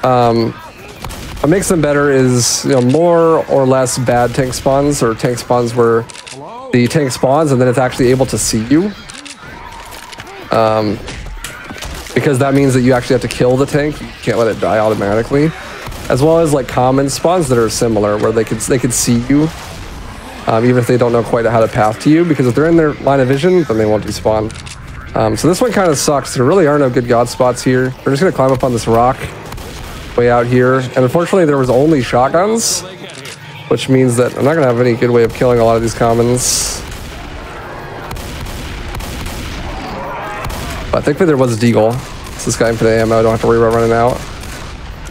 What makes them better is, you know, more or less bad tank spawns, or tank spawns where the tank spawns and then it's actually able to see you. Because that means that you actually have to kill the tank. You can't let it die automatically. As well as like common spawns that are similar, where they could see you, even if they don't know quite how to path to you, because if they're in their line of vision, then they won't despawn. So this one kind of sucks. There really are no good god spots here. We're just gonna climb up on this rock way out here, and unfortunately there was only shotguns, which means that I'm not gonna have any good way of killing a lot of these commons. But thankfully there was a deagle. It's this guy infinite ammo, I don't have to worry about running out.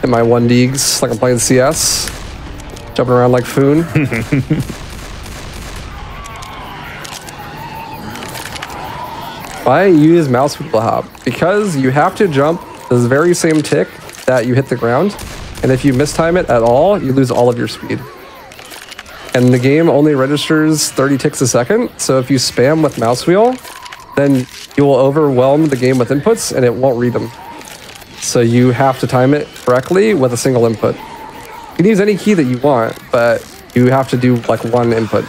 And my one deags, like I'm playing CS. Jumping around like Foon. Why use mouse wheel hop? Because you have to jump this very same tick that you hit the ground, and if you mistime it at all, you lose all of your speed. And the game only registers 30 ticks a second, so if you spam with mouse wheel, then you will overwhelm the game with inputs and it won't read them. So you have to time it correctly with a single input. You can use any key that you want, but you have to do like one input.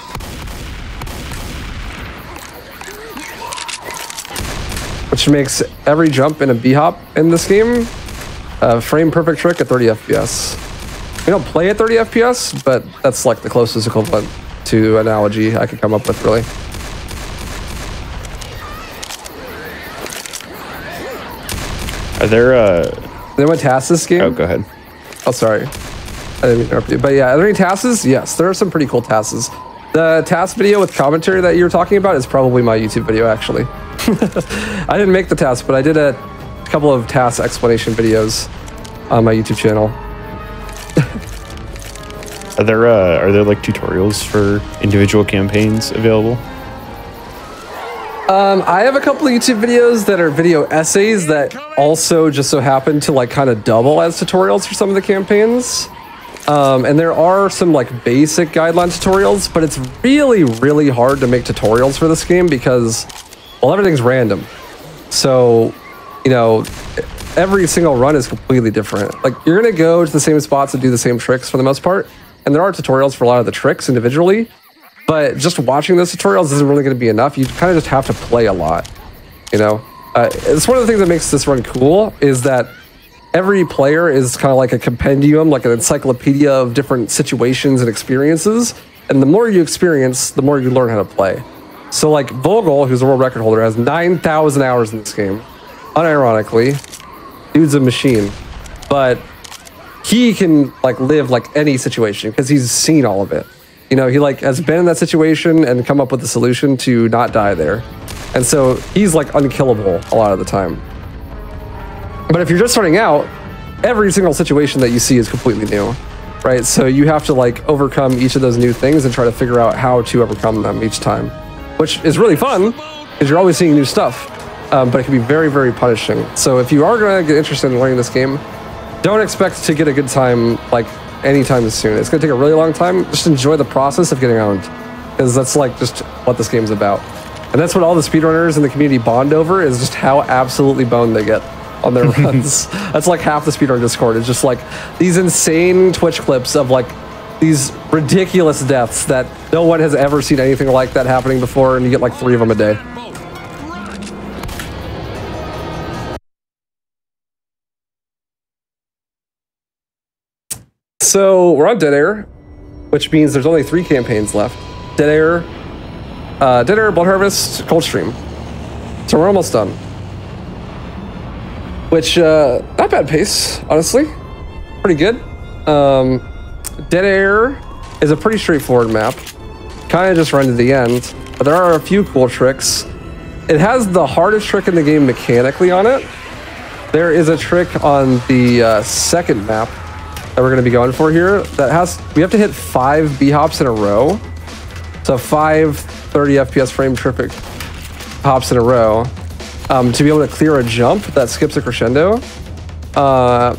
Which makes every jump in a B-hop in this game frame perfect trick at 30 FPS. We don't play at 30 FPS, but that's like the closest equivalent to analogy I could come up with, really. Are there there went tasks this game? Oh, go ahead. Oh, sorry. I didn't interrupt you. But yeah, are there any tasks? Yes, there are some pretty cool tasks. The task video with commentary that you were talking about is probably my YouTube video, actually. I didn't make the task, but I did a couple of task explanation videos on my YouTube channel. Are there like tutorials for individual campaigns available? I have a couple of YouTube videos that are video essays that also just so happen to like kind of double as tutorials for some of the campaigns. And there are some like basic guideline tutorials, but it's really, really hard to make tutorials for this game because, well, everything's random. So, you know, every single run is completely different. Like, you're gonna go to the same spots and do the same tricks for the most part, and there are tutorials for a lot of the tricks individually, but just watching those tutorials isn't really gonna be enough. You kind of just have to play a lot, you know? It's one of the things that makes this run cool, is that every player is kind of like a compendium, like an encyclopedia of different situations and experiences, and the more you experience, the more you learn how to play. So like, Vogel, who's a world record holder, has 9,000 hours in this game. Unironically, dude's a machine, but he can like live like any situation because he's seen all of it. You know, he like has been in that situation and come up with a solution to not die there. And so he's like unkillable a lot of the time. But if you're just starting out, every single situation that you see is completely new, right? So you have to like overcome each of those new things and try to figure out how to overcome them each time, which is really fun because you're always seeing new stuff, but it can be very, very punishing. So if you are going to get interested in learning this game, don't expect to get a good time like anytime soon. It's going to take a really long time. Just enjoy the process of getting around, because that's like just what this game's about. And that's what all the speedrunners in the community bond over, is just how absolutely boned they get on their runs. That's like half the speedrun Discord. It's just like these insane Twitch clips of like these ridiculous deaths that no one has ever seen anything like that happening before, and you get like 3 of them a day. So we're on Dead Air, which means there's only 3 campaigns left. Dead Air, Blood Harvest, Cold Stream. So we're almost done. Which, not bad pace, honestly. Pretty good. Dead Air is a pretty straightforward map. Kind of just run to the end, but there are a few cool tricks. It has the hardest trick in the game mechanically on it. There is a trick on the second map that we're going to be going for here that has, we have to hit 5 B-hops in a row. So 5 30 FPS frame tripping hops in a row to be able to clear a jump that skips a crescendo. I'm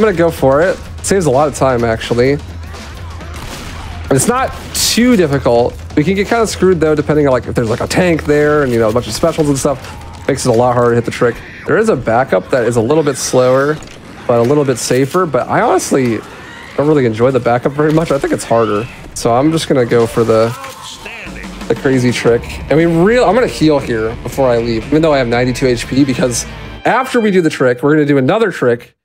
going to go for it. It saves a lot of time, actually. And it's not too difficult. We can get kind of screwed, though, depending on like if there's like a tank there and, you know, a bunch of specials and stuff. Makes it a lot harder to hit the trick. There is a backup that is a little bit slower, but a little bit safer. But I honestly don't really enjoy the backup very much. I think it's harder. So I'm just going to go for the crazy trick. And I'm going to heal here before I leave, even though I have 92 HP, because after we do the trick, we're going to do another trick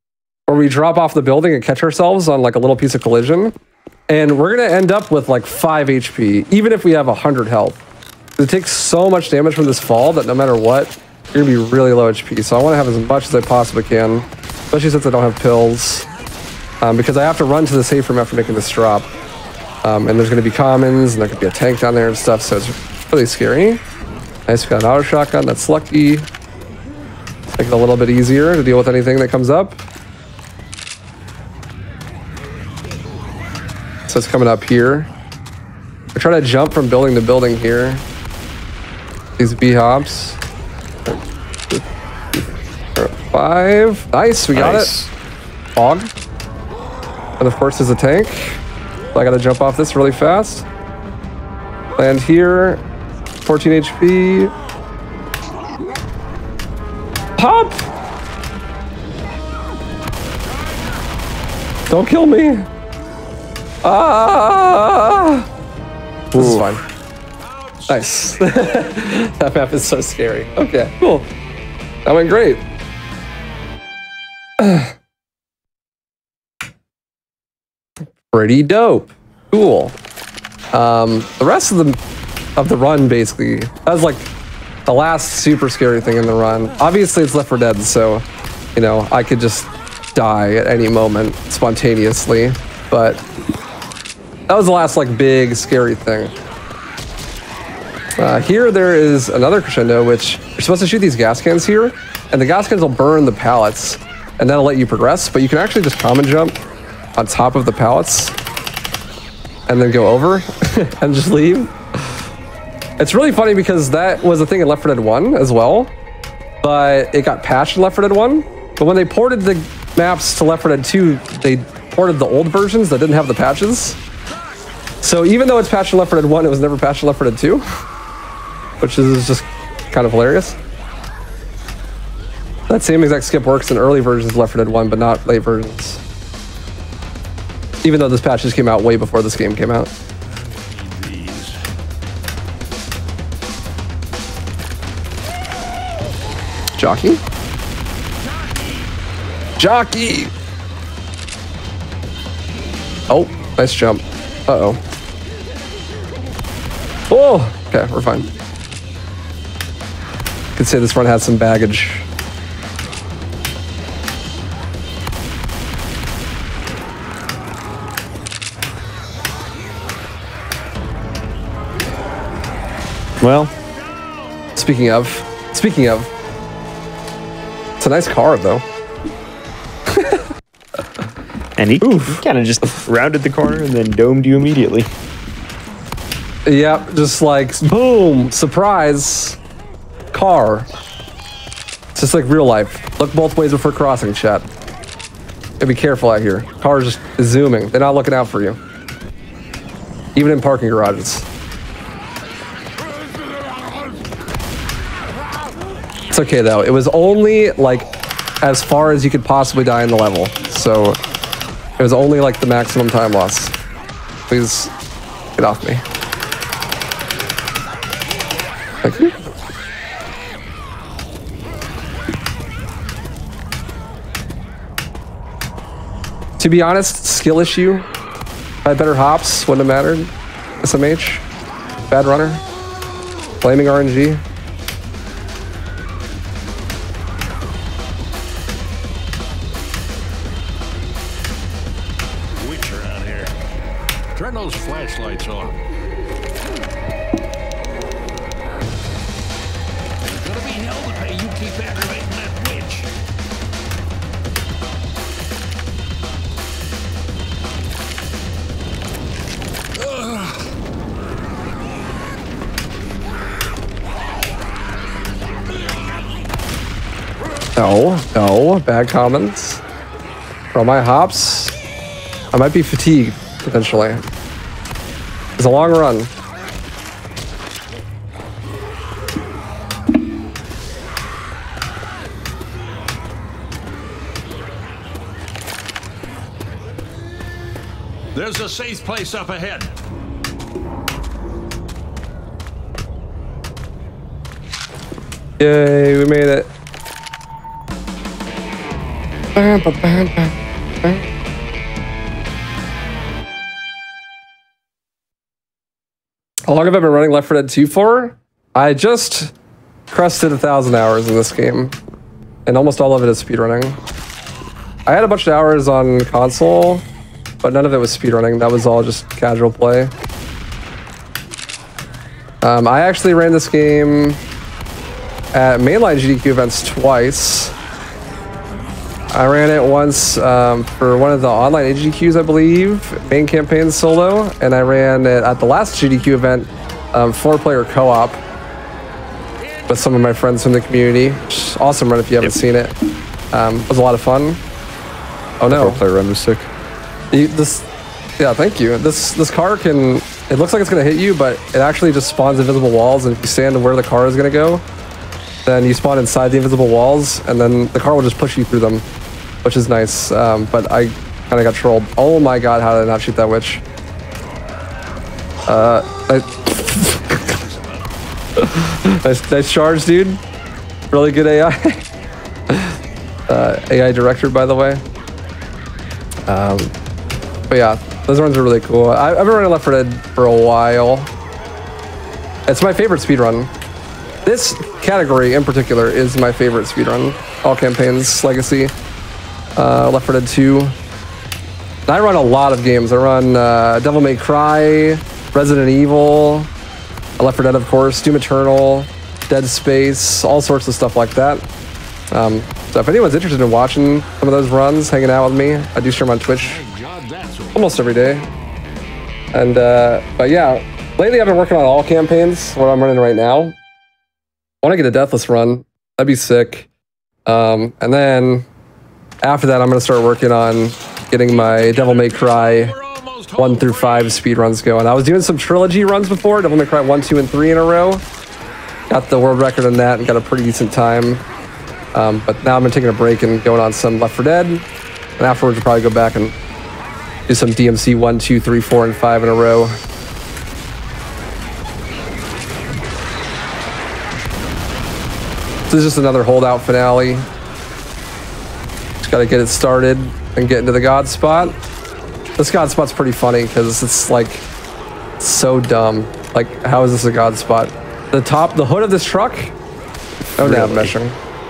where we drop off the building and catch ourselves on like a little piece of collision. And we're going to end up with like 5 HP, even if we have 100 health. It takes so much damage from this fall that no matter what, you're going to be really low HP. So I want to have as much as I possibly can, especially since I don't have pills, because I have to run to the safe room after making this drop. And there's going to be commons, and there could be a tank down there and stuff, so it's really scary. Nice, we got an auto shotgun, that's lucky. Make it a little bit easier to deal with anything that comes up. So it's coming up here. I try to jump from building to building here. These B-hops. 5. Nice, we got it. Fog. And of course there's a tank. I gotta jump off this really fast. Land here. 14 HP. Pop! Don't kill me! Ah! This is fine. Nice. That map is so scary. Okay, cool. That went great. Pretty dope. Cool. The rest of the run, basically, that was like the last super scary thing in the run. Obviously, it's Left 4 Dead, so, you know, I could just die at any moment spontaneously. But that was the last, like, big scary thing. Here, there is another crescendo, which you're supposed to shoot these gas cans here, and the gas cans will burn the pallets, and that'll let you progress. But you can actually just common jump on top of the pallets and then go over and just leave. It's really funny because that was a thing in Left 4 Dead 1 as well, but it got patched in Left 4 Dead 1. But when they ported the maps to Left 4 Dead 2, they ported the old versions that didn't have the patches. So even though it's patched in Left 4 Dead 1, it was never patched in Left 4 Dead 2, which is just kind of hilarious. That same exact skip works in early versions of Left 4 Dead 1, but not late versions. Even though this patch just came out way before this game came out. Jockey? Jockey! Oh, nice jump. Uh-oh. Oh! Okay, we're fine. Could say this run has some baggage. Well, speaking of, it's a nice car though. And he kind of just rounded the corner and then domed you immediately. Yep, just like, boom, surprise, car. It's just like real life. Look both ways before crossing, chat. Gotta be careful out here. Cars is zooming. They're not looking out for you. Even in parking garages. It's okay though. It was only like as far as you could possibly die in the level. So it was only like the maximum time loss. Please get off me. Thank you. To be honest, skill issue. I had better hops, wouldn't have mattered. SMH, bad runner, blaming RNG. Witcher out here. Turn those flashlights on. There's gonna be hell to pay. You keep aggravating that witch. No, no, bad comments. From my hops, I might be fatigued, potentially. It's a long run. There's a safe place up ahead. Yay, we made it. How long have I been running Left 4 Dead 2 for? I just crested 1,000 hours in this game. And almost all of it is speedrunning. I had a bunch of hours on console, but none of it was speedrunning. That was all just casual play. I actually ran this game at mainline GDQ events twice. I ran it once for one of the online AGQs, I believe, main campaign solo, and I ran it at the last GDQ event, four-player co-op, with some of my friends from the community. Awesome run if you haven't seen it. It was a lot of fun. Oh no! Four-player run was sick. Yeah, thank you. This car can. It looks like it's gonna hit you, but it actually just spawns invisible walls, and if you stand where the car is gonna go, then you spawn inside the invisible walls, and then the car will just push you through them, which is nice, but I kind of got trolled. Oh my god, how did I not shoot that witch? Nice charge, dude. Really good AI. AI director, by the way. But yeah, those runs are really cool. I've been running Left 4 Dead for a while. It's my favorite speedrun. This category in particular is my favorite speedrun. All Campaigns Legacy, Left 4 Dead 2. And I run a lot of games. I run Devil May Cry, Resident Evil, Left 4 Dead, of course, Doom Eternal, Dead Space, all sorts of stuff like that. So if anyone's interested in watching some of those runs, hanging out with me, I do stream on Twitch almost every day. And but yeah, lately I've been working on All Campaigns, what I'm running right now. I want to get a deathless run. That'd be sick. And then after that, I'm going to start working on getting my Devil May Cry 1 through 5 speedruns going. I was doing some trilogy runs before, Devil May Cry 1, 2, and 3 in a row. Got the world record on that and got a pretty decent time. But now I've been taking a break and going on some Left 4 Dead. And afterwards, I'll probably go back and do some DMC 1, 2, 3, 4, and 5 in a row. This is just another holdout finale. Just gotta get it started and get into the God spot. This God spot's pretty funny because it's like so dumb. Like, how is this a God spot? The hood of this truck? Oh, really? Nav meshing.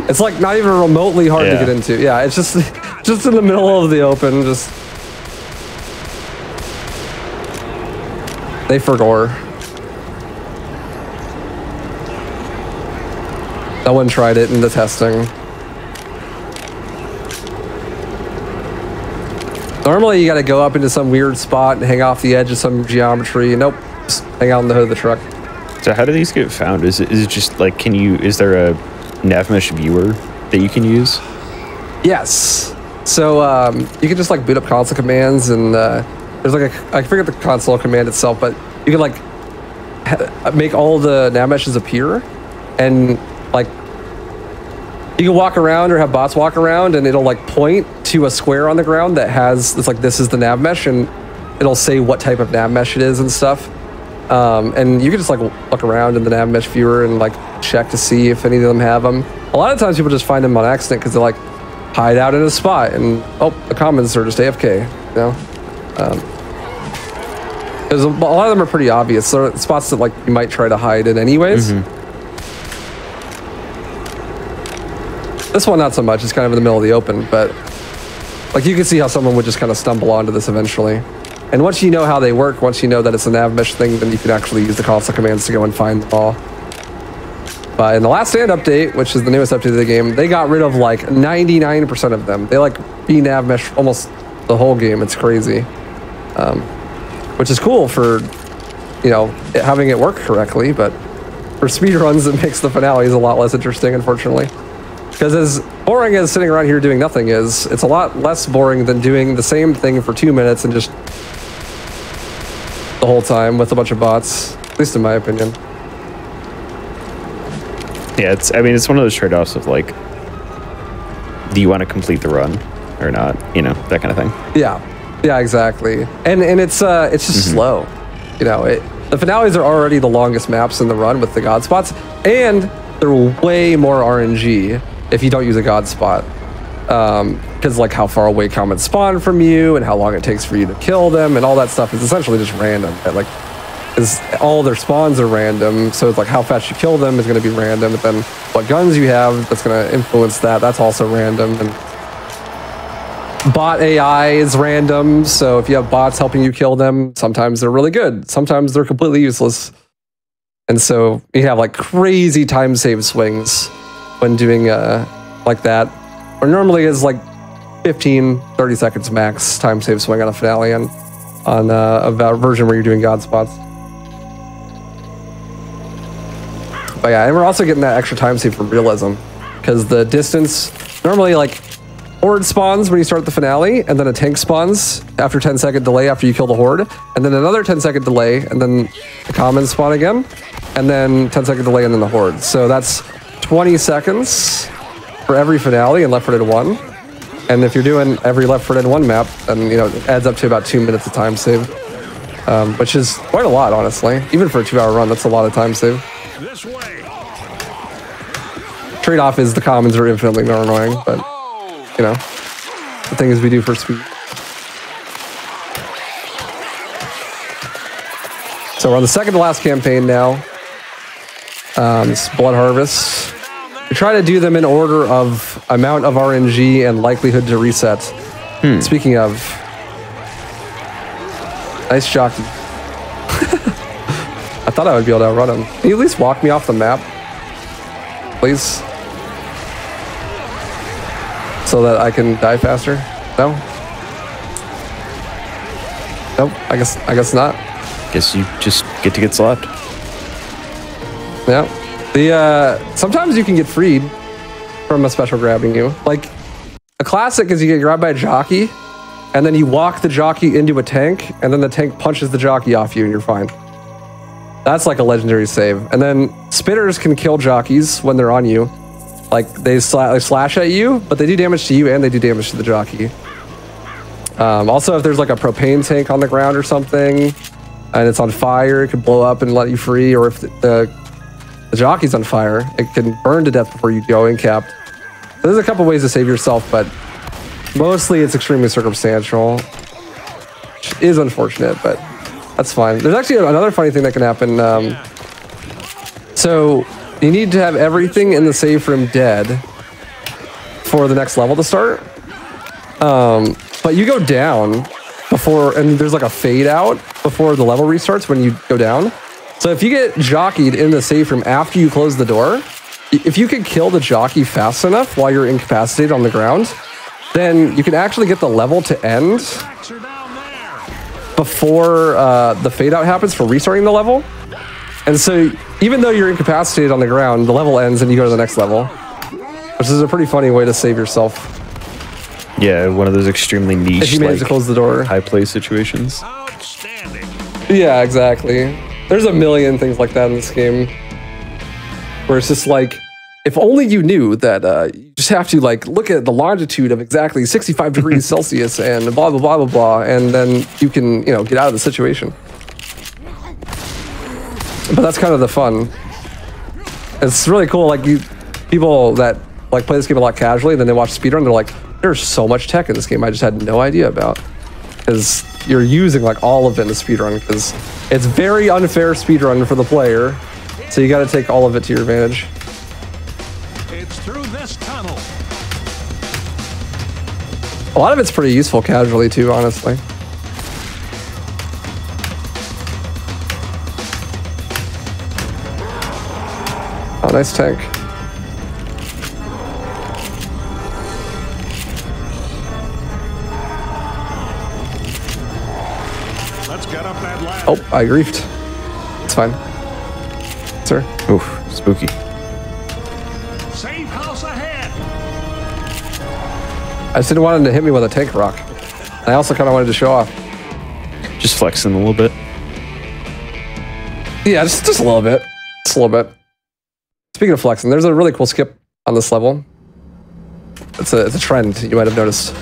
It's like not even remotely hard to get into. Yeah, it's just in the middle of the open. Just they forgot. No one tried it in the testing. Normally you gotta go up into some weird spot and hang off the edge of some geometry. Nope, just hang out in the hood of the truck. So how do these get found? Is it just like, can you, is there a Navmesh viewer that you can use? Yes. So you can just like boot up console commands and there's like a, I forget the console command itself, but you can like make all the Navmeshes appear and like you can walk around or have bots walk around and it'll like point to a square on the ground that has, it's like, this is the nav mesh, and it'll say what type of nav mesh it is and stuff. And you can just like look around in the nav mesh viewer and like check to see if any of them have them. A lot of times people just find them on accident because they like hide out in a spot and oh, the commons are just AFK, you know? A lot of them are pretty obvious. There are spots that like you might try to hide in anyways. Mm-hmm. This one, not so much. It's kind of in the middle of the open, but like you can see how someone would just kind of stumble onto this eventually. And once you know how they work, once you know that it's a nav mesh thing, then you can actually use the console commands to go and find them all. But in the Last Stand update, which is the newest update of the game, they got rid of like 99% of them. They like nav mesh almost the whole game. It's crazy, which is cool for, you know, having it work correctly. But for speedruns, it makes the finales a lot less interesting, unfortunately. Because as boring as sitting around here doing nothing is, it's a lot less boring than doing the same thing for 2 minutes and just the whole time with a bunch of bots, at least in my opinion. Yeah, it's, I mean, it's one of those trade-offs of like, do you want to complete the run or not? You know, that kind of thing. Yeah, yeah, exactly. And it's just slow, you know, the finales are already the longest maps in the run with the god spots, and they're way more RNG if you don't use a god spot, because like how far away commons spawn from you and how long it takes for you to kill them and all that stuff is essentially just random. Like, all their spawns are random, so it's like how fast you kill them is going to be random, but then what guns you have that's going to influence that, that's also random. And bot AI is random, so if you have bots helping you kill them, sometimes they're really good, sometimes they're completely useless, and so you have like crazy time save swings when doing like that, or normally is like 15-30 seconds max time save swing on a finale and on a version where you're doing god spots. But yeah, and we're also getting that extra time save for realism, because the distance, normally like horde spawns when you start the finale, and then a tank spawns after 10-second delay after you kill the horde, and then another 10-second delay, and then the commons spawn again, and then 10-second delay, and then the horde. So that's 20 seconds for every finale in Left 4 Dead 1, and if you're doing every Left 4 Dead 1 map, then you know it adds up to about 2 minutes of time save, which is quite a lot, honestly. Even for a 2-hour run, that's a lot of time save. Trade-off is the commons are infinitely more annoying, but you know, the things we do for speed. So we're on the second to last campaign now. It's Blood Harvest. We try to do them in order of amount of RNG and likelihood to reset. Speaking of, nice jockey. I thought I would be able to outrun him. Can you at least walk me off the map, please, so that I can die faster? No. Nope. I guess not. Guess you just get slapped. Yeah, sometimes you can get freed from a special grabbing you. Like a classic is you get grabbed by a jockey, and then you walk the jockey into a tank, and then the tank punches the jockey off you, and you're fine. That's like a legendary save. And then spitters can kill jockeys when they're on you. Like they slash at you, but they do damage to you and they do damage to the jockey. Also, if there's like a propane tank on the ground or something, and it's on fire, it could blow up and let you free. Or if the jockey's on fire, it can burn to death before you go incapped. So there's a couple ways to save yourself, but mostly it's extremely circumstantial, which is unfortunate, but that's fine. There's actually another funny thing that can happen. So you need to have everything in the save room dead for the next level to start, but you go down before, and there's like a fade out before the level restarts when you go down. So if you get jockeyed in the safe room after you close the door, if you can kill the jockey fast enough while you're incapacitated on the ground, then you can actually get the level to end before the fade out happens for restarting the level. And so even though you're incapacitated on the ground, the level ends and you go to the next level, which is a pretty funny way to save yourself. Yeah, one of those extremely niche, if you manage to close the door, high play situations. Yeah, exactly. There's a million things like that in this game, where it's just like, if only you knew that you just have to like look at the longitude of exactly 65 degrees Celsius and blah, blah, blah, blah, blah, and then you can, you know, get out of the situation. But that's kind of the fun. It's really cool. Like, you, people that like play this game a lot casually, and then they watch speedrun, they're like, there's so much tech in this game I just had no idea about, because you're using like all of it in a speedrun, because it's very unfair speedrun for the player, so you got to take all of it to your advantage. It's through this tunnel. A lot of it's pretty useful casually too, honestly. Oh, nice tank. Let's get up that ladder. Oh, I griefed. It's fine. Sir. Oof, spooky. Safe house ahead. I just didn't want him to hit me with a tank rock. And I also kind of wanted to show off. Just flexing a little bit. Yeah, just a little bit. Just a little bit. Speaking of flexing, there's a really cool skip on this level. It's a trend you might have noticed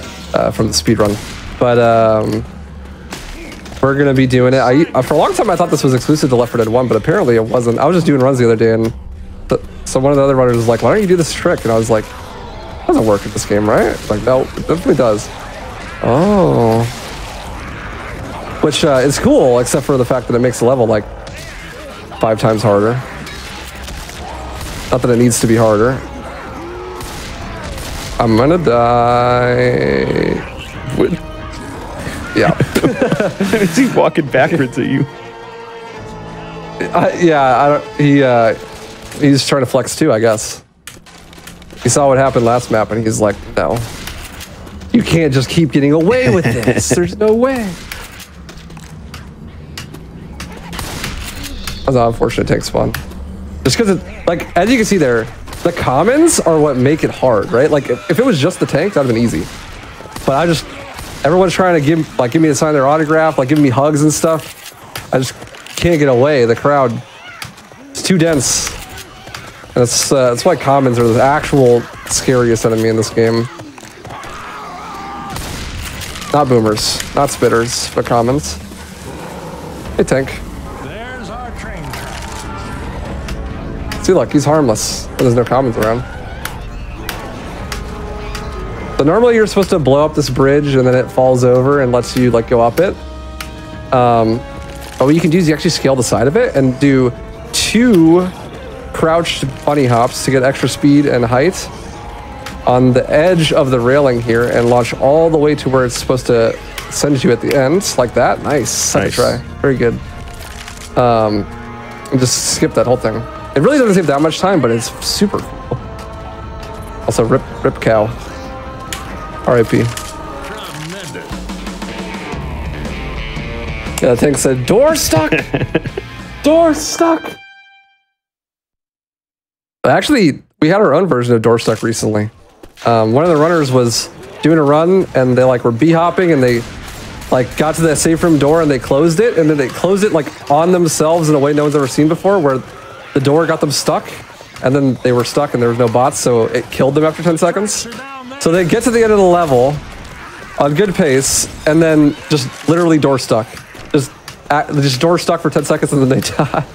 from the speedrun. But we're going to be doing it. For a long time, I thought this was exclusive to Left 4 Dead 1, but apparently it wasn't. I was just doing runs the other day, and so one of the other runners was like, why don't you do this trick? And I was like, it doesn't work at this game, right? Like, no, it definitely does. Oh. Which is cool, except for the fact that it makes the level like 5 times harder. Not that it needs to be harder. I'm gonna die. Yeah. Is he walking backwards at you? Yeah, I don't. He's trying to flex too, I guess. He saw what happened last map, and he's like, "No, you can't just keep getting away with this. There's no way." That was an unfortunate tank spawn. Just because, like, as you can see there, the commons are what make it hard, right? Like, if it was just the tank, that'd have been easy. But I just, everyone's trying to give me a sign of their autograph, like giving me hugs and stuff. I just can't get away. The crowd, it's too dense. And that's why commons are the actual scariest enemy in this game. Not boomers, not spitters, but commons. Hey, tank. See, look, he's harmless. There's no commons around. So normally you're supposed to blow up this bridge and then it falls over and lets you like go up it. But what you can do is you actually scale the side of it and do 2 crouched bunny hops to get extra speed and height on the edge of the railing here and launch all the way to where it's supposed to send you at the end, like that. Nice, such a try. Very good. And just skip that whole thing. It really doesn't save that much time, but it's super cool. Also, rip cow. R.I.P. Yeah, the tank said, door stuck! Door stuck! Actually, we had our own version of door stuck recently. One of the runners was doing a run, and they like were b-hopping, and they like got to that safe room door, and they closed it, and then they closed it like on themselves in a way no one's ever seen before, where the door got them stuck, and then they were stuck and there was no bots, so it killed them after 10 seconds. So they get to the end of the level on good pace, and then just literally door stuck. Just door stuck for 10 seconds and then they die.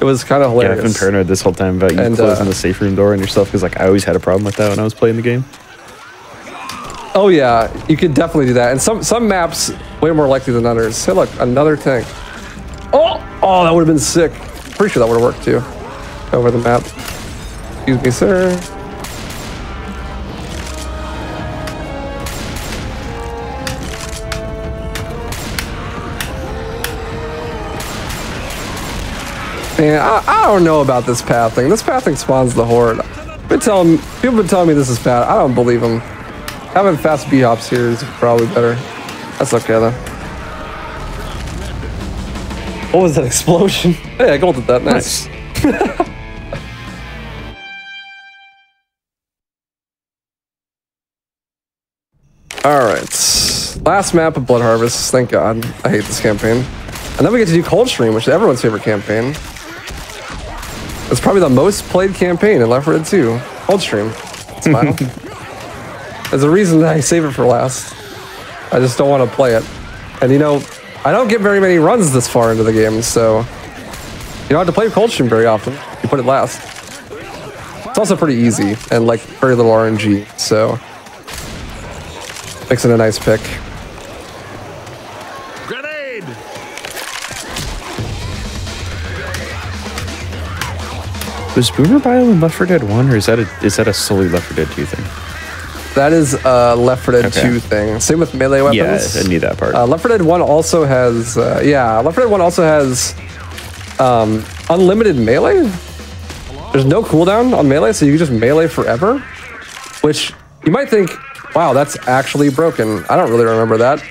It was kind of hilarious. Yeah, I've been paranoid this whole time about you closing the safe room door on yourself, because like, I always had a problem with that when I was playing the game. Oh yeah, you could definitely do that. And some maps, way more likely than others. Hey look, another tank. Oh, that would have been sick. Pretty sure that would have worked too. Over the map. Excuse me, sir. Man, I don't know about this pathing. This pathing spawns the horde. People been telling me this is bad. I don't believe them. Having fast B-hops here is probably better. That's okay, though. What was that explosion? Hey, I golded that. Nice. Nice. Alright. Last map of Blood Harvest. Thank God. I hate this campaign. And then we get to do Cold Stream, which is everyone's favorite campaign. It's probably the most played campaign in Left 4 Dead 2. Cold Stream. Smile. There's a reason that I save it for last. I just don't want to play it. And you know, I don't get very many runs this far into the game, so you don't have to play Cold Stream very often. You put it last. It's also pretty easy and like very little RNG, so makes it a nice pick. Grenade. Was Boomer Bio in Left 4 Dead 1, or is that a solely Left 4 Dead 2 thing? That is a Left 4 Dead 2 thing. Same with melee weapons. Yeah, I knew that part. Left 4 Dead 1 also has Left 4 Dead 1 also has unlimited melee. There's no cooldown on melee, so you can just melee forever, which you might think, wow, that's actually broken. I don't really remember that.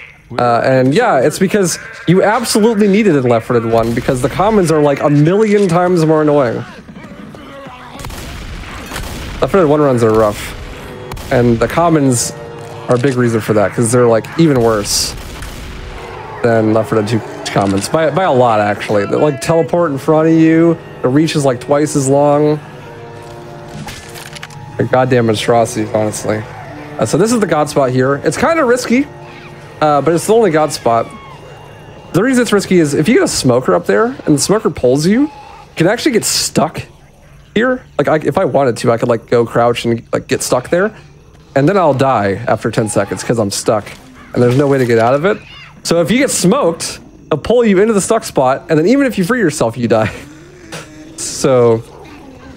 And yeah, it's because you absolutely need it in Left 4 Dead 1 because the commons are like a million times more annoying. Left 4 Dead 1 runs are rough. And the commons are a big reason for that because they're like even worse than Left 4 Dead 2 commons. By a lot, actually. They like teleport in front of you. The reach is like twice as long. They're goddamn monstrosity, honestly. So this is the God spot here. It's kind of risky, but it's the only God spot. The reason it's risky is if you get a smoker up there and the smoker pulls you, you can actually get stuck here. Like if I wanted to, I could like go crouch and like get stuck there, and then I'll die after 10 seconds because I'm stuck and there's no way to get out of it. So if you get smoked, they'll pull you into the stuck spot, and then even if you free yourself, you die. So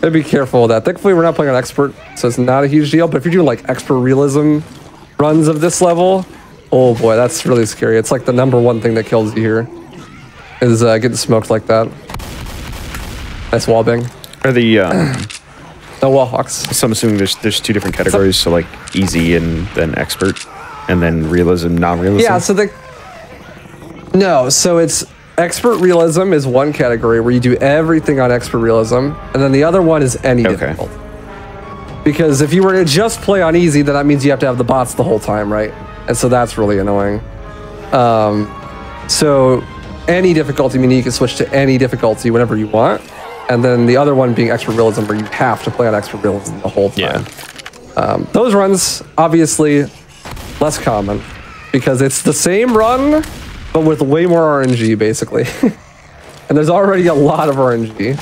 be careful with that. Thankfully, we're not playing on expert, so it's not a huge deal. But if you're doing like expert realism runs of this level, oh boy, that's really scary. It's like the #1 thing that kills you here is getting smoked like that. Nice wall bang. Are the no wall hawks? So I'm assuming there's two different categories, so like easy and then expert, and then realism, non-realism. Yeah. So it's. Expert realism is one category where you do everything on expert realism, and then the other one is any difficult. Because if you were to just play on easy, then that means you have to have the bots the whole time, right? And so that's really annoying. So any difficulty, meaning you can switch to any difficulty whenever you want, and then the other one being expert realism, where you have to play on expert realism the whole time. Yeah. Those runs, obviously, less common, because it's the same run, but with way more RNG, basically. And there's already a lot of RNG.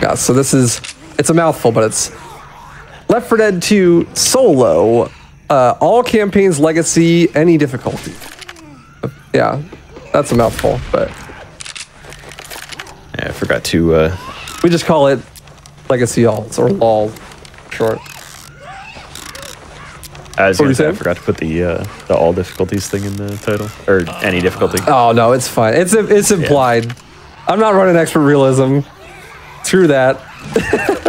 Yeah, so this is... It's a mouthful, but it's... Left 4 Dead 2 Solo. All Campaigns Legacy, Any Difficulty. Yeah, that's a mouthful, but... Yeah, I forgot to... We just call it... Legacy alts or LOL short. I forgot to put the all difficulties thing in the title or any difficulty. Oh no, it's fine. It's implied. Yeah. I'm not running expert realism. Through that.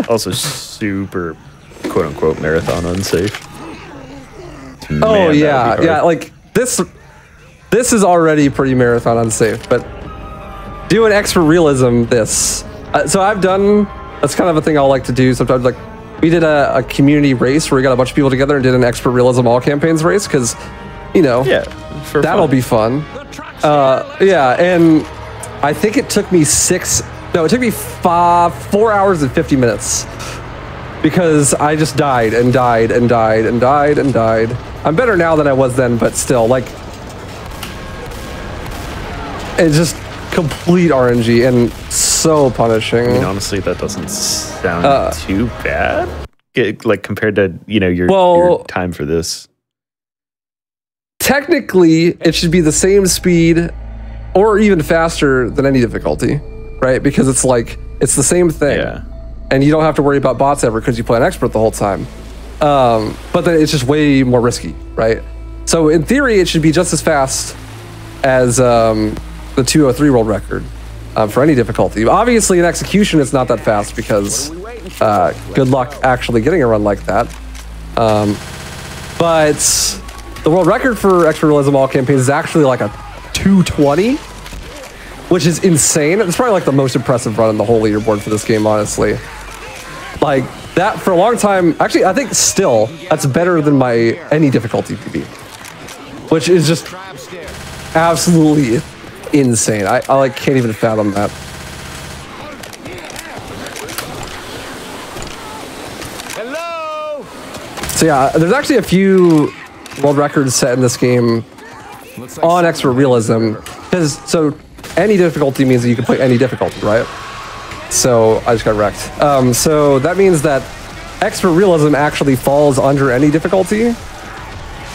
Also super quote unquote marathon unsafe. Man, oh yeah, yeah. Like this is already pretty marathon unsafe, but doing expert realism this. So I've done. That's kind of a thing I like to do sometimes. Like, we did a community race where we got a bunch of people together and did an expert realism all campaigns race because, you know, that'll be fun. Yeah, and I think it took me 4 hours and 50 minutes because I just died and died and died and died and died. I'm better now than I was then, but still, like, it's just complete RNG and so punishing. I mean, honestly, that doesn't sound too bad. Like compared to, you know, your time for this. Technically, it should be the same speed or even faster than any difficulty, right? Because it's like, it's the same thing. Yeah. And you don't have to worry about bots ever because you play an expert the whole time. But then it's just way more risky, right? So in theory, it should be just as fast as the 203 world record. for any difficulty. Obviously, in execution, it's not that fast because good luck actually getting a run like that. But the world record for extra realism all campaigns is actually like a 220, which is insane. It's probably like the most impressive run in the whole leaderboard for this game, honestly. Like that for a long time. Actually, I think still that's better than my any difficulty PB, which is just absolutely insane. I like can't even fathom that. Hello. So yeah, there's actually a few world records set in this game on extra realism, because so any difficulty means that you can play any difficulty, right? So I just got wrecked. So that means that extra realism actually falls under any difficulty,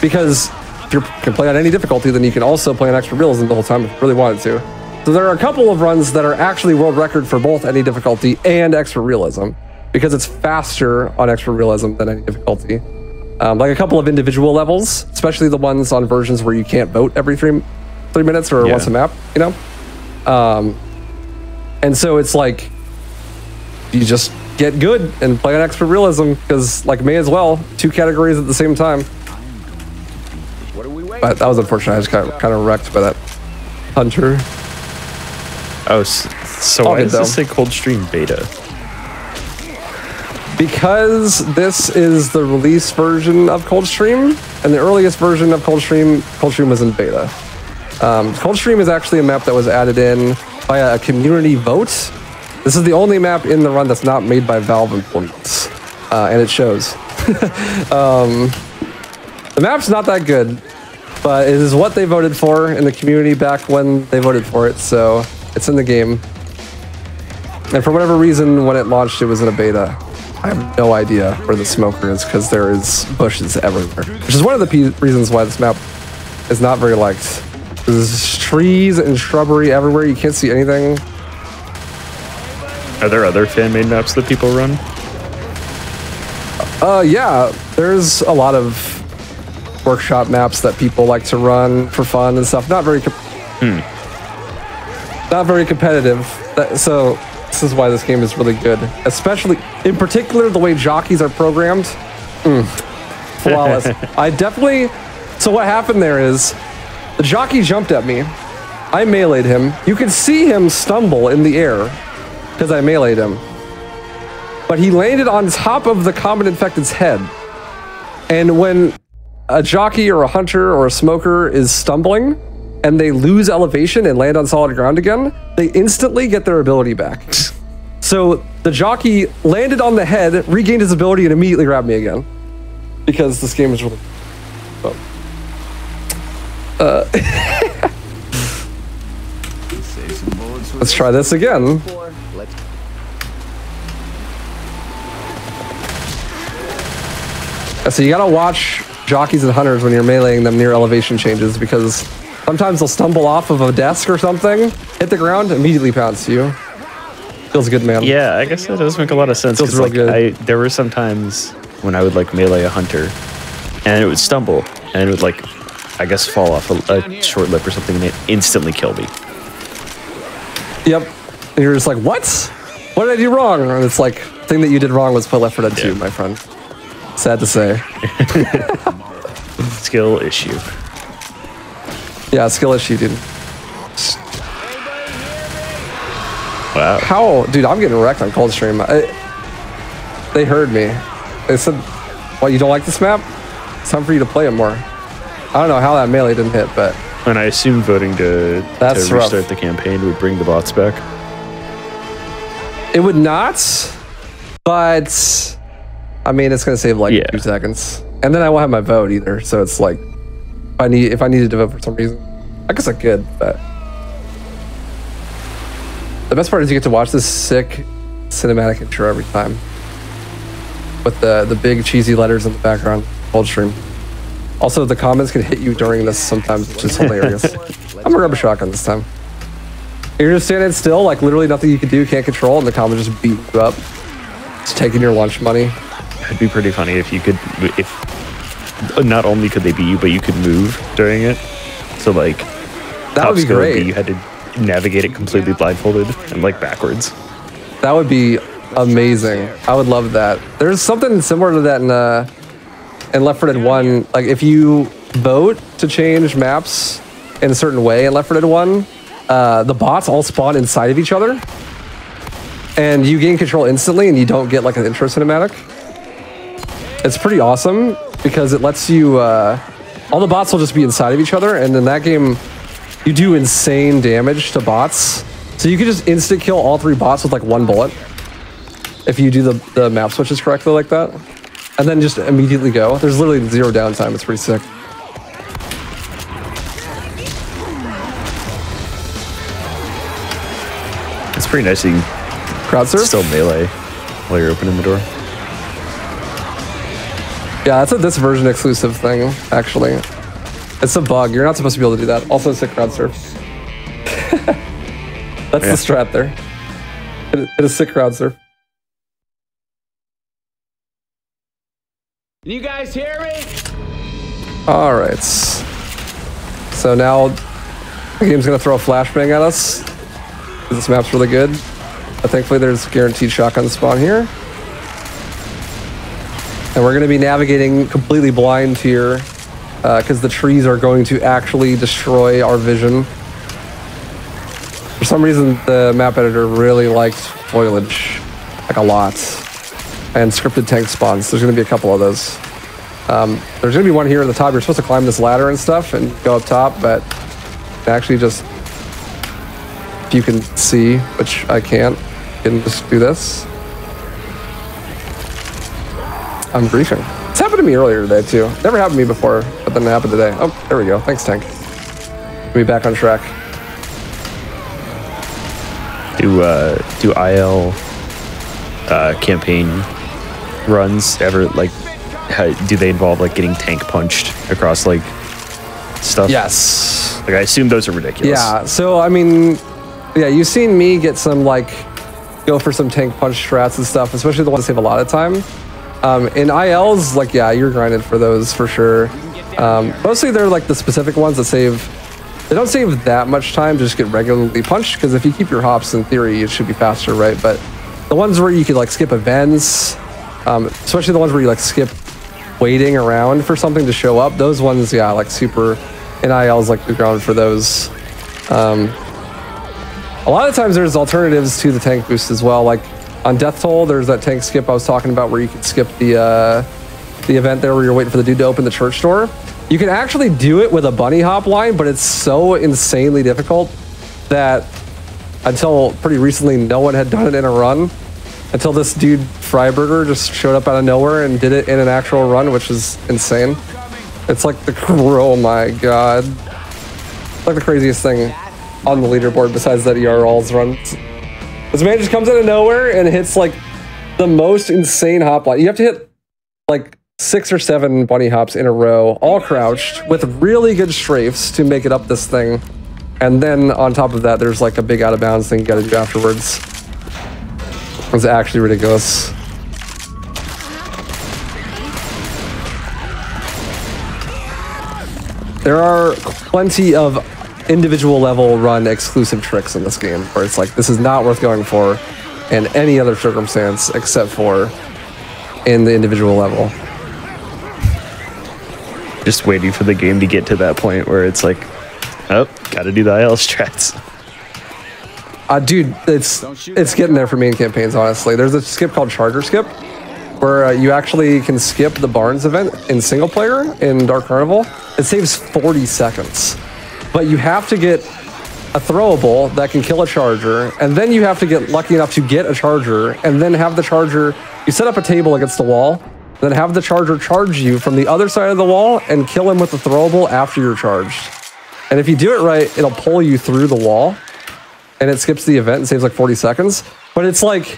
because if you can play on any difficulty, then you can also play on extra realism the whole time if you really wanted to. So there are a couple of runs that are actually world record for both any difficulty and extra realism, because it's faster on extra realism than any difficulty. Like a couple of individual levels, especially the ones on versions where you can't vote every three minutes or once a map, you know? And so it's like, you just get good and play on expert realism, because like may as well, two categories at the same time. But that was unfortunate. I just got kind of wrecked by that hunter. Oh, so why does this say Cold Stream Beta? Because this is the release version of Cold Stream, and the earliest version of Cold Stream was in beta. Cold Stream is actually a map that was added in by a community vote. This is the only map in the run that's not made by Valve employees, and it shows. The map's not that good, but it is what they voted for in the community back when they voted for it, so it's in the game. And for whatever reason, when it launched, it was in a beta. I have no idea where the smoker is, because there is bushes everywhere, which is one of the reasons why this map is not very liked. There's trees and shrubbery everywhere. You can't see anything. Are there other fan-made maps that people run? Yeah. There's a lot of workshop maps that people like to run for fun and stuff. Not very competitive. So this is why this game is really good. Especially, in particular, the way jockeys are programmed. Flawless. So what happened there is, the jockey jumped at me. I melee'd him. You could see him stumble in the air because I melee'd him. But he landed on top of the common infected's head. And when a jockey or a hunter or a smoker is stumbling and they lose elevation and land on solid ground again, they instantly get their ability back. So the jockey landed on the head, regained his ability, and immediately grabbed me again. Because this game is really... Let's try this again. So you gotta watch jockeys and hunters when you're meleeing them near elevation changes, because sometimes they'll stumble off of a desk or something, hit the ground, immediately pounce you. Feels good, man. Yeah, I guess that does make a lot of sense. Feels real good. There were some times when I would like melee a hunter, and it would stumble, and it would like, I guess, fall off a short lip or something, and it instantly killed me. Yep. And you're just like, what? What did I do wrong? And it's like, the thing that you did wrong was play Left 4 Dead 2, my friend. Sad to say. Skill issue. Yeah, skill issue, dude. Wow. How? Dude, I'm getting wrecked on Cold Stream. They heard me. They said, well, you don't like this map? It's time for you to play it more. I don't know how that melee didn't hit, but... And I assume voting to restart the campaign would bring the bots back. It would not, but... I mean, it's going to save like 2 seconds. And then I won't have my vote either, so it's like... If I needed to vote for some reason, I guess I could, but... The best part is you get to watch this sick cinematic intro every time. With the big cheesy letters in the background. Cold Stream. Also, the comments can hit you during this sometimes, which is hilarious. I'm gonna grab a shotgun this time. You're just standing still, like literally nothing you can do, can't control, and the comments just beat you up. It's taking your lunch money. It'd be pretty funny if you could, if not only could they beat you, but you could move during it. So like, that would be great. You had to navigate it completely blindfolded and like backwards. That would be amazing. I would love that. There's something similar to that in Left 4 Dead 1. Like if you vote to change maps in a certain way in Left 4 Dead 1, the bots all spawn inside of each other, and you gain control instantly, and you don't get like an intro cinematic. It's pretty awesome because it lets you. All the bots will just be inside of each other, and in that game, you do insane damage to bots. So you can just instant kill all three bots with like one bullet if you do the map switches correctly like that, and then just immediately go. There's literally zero downtime. It's pretty sick. It's pretty nice. You can crowd surf. Still melee while you're opening the door. Yeah, that's a this version exclusive thing, actually. It's a bug. You're not supposed to be able to do that. Also, sick crowd surf. That's the strat there. It is sick crowd surf. Can you guys hear me? All right. So now the game's going to throw a flashbang at us. This map's really good. But thankfully, there's guaranteed shotgun spawn here. And we're going to be navigating completely blind here because the trees are going to actually destroy our vision. For some reason, the map editor really liked foliage, like a lot, and scripted tank spawns. There's going to be a couple of those. There's going to be one here at the top. You're supposed to climb this ladder and stuff and go up top, but actually just, if you can see, which I can't, you can just do this. I'm griefing. It's happened to me earlier today, too. Never happened to me before, but then it happened today. Oh, there we go. Thanks, Tank. We'll be back on track. Do IL campaign runs ever, like, do they involve, like, getting tank punched across, like, stuff? Yes. Like, I assume those are ridiculous. Yeah, so, I mean, yeah, you've seen me get some, like, go for some tank punch strats and stuff, especially the ones that save a lot of time. In ILs, like, yeah, you're grinded for those for sure. Mostly they're like the specific ones that save, they don't save that much time to just get regularly punched, because if you keep your hops, in theory, it should be faster, right? But the ones where you could like skip events, especially the ones where you like skip waiting around for something to show up, those ones, yeah, like super, in ILs, like you're ground for those. A lot of times there's alternatives to the tank boost as well, like on Death Toll, there's that tank skip I was talking about where you can skip the event there where you're waiting for the dude to open the church door. You can actually do it with a bunny hop line, but it's so insanely difficult that until pretty recently, no one had done it in a run until this dude, Freiburger, just showed up out of nowhere and did it in an actual run, which is insane. It's like the, oh my God. Like the craziest thing on the leaderboard besides that ERL's run. This man just comes out of nowhere and hits like the most insane hop line. You have to hit like 6 or 7 bunny hops in a row, all crouched with really good strafes to make it up this thing. And then on top of that, there's like a big out of bounds thing you gotta do afterwards. It's actually ridiculous. There are plenty of individual level run exclusive tricks in this game where it's like, this is not worth going for in any other circumstance except for in the individual level. Just waiting for the game to get to that point where it's like, oh, gotta do the IL strats. Dude, it's getting there for me in campaigns, honestly. There's a skip called Charger Skip where you actually can skip the Barns event in single player in Dark Carnival. It saves 40 seconds. But you have to get a throwable that can kill a charger, and then you have to get lucky enough to get a charger, and then have the charger, you set up a table against the wall, then have the charger charge you from the other side of the wall and kill him with the throwable after you're charged. And if you do it right, it'll pull you through the wall, and it skips the event and saves like 40 seconds. But it's like,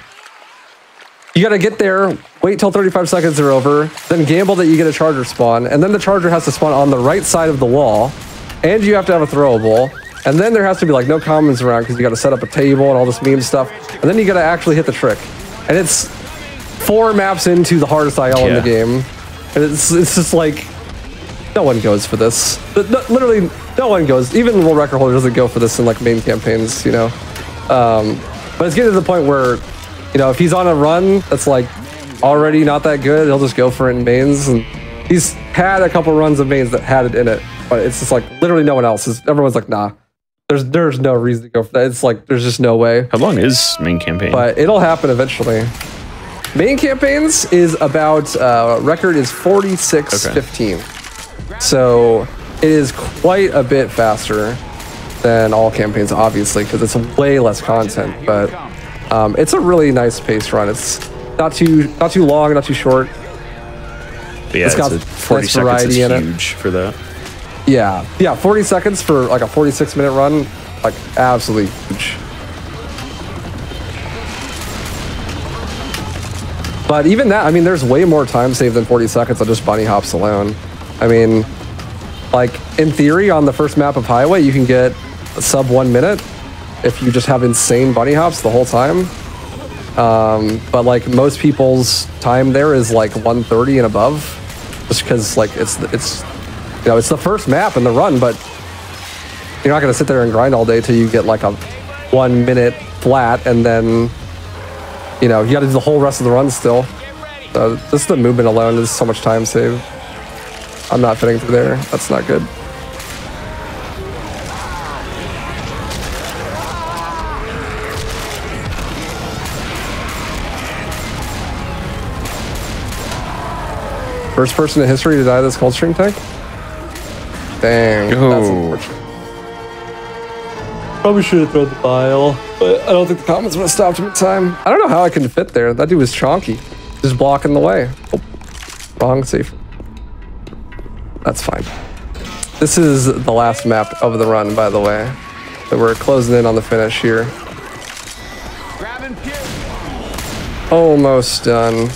you gotta get there, wait till 35 seconds are over, then gamble that you get a charger spawn, and then the charger has to spawn on the right side of the wall, and you have to have a throwable, and then there has to be like no commons around because you got to set up a table and all this meme stuff, and then you got to actually hit the trick. And it's 4 maps into the hardest IL in the game, and it's just like, no one goes for this. Literally, No one goes, even the world record holder doesn't go for this in like main campaigns, you know. But it's getting to the point where, you know, if he's on a run that's like already not that good, he'll just go for it in mains. And he's had a couple runs of mains that had it in it, but it's just like literally no one else is. Everyone's like, nah, there's no reason to go for that. It's like there's just no way. How long is main campaign? But it'll happen eventually. Main campaigns is about record is 46:15, so it is quite a bit faster than all campaigns, obviously, because it's way less content. But it's a really nice pace run. It's not too long, not too short. But yeah, it's got 40 nice variety seconds is huge in it. For that. Yeah, yeah, 40 seconds for like a 46-minute run, like absolutely huge. But even that, I mean, there's way more time saved than 40 seconds on just bunny hops alone. I mean, like, in theory, on the first map of Highway, you can get a sub 1 minute if you just have insane bunny hops the whole time. But, like, most people's time there is, like, 1:30 and above. Just because, like, it's you know, it's the first map in the run, but you're not going to sit there and grind all day till you get, like, a 1 minute flat, and then... You know, you got to do the whole rest of the run still. Just the movement alone is so much time saved. I'm not fitting through there. That's not good. First person in history to die this Cold Stream tank? Dang. Yo. That's unfortunate. Probably should have thrown the bile. I don't think the comments would have stopped him in time. I don't know how I can fit there. That dude was chonky. Just blocking the way. Oh, wrong safe. That's fine. This is the last map of the run, by the way. So we're closing in on the finish here. Almost done.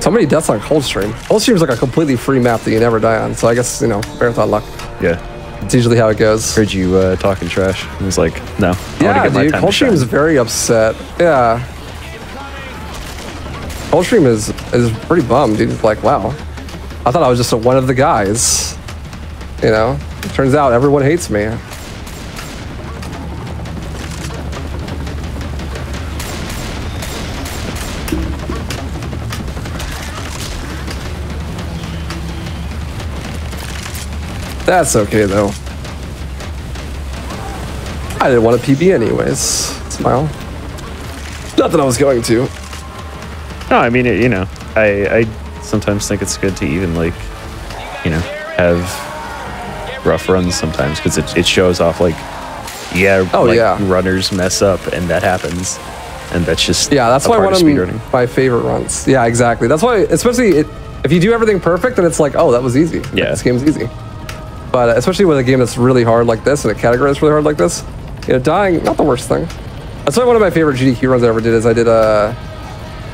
So many deaths on Cold Stream. Cold Stream is like a completely free map that you never die on. So I guess, you know, marathon luck. Yeah. It's usually how it goes. Heard you talking trash. I was like, no. Yeah, dude. Cold Stream is very upset. Yeah. Cold Stream is pretty bummed. Dude, like, wow. I thought I was just one of the guys. You know. It turns out everyone hates me. That's okay, though. I didn't want to PB anyways. Smile. Not that I was going to. No, I mean, you know, I sometimes think it's good to even, like, you know, have rough runs sometimes, because it shows off, like, yeah, oh, like, yeah, runners mess up, and that happens. And that's just, yeah, that's why one of my favorite runs. Yeah, exactly. That's why, especially if you do everything perfect, then it's like, oh, that was easy. Yeah. This game's easy. But especially with a game that's really hard like this, and a category that's really hard like this, you know, dying, not the worst thing. That's why one of my favorite GDQ runs I ever did is I did a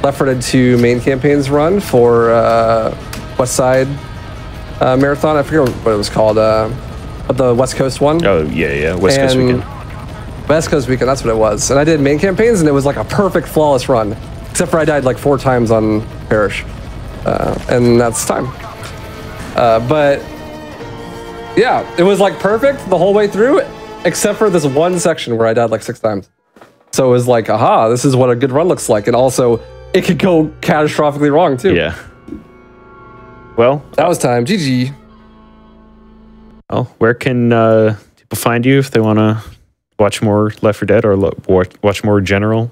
Left 4 Dead 2 main campaigns run for West Side Marathon. I forget what it was called, but the West Coast one. Oh, yeah, yeah, West Coast Weekend, that's what it was. And I did main campaigns, and it was like a perfect, flawless run, except for I died like 4 times on Parish. And that's time. But... yeah, it was like perfect the whole way through, except for this one section where I died like 6 times. So it was like, aha, this is what a good run looks like. And also, it could go catastrophically wrong, too. Yeah. Well, that was time. GG. Well, where can people find you if they want to watch more Left 4 Dead or watch more general?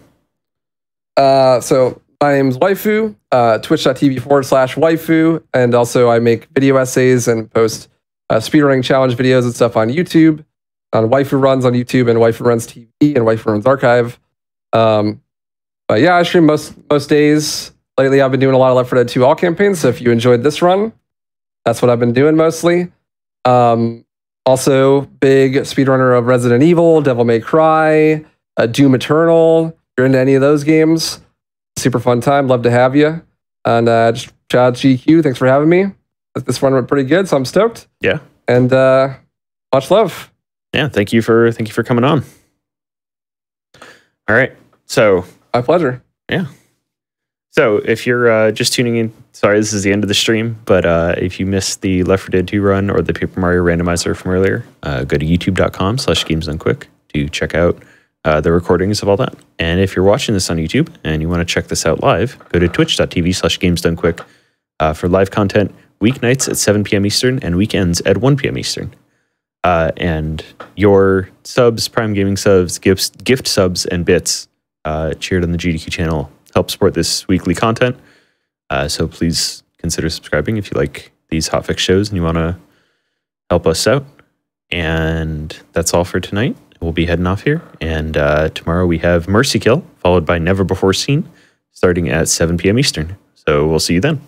So my name's Waifu, Twitch.tv/Waifu. And also I make video essays and post speedrunning challenge videos and stuff on YouTube, on Waifu Runs on YouTube, and Waifu Runs TV and Waifu Runs Archive. But yeah, I stream most days. Lately, I've been doing a lot of Left 4 Dead 2 all campaigns, so if you enjoyed this run, that's what I've been doing mostly. Also, big speedrunner of Resident Evil, Devil May Cry, Doom Eternal. If you're into any of those games, super fun time. Love to have you. And just shout out GQ. Thanks for having me. This run went pretty good, so I'm stoked. Yeah, and much love. Yeah, thank you for coming on. All right, so my pleasure. Yeah, So if you're just tuning in, sorry, this is the end of the stream, but if you missed the Left 4 Dead 2 run or the Paper Mario randomizer from earlier, go to youtube.com/gamesdonequick to check out the recordings of all that. And if you're watching this on YouTube and you want to check this out live, go to twitch.tv/gamesdonequick for live content weeknights at 7 p.m. Eastern and weekends at 1 p.m. Eastern. And your subs, Prime Gaming subs, gift subs, and bits cheered on the GDQ channel help support this weekly content. So please consider subscribing if you like these hotfix shows and you want to help us out. And that's all for tonight. We'll be heading off here. And tomorrow we have Mercy Kill, followed by Never Before Seen, starting at 7 p.m. Eastern. So we'll see you then.